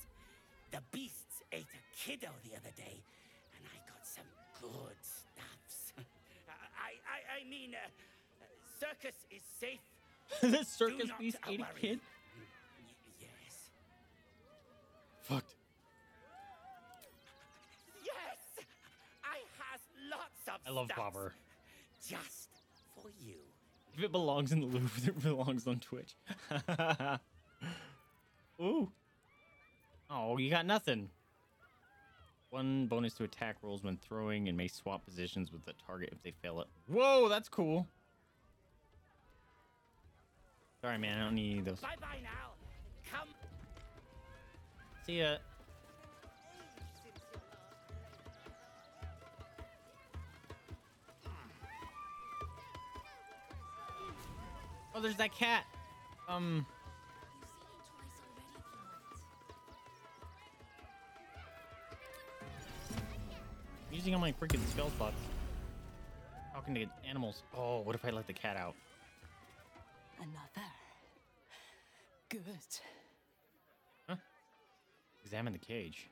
The beasts ate a kiddo the other day, and I got some good stuffs. I mean. Circus is safe. The circus beast ate a kid? Yes. Fucked. Yes! I has lots of I love Bobber. Just for you. If it belongs in the Louvre, it belongs on Twitch. Ooh. Oh, you got nothing. One bonus to attack rolls when throwing and may swap positions with the target if they fail it. Whoa, that's cool. Sorry, man, I don't need those. Bye bye now. Come. See ya. Oh, there's that cat. I'm using all my freaking spell slots. Talking to animals. Oh, what if I let the cat out? Another. Good. Huh? Examine the cage.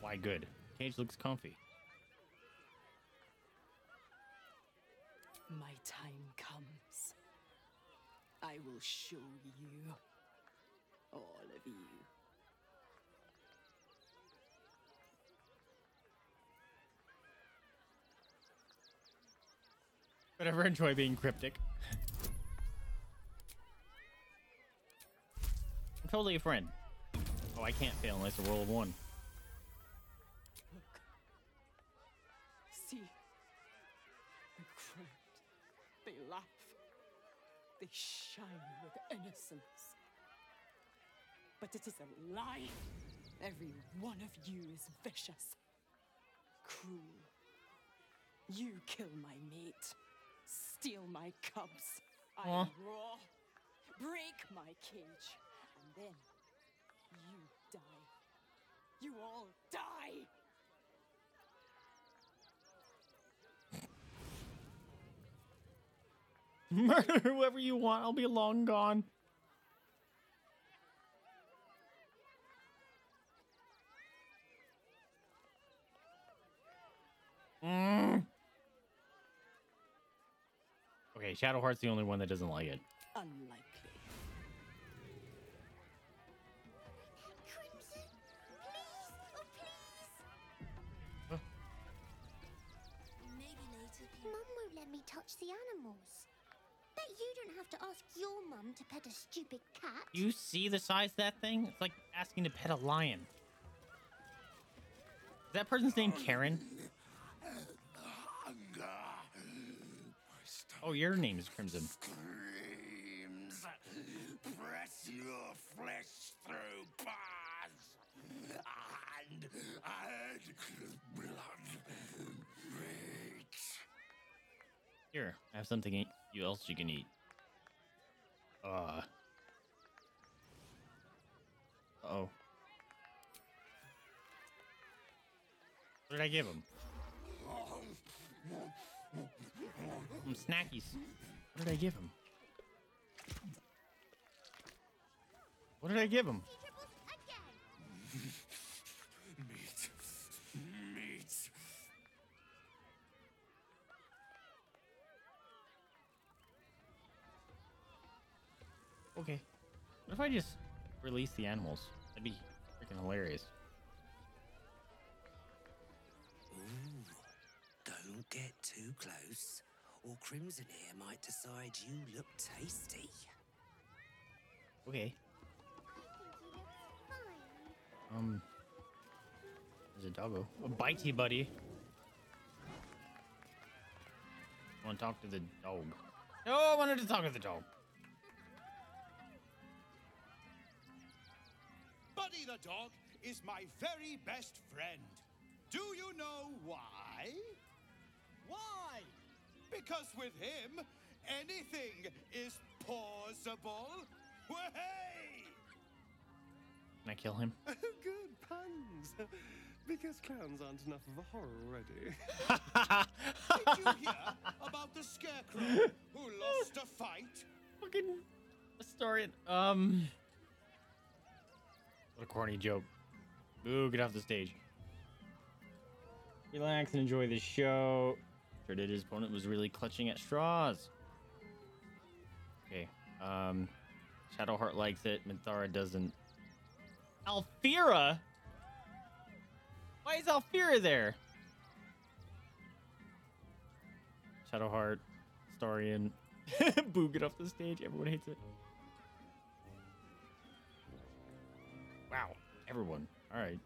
Why good? Cage looks comfy. My time comes. I will show you. All of you. But I never enjoy being cryptic. totally a friend. Oh, I can't fail unless a roll of one. Look. See. They cry. They laugh. They shine with innocence. But it is a lie. Every one of you is vicious. Cruel. You kill my mate. Steal my cubs. I roar. Break my cage. And then you die. You all die. Murder whoever you want. I'll be long gone. Okay, Shadowheart's the only one that doesn't like it. Unlikely. Crimson, please, oh please. Huh? Maybe later. Mum won't let me touch the animals. Bet you don't have to ask your mum to pet a stupid cat. You see the size of that thing? It's like asking to pet a lion. Is that person's name Karen? Oh, your name is Crimson. Screams. Press your flesh through bars. And blood breaks. Here, I have something else you can eat. Uh-oh. What did I give him? Some snackies. What did I give him? What did I give him? Meat. Meat. Okay. What if I just release the animals? That'd be freaking hilarious. Don't get too close, or Crimson here might decide you look tasty. Okay. There's a doggo. Oh, bitey buddy. I want to talk to the dog. No, I wanted to talk to the dog. Buddy the dog is my very best friend. Do you know why? Why? Because with him, anything is plausible. Way! Can I kill him? Good puns. Because clowns aren't enough of a horror already. Did you hear about the scarecrow who lost a fight? Fucking Astarion. What a corny joke. Boo, get off the stage. Relax and enjoy the show. Sure did. His opponent was really clutching at straws. Okay. Shadowheart likes it. Minthara doesn't. Alfira? Why is Alfira there? Shadowheart. Astarion. Boo, get off the stage. Everyone hates it. Wow. Everyone. All right.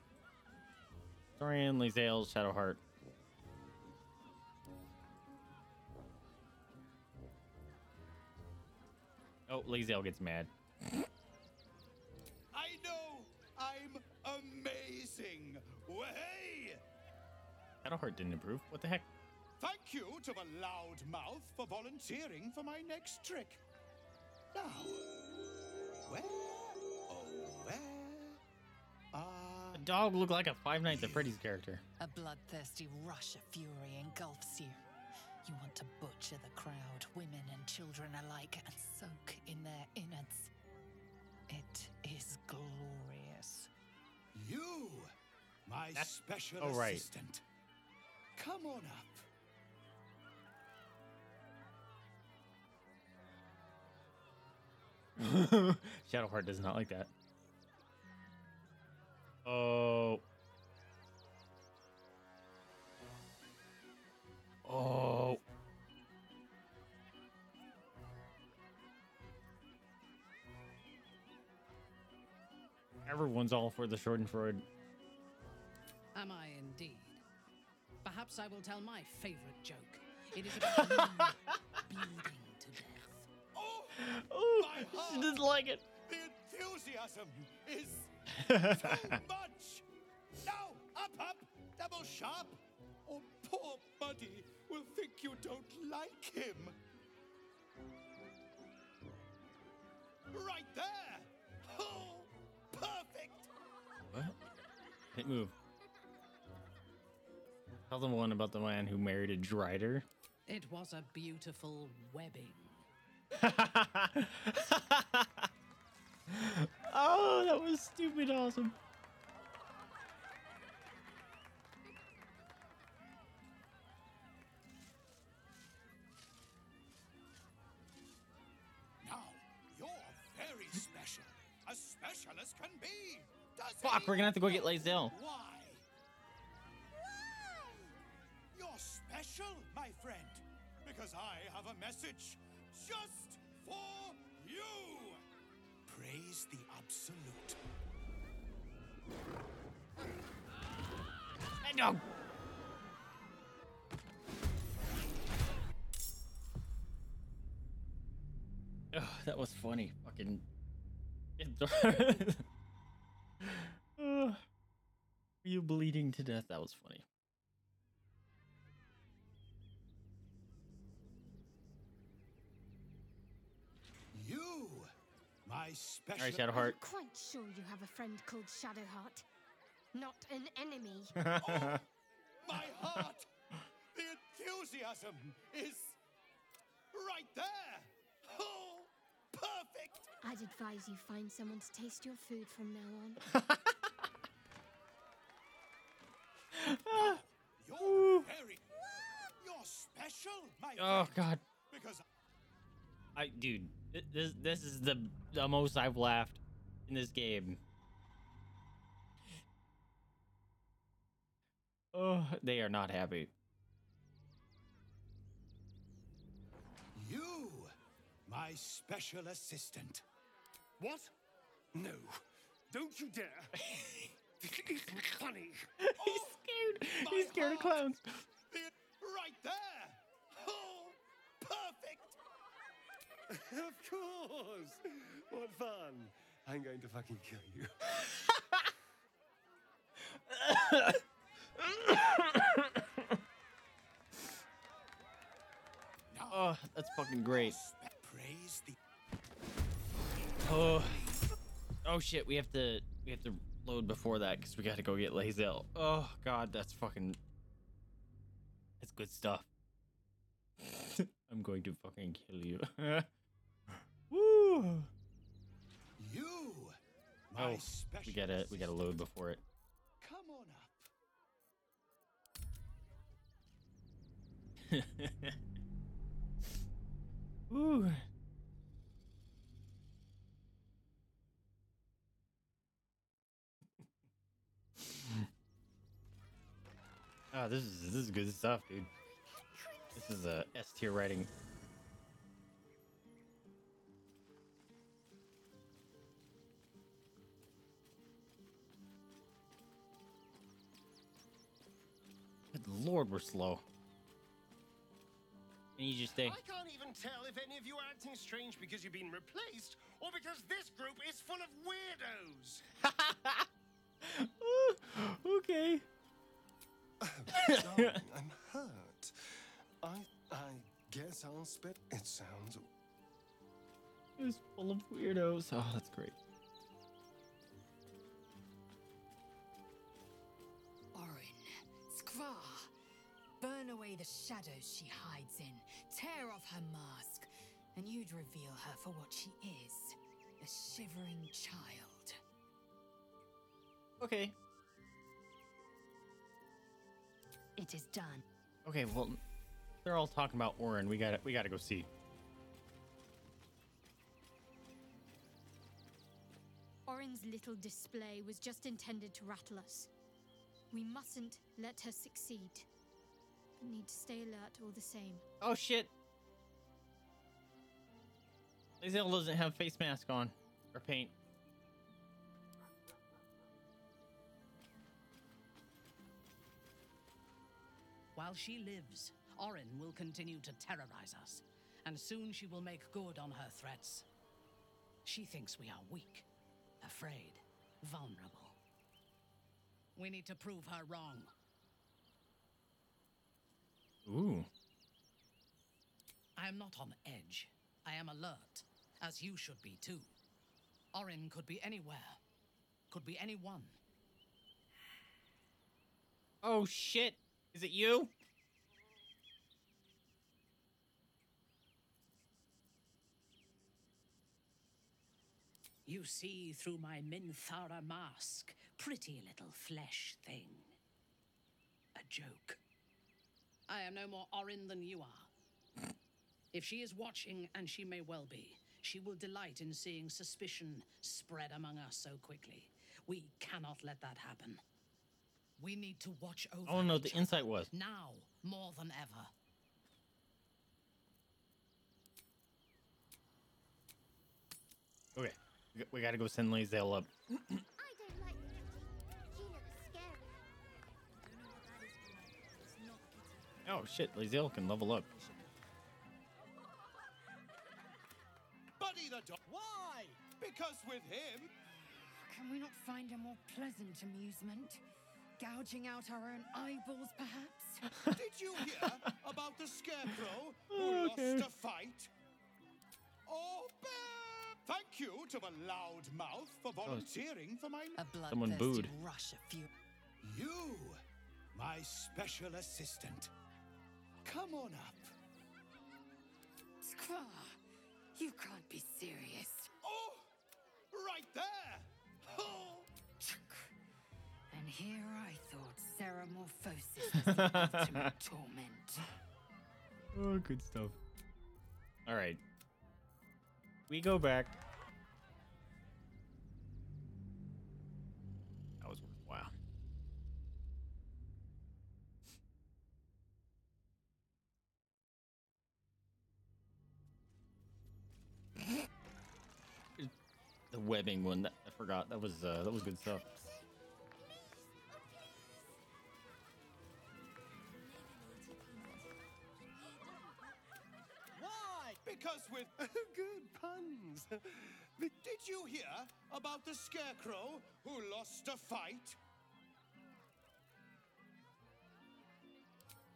Astarion, Lae'zel, Shadowheart. Oh, Lae'zel gets mad. I know I'm amazing. Way! Shadowheart didn't approve. What the heck? Thank you to the loud mouth for volunteering for my next trick. Now, where the dog looked like a Five Nights at Freddy's character. A bloodthirsty rush of fury engulfs you. You want to butcher the crowd, women and children alike, and soak in their innards. It is glorious. You, my special assistant. Come on up. Shadowheart does not like that. Oh. Everyone's all for the Schadenfreude. Am I indeed? Perhaps I will tell my favorite joke. It is about me bleeding to death. Oh, oh she doesn't like it. The enthusiasm is so much. Now, up, double sharp, or poor Buddy will think you don't like him. Right there. Oh, perfect. What? Hit move. Tell the one about the man who married a drider. It was a beautiful webbing. Oh, that was stupid awesome. Now, you're very special. A specialist can be. Does fuck, we're gonna have to go get Lae'zel. Why? You're special, my friend, because I have a message just for you. Praise the absolute. No. Oh, that was funny. Fucking. Are you bleeding to death? That was funny. You, my special. All right, Shadowheart. I'm quite sure you have a friend called Shadowheart, not an enemy. Oh, my heart! The enthusiasm is right there. Oh, perfect. I'd advise you find someone to taste your food from now on. You're very, you're special, my friend. Oh God. Because. Dude, this is the most I've laughed in this game. Oh, they are not happy. You, my special assistant. What? No, don't you dare. This is funny. He's scared. He's scared of clowns. Right there. Oh, perfect. Of course. What fun. I'm going to fucking kill you. Oh, that's fucking great. Praise the. Oh shit, we have to load before that cuz we got to go get Lae'zel. Oh god, that's fucking that's good stuff. I'm going to fucking kill you. Woo! You, my special we gotta load before it. Come on up. Woo! Ah, this is good stuff, dude. This is a S tier writing. Good lord, we're slow. And you just think I can't even tell if any of you are acting strange because you've been replaced or because this group is full of weirdos. Okay. Darling, I'm hurt. I guess I'll spit. It sounds. It's full of weirdos. Oh, that's great. Orin, Skra, burn away the shadows she hides in. Tear off her mask, and you'd reveal her for what she is—a shivering child. Okay. It is done. Okay. Well. They're all talking about Orin. We gotta go see. Orin's little display was just intended to rattle us. We mustn't let her succeed. We need to stay alert all the same. Oh shit! Lae'zel doesn't have face mask on or paint. While she lives, Orin will continue to terrorize us, and soon she will make good on her threats. She thinks we are weak, afraid, vulnerable. We need to prove her wrong. Ooh. I am not on edge. I am alert, as you should be too. Orin could be anywhere, could be anyone. Oh shit, is it you? You see through my Minthara mask, pretty little flesh thing. A joke. I am no more Orin than you are. If she is watching, and she may well be, she will delight in seeing suspicion spread among us so quickly. We cannot let that happen. We need to watch over. Oh no, the insight was. Now, more than ever. Okay, we gotta go send Lae'zel up. I don't like it. Gina was scary. Oh shit, Lae'zel can level up. Why? Because with him... Can we not find a more pleasant amusement? Gouging out our own eyeballs, perhaps? Did you hear about the scarecrow who lost a fight? Oh, thank you to the loud mouth for volunteering for my... A bloodthirsty rush of fury. You, my special assistant. Come on up. Scraw. You can't be serious. Oh, right there. Oh. And here I thought Ceramorphosis was the ultimate torment. Oh, good stuff. All right. We go back. That was worthwhile. The webbing one that I forgot. That was good stuff. Why? Because with good puns. Did you hear about the scarecrow who lost a fight?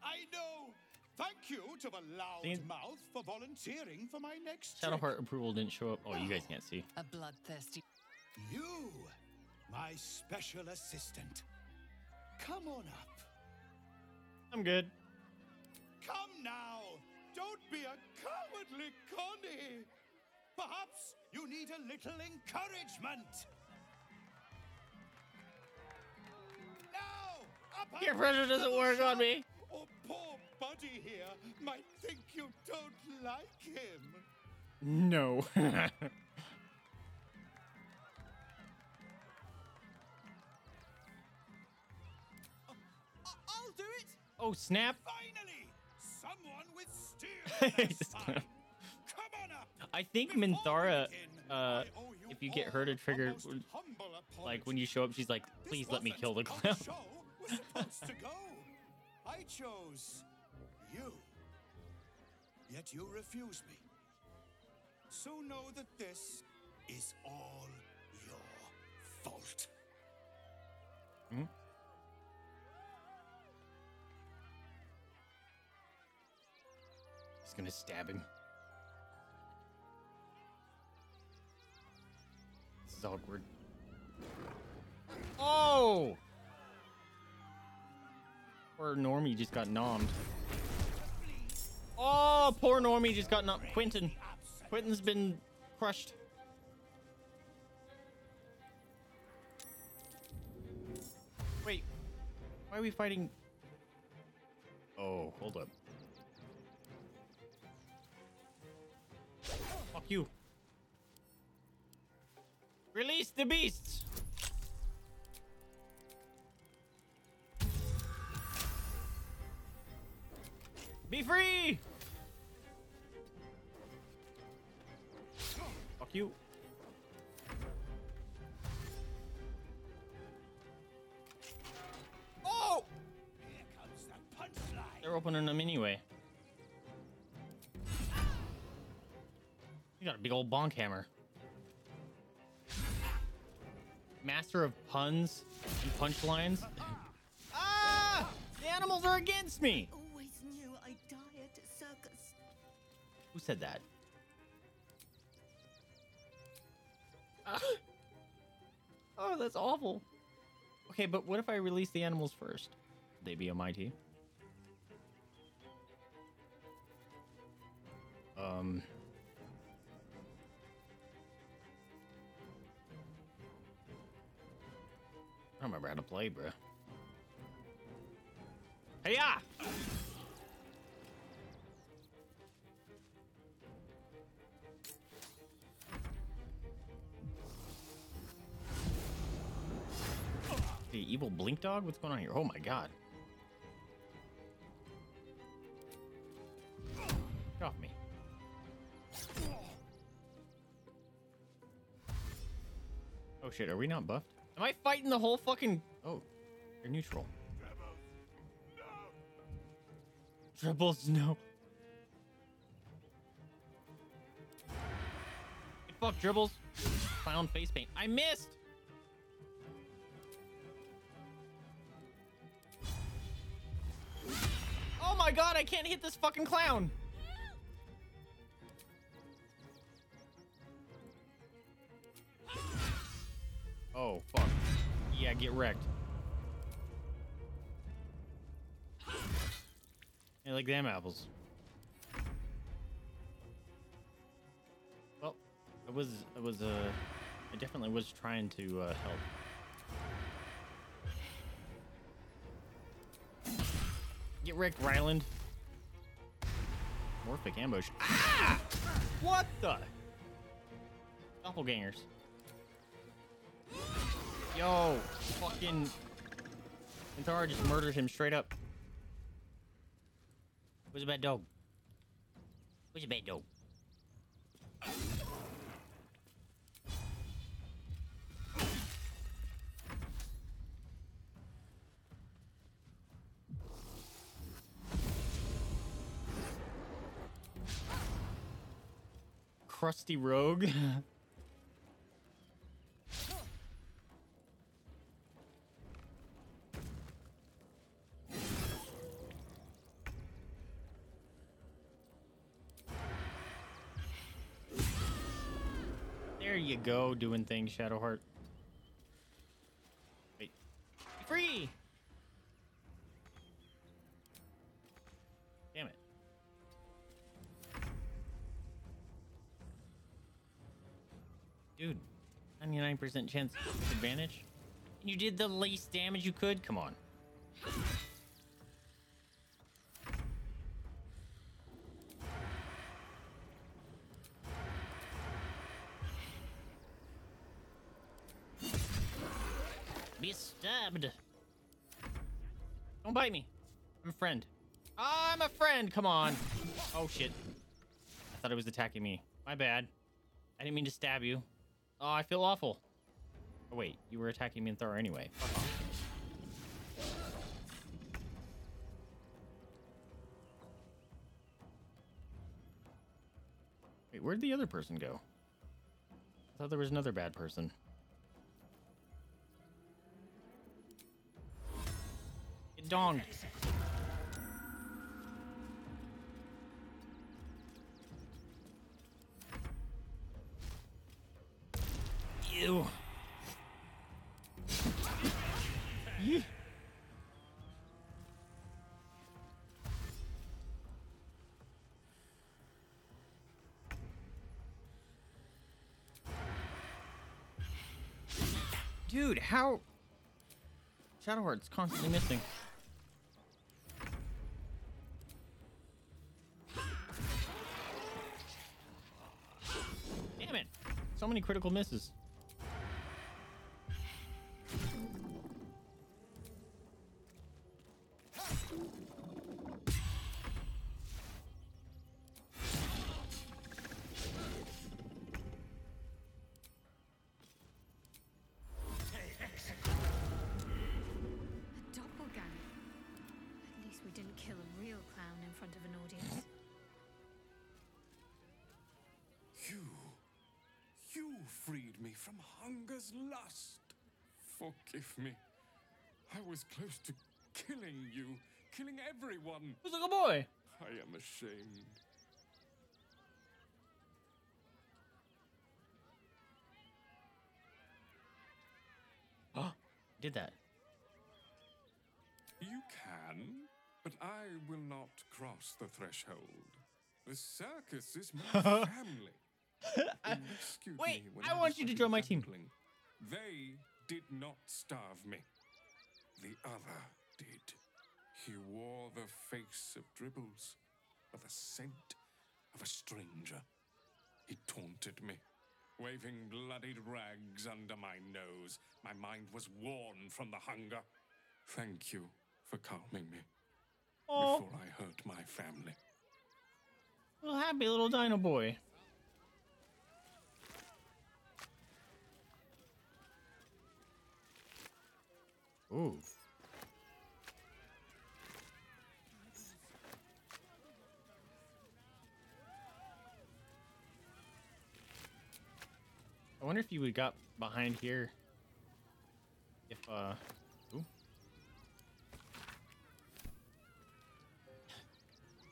I know. Thank you to the loud mouth for volunteering for my next Shadowheart trick. Approval didn't show up. Oh, you guys can't see. A bloodthirsty. You, my special assistant. Come on up. I'm good. Come now. Don't be a cowardly Connie. Perhaps you need a little encouragement. Now, up. Your pressure doesn't work on me. Oh, poor buddy here might think you don't like him. No. I'll do it. Oh, snap. Finally, someone with steel. Come on up. I think Minthara, if you get her to trigger, like when you show up, she's like, please let me kill the clown. We're supposed to go. I chose you, yet you refuse me. So know that this is all your fault. Hmm? He's gonna stab him. This is awkward. Oh! Poor Normie just got nommed. Oh, poor Normie just got nommed. Quentin. Quentin's been crushed. Wait. Why are we fighting? Oh, hold up. Fuck you. Release the beasts. Be free! Fuck you. Oh! Here comes the punchline. They're opening them anyway. You got a big old bonk hammer. Master of puns and punchlines. Ah! The animals are against me! I always knew I'd die at a circus. Who said that? Oh, that's awful. Okay, but what if I release the animals first? Would they be on my team? I don't remember how to play, bro. Hey-ya! The evil blink dog? What's going on here? Oh my god. Get off me. Oh shit, are we not buffed? Am I fighting the whole fucking... Oh, you're neutral. Dribbles, no. Dribbles, no. Hey, fuck Dribbles. Clown face paint. I missed! Oh my god, I can't hit this fucking clown! Oh, fuck. Yeah, get wrecked. I like them apples. Well, I definitely was trying to, help. Get wrecked, Ryland. Morphic ambush. Ah! What the? Doppelgangers. Yo, fucking Minthara just murdered him straight up. Where's a bad dog? Where's a bad dog? Crusty rogue. There you go, doing things, Shadowheart. Wait. Free! Damn it. Dude, 99% chance disadvantage. You did the least damage you could. Come on. Be stabbed. Don't bite me. I'm a friend. I'm a friend. Come on. Oh shit. I thought it was attacking me. My bad. I didn't mean to stab you. Oh, I feel awful. Oh, wait. You were attacking Minthara anyway. Wait, where'd the other person go? I thought there was another bad person. Get donged. Ew. Yeah. Dude, how? Shadowheart's constantly missing. Damn it. So many critical misses. Didn't kill a real freed me from hunger's lust. Forgive me. I was close to killing you, killing everyone. It was like a boy. I am ashamed. Oh, did that. You can, but I will not cross the threshold. The circus is my family. Wait, I want you to join my team. They did not starve me. The other did. He wore the face of Dribbles, but the scent of a stranger. He taunted me, waving bloodied rags under my nose. My mind was worn from the hunger. Thank you for calming me before I hurt my family. Little happy little dino boy. Ooh. I wonder if you would got behind here if ooh.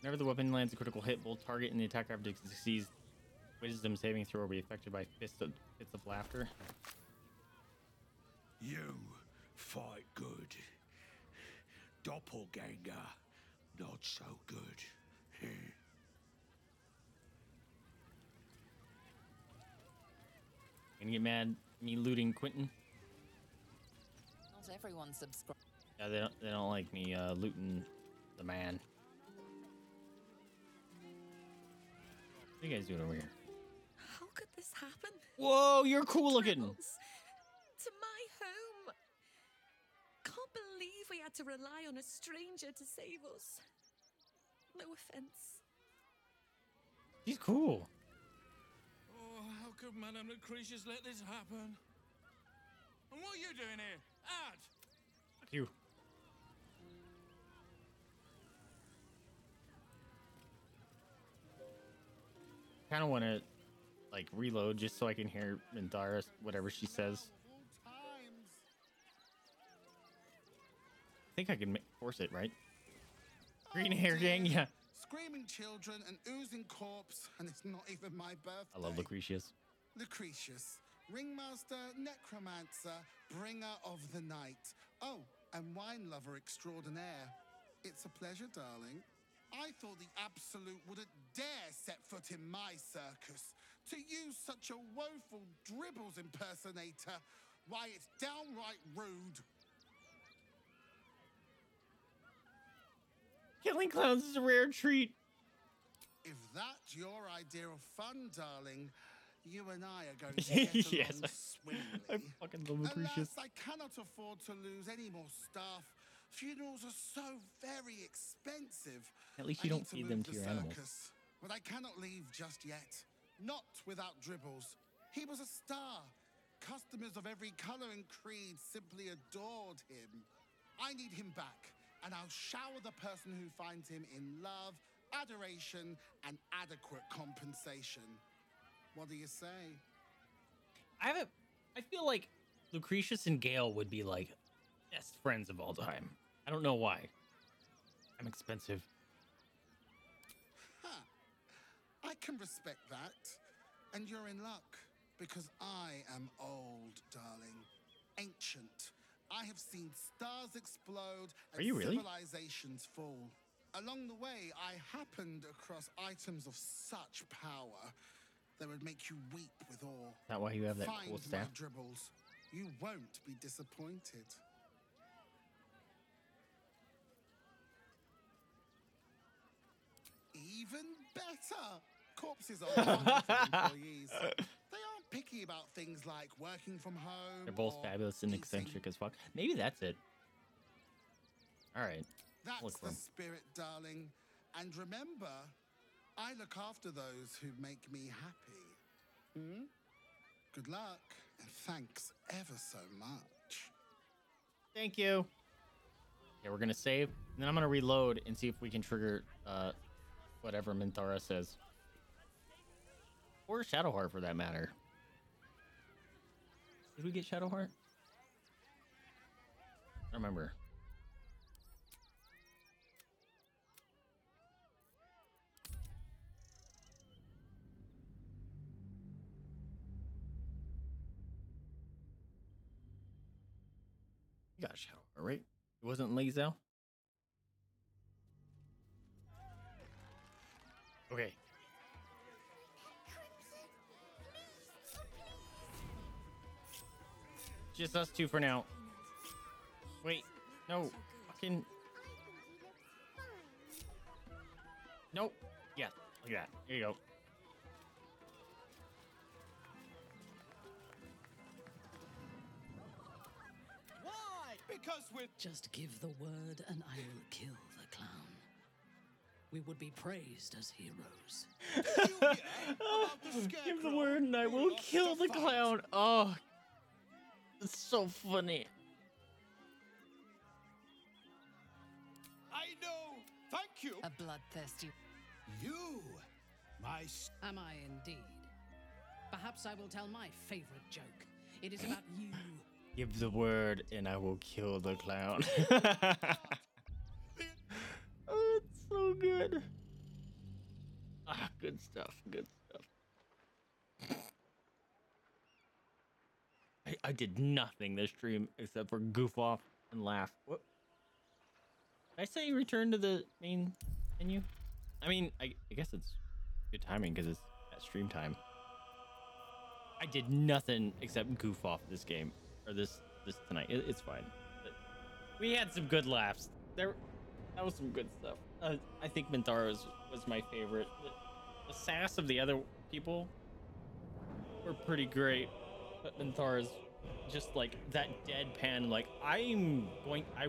Whenever the weapon lands a critical hit, both target and the attacker object succeeds. Wisdom saving throw will be affected by fits of laughter. You fight good. Doppelganger, not so good. Gonna get mad me looting Quentin? Not everyone subscribes. Yeah, they don't like me looting the man. What are you guys doing over here? How could this happen? Whoa, you're cool looking. To my home. Can't believe we had to rely on a stranger to save us. No offense. He's cool. Oh, how could Madame Lucretious let this happen? And what are you doing here? Ad! Fuck you. I kind of want to like reload just so I can hear Minthara, whatever she says. I think I can force it, right? Green hair gang, yeah. Screaming children and oozing corpse, and it's not even my birthday. I love Lucretious. Lucretious, ringmaster, necromancer, bringer of the night. Oh, and wine lover extraordinaire. It's a pleasure, darling. I thought the Absolute wouldn't dare set foot in my circus. To use such a woeful Dribbles impersonator, why, it's downright rude. Killing clowns is a rare treat. If that's your idea of fun, darling, you and I are going to get along yes. Swimmingly. I fucking love Lucretious. Alas, I cannot afford to lose any more staff. Funerals are so very expensive. At least you don't feed them to your animals. But I cannot leave just yet. Not without Dribbles. He was a star. Customers of every color and creed simply adored him. I need him back, and I'll shower the person who finds him in love, adoration, and adequate compensation. What do you say? I feel like Lucretious and Gale would be like best friends of all time. I don't know why. I'm expensive. Huh. I can respect that. And you're in luck, because I am old, darling. Ancient. I have seen stars explode and civilizations fall. Along the way, I happened across items of such power that would make you weep with awe. Is that why you have that cool staff? Find my Dribbles. You won't be disappointed. Even better. Corpses are wonderful employees. They aren't picky about things like working from home. They're both fabulous and eccentric as fuck. Maybe that's it. All right. That's the spirit, darling. And remember, I look after those who make me happy. Hmm? Good luck, and thanks ever so much. Thank you. Yeah, we're going to save, and then I'm going to reload and see if we can trigger whatever Minthara says. Or Shadowheart, for that matter. Did we get Shadowheart? I remember. You got Shadowheart, right? It wasn't Lae'zel? Okay. Just us two for now. Wait, no, fucking. Nope. Yeah, look at that. Here you go. Why? Because we're. Just give the word, and I will kill the clown. We would be praised as heroes. Give the word, and I will kill the clown. Oh. It's so funny. I know. Thank you. A bloodthirsty. You, my. Am I indeed? Perhaps I will tell my favorite joke. It is about you. Give the word, and I will kill the clown. Oh, it's so good. Ah, good stuff. Good stuff. I did nothing this stream except for goof off and laugh. What? Did I say return to the main menu? I mean, I guess it's good timing because it's at stream time. I did nothing except goof off this game or this tonight. It's fine. But we had some good laughs. That was some good stuff. I think Minthara was my favorite. The sass of the other people were pretty great. But Minthara's just like that deadpan, like I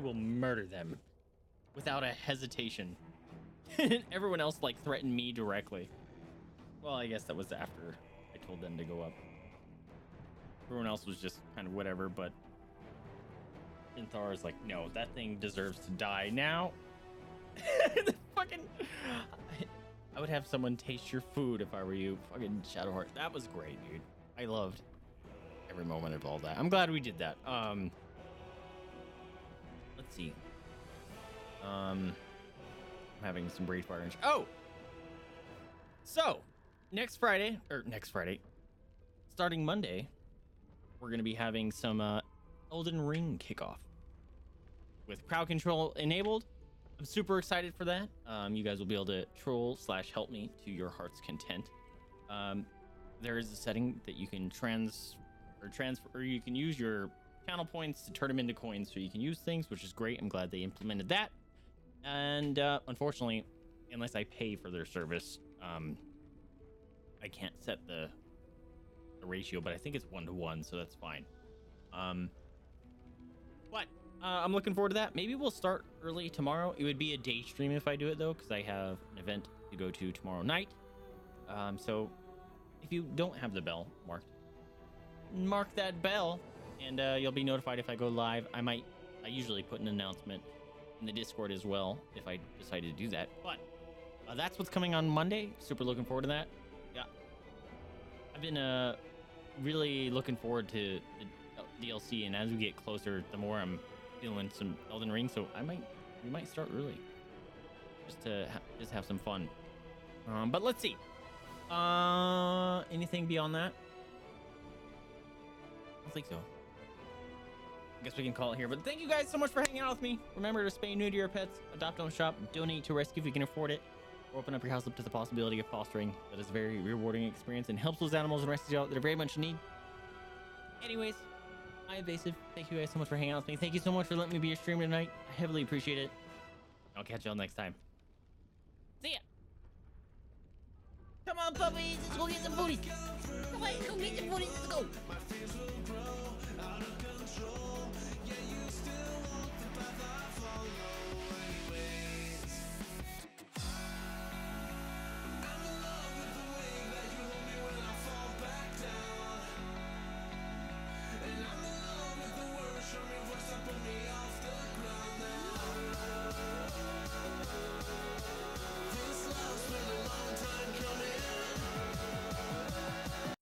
will murder them without a hesitation. Everyone else like threatened me directly. Well, I guess that was after I told them to go up. Everyone else was just kind of whatever, but Minthara's like, no, that thing deserves to die now. Fucking, I would have someone taste your food if I were you. Fucking Shadowheart, that was great, dude. I loved every moment of all that. I'm glad we did that. Let's see. I'm having some braid fire. Oh! So, next Friday, starting Monday, we're going to be having some Elden Ring kickoff with crowd control enabled. I'm super excited for that. You guys will be able to troll/help me to your heart's content. There is a setting that you can transfer, or you can use your channel points to turn them into coins, so you can use things, which is great. I'm glad they implemented that. And unfortunately, unless I pay for their service, I can't set the ratio, but I think it's 1-to-1, so that's fine. But I'm looking forward to that. Maybe we'll start early tomorrow. It would be a day stream if I do it though, because I have an event to go to tomorrow night. So if you don't have the bell marked, mark that bell, and you'll be notified if I go live. I usually put an announcement in the Discord as well if I decide to do that, but that's what's coming on Monday. Super looking forward to that. Yeah, I've been really looking forward to the DLC, and as we get closer, the more I'm feeling some Elden Ring, so we might start early just to have some fun. But let's see, anything beyond that? I don't think so. I guess we can call it here, but thank you guys so much for hanging out with me. Remember to spay new to your pets, adopt, don't shop, donate to rescue if you can afford it, or open up your house up to the possibility of fostering. That is a very rewarding experience and helps those animals and rescues out that are very much in need. Anyways, I'm Evasive. Thank you guys so much for hanging out with me. Thank you so much for letting me be your streamer tonight. I heavily appreciate it. I'll catch y'all next time. See ya. Come on, puppies, let's go get some booties. Come on, let's go get some booties, let's go. My fears will grow out of control. Yeah, you still walk the path I follow.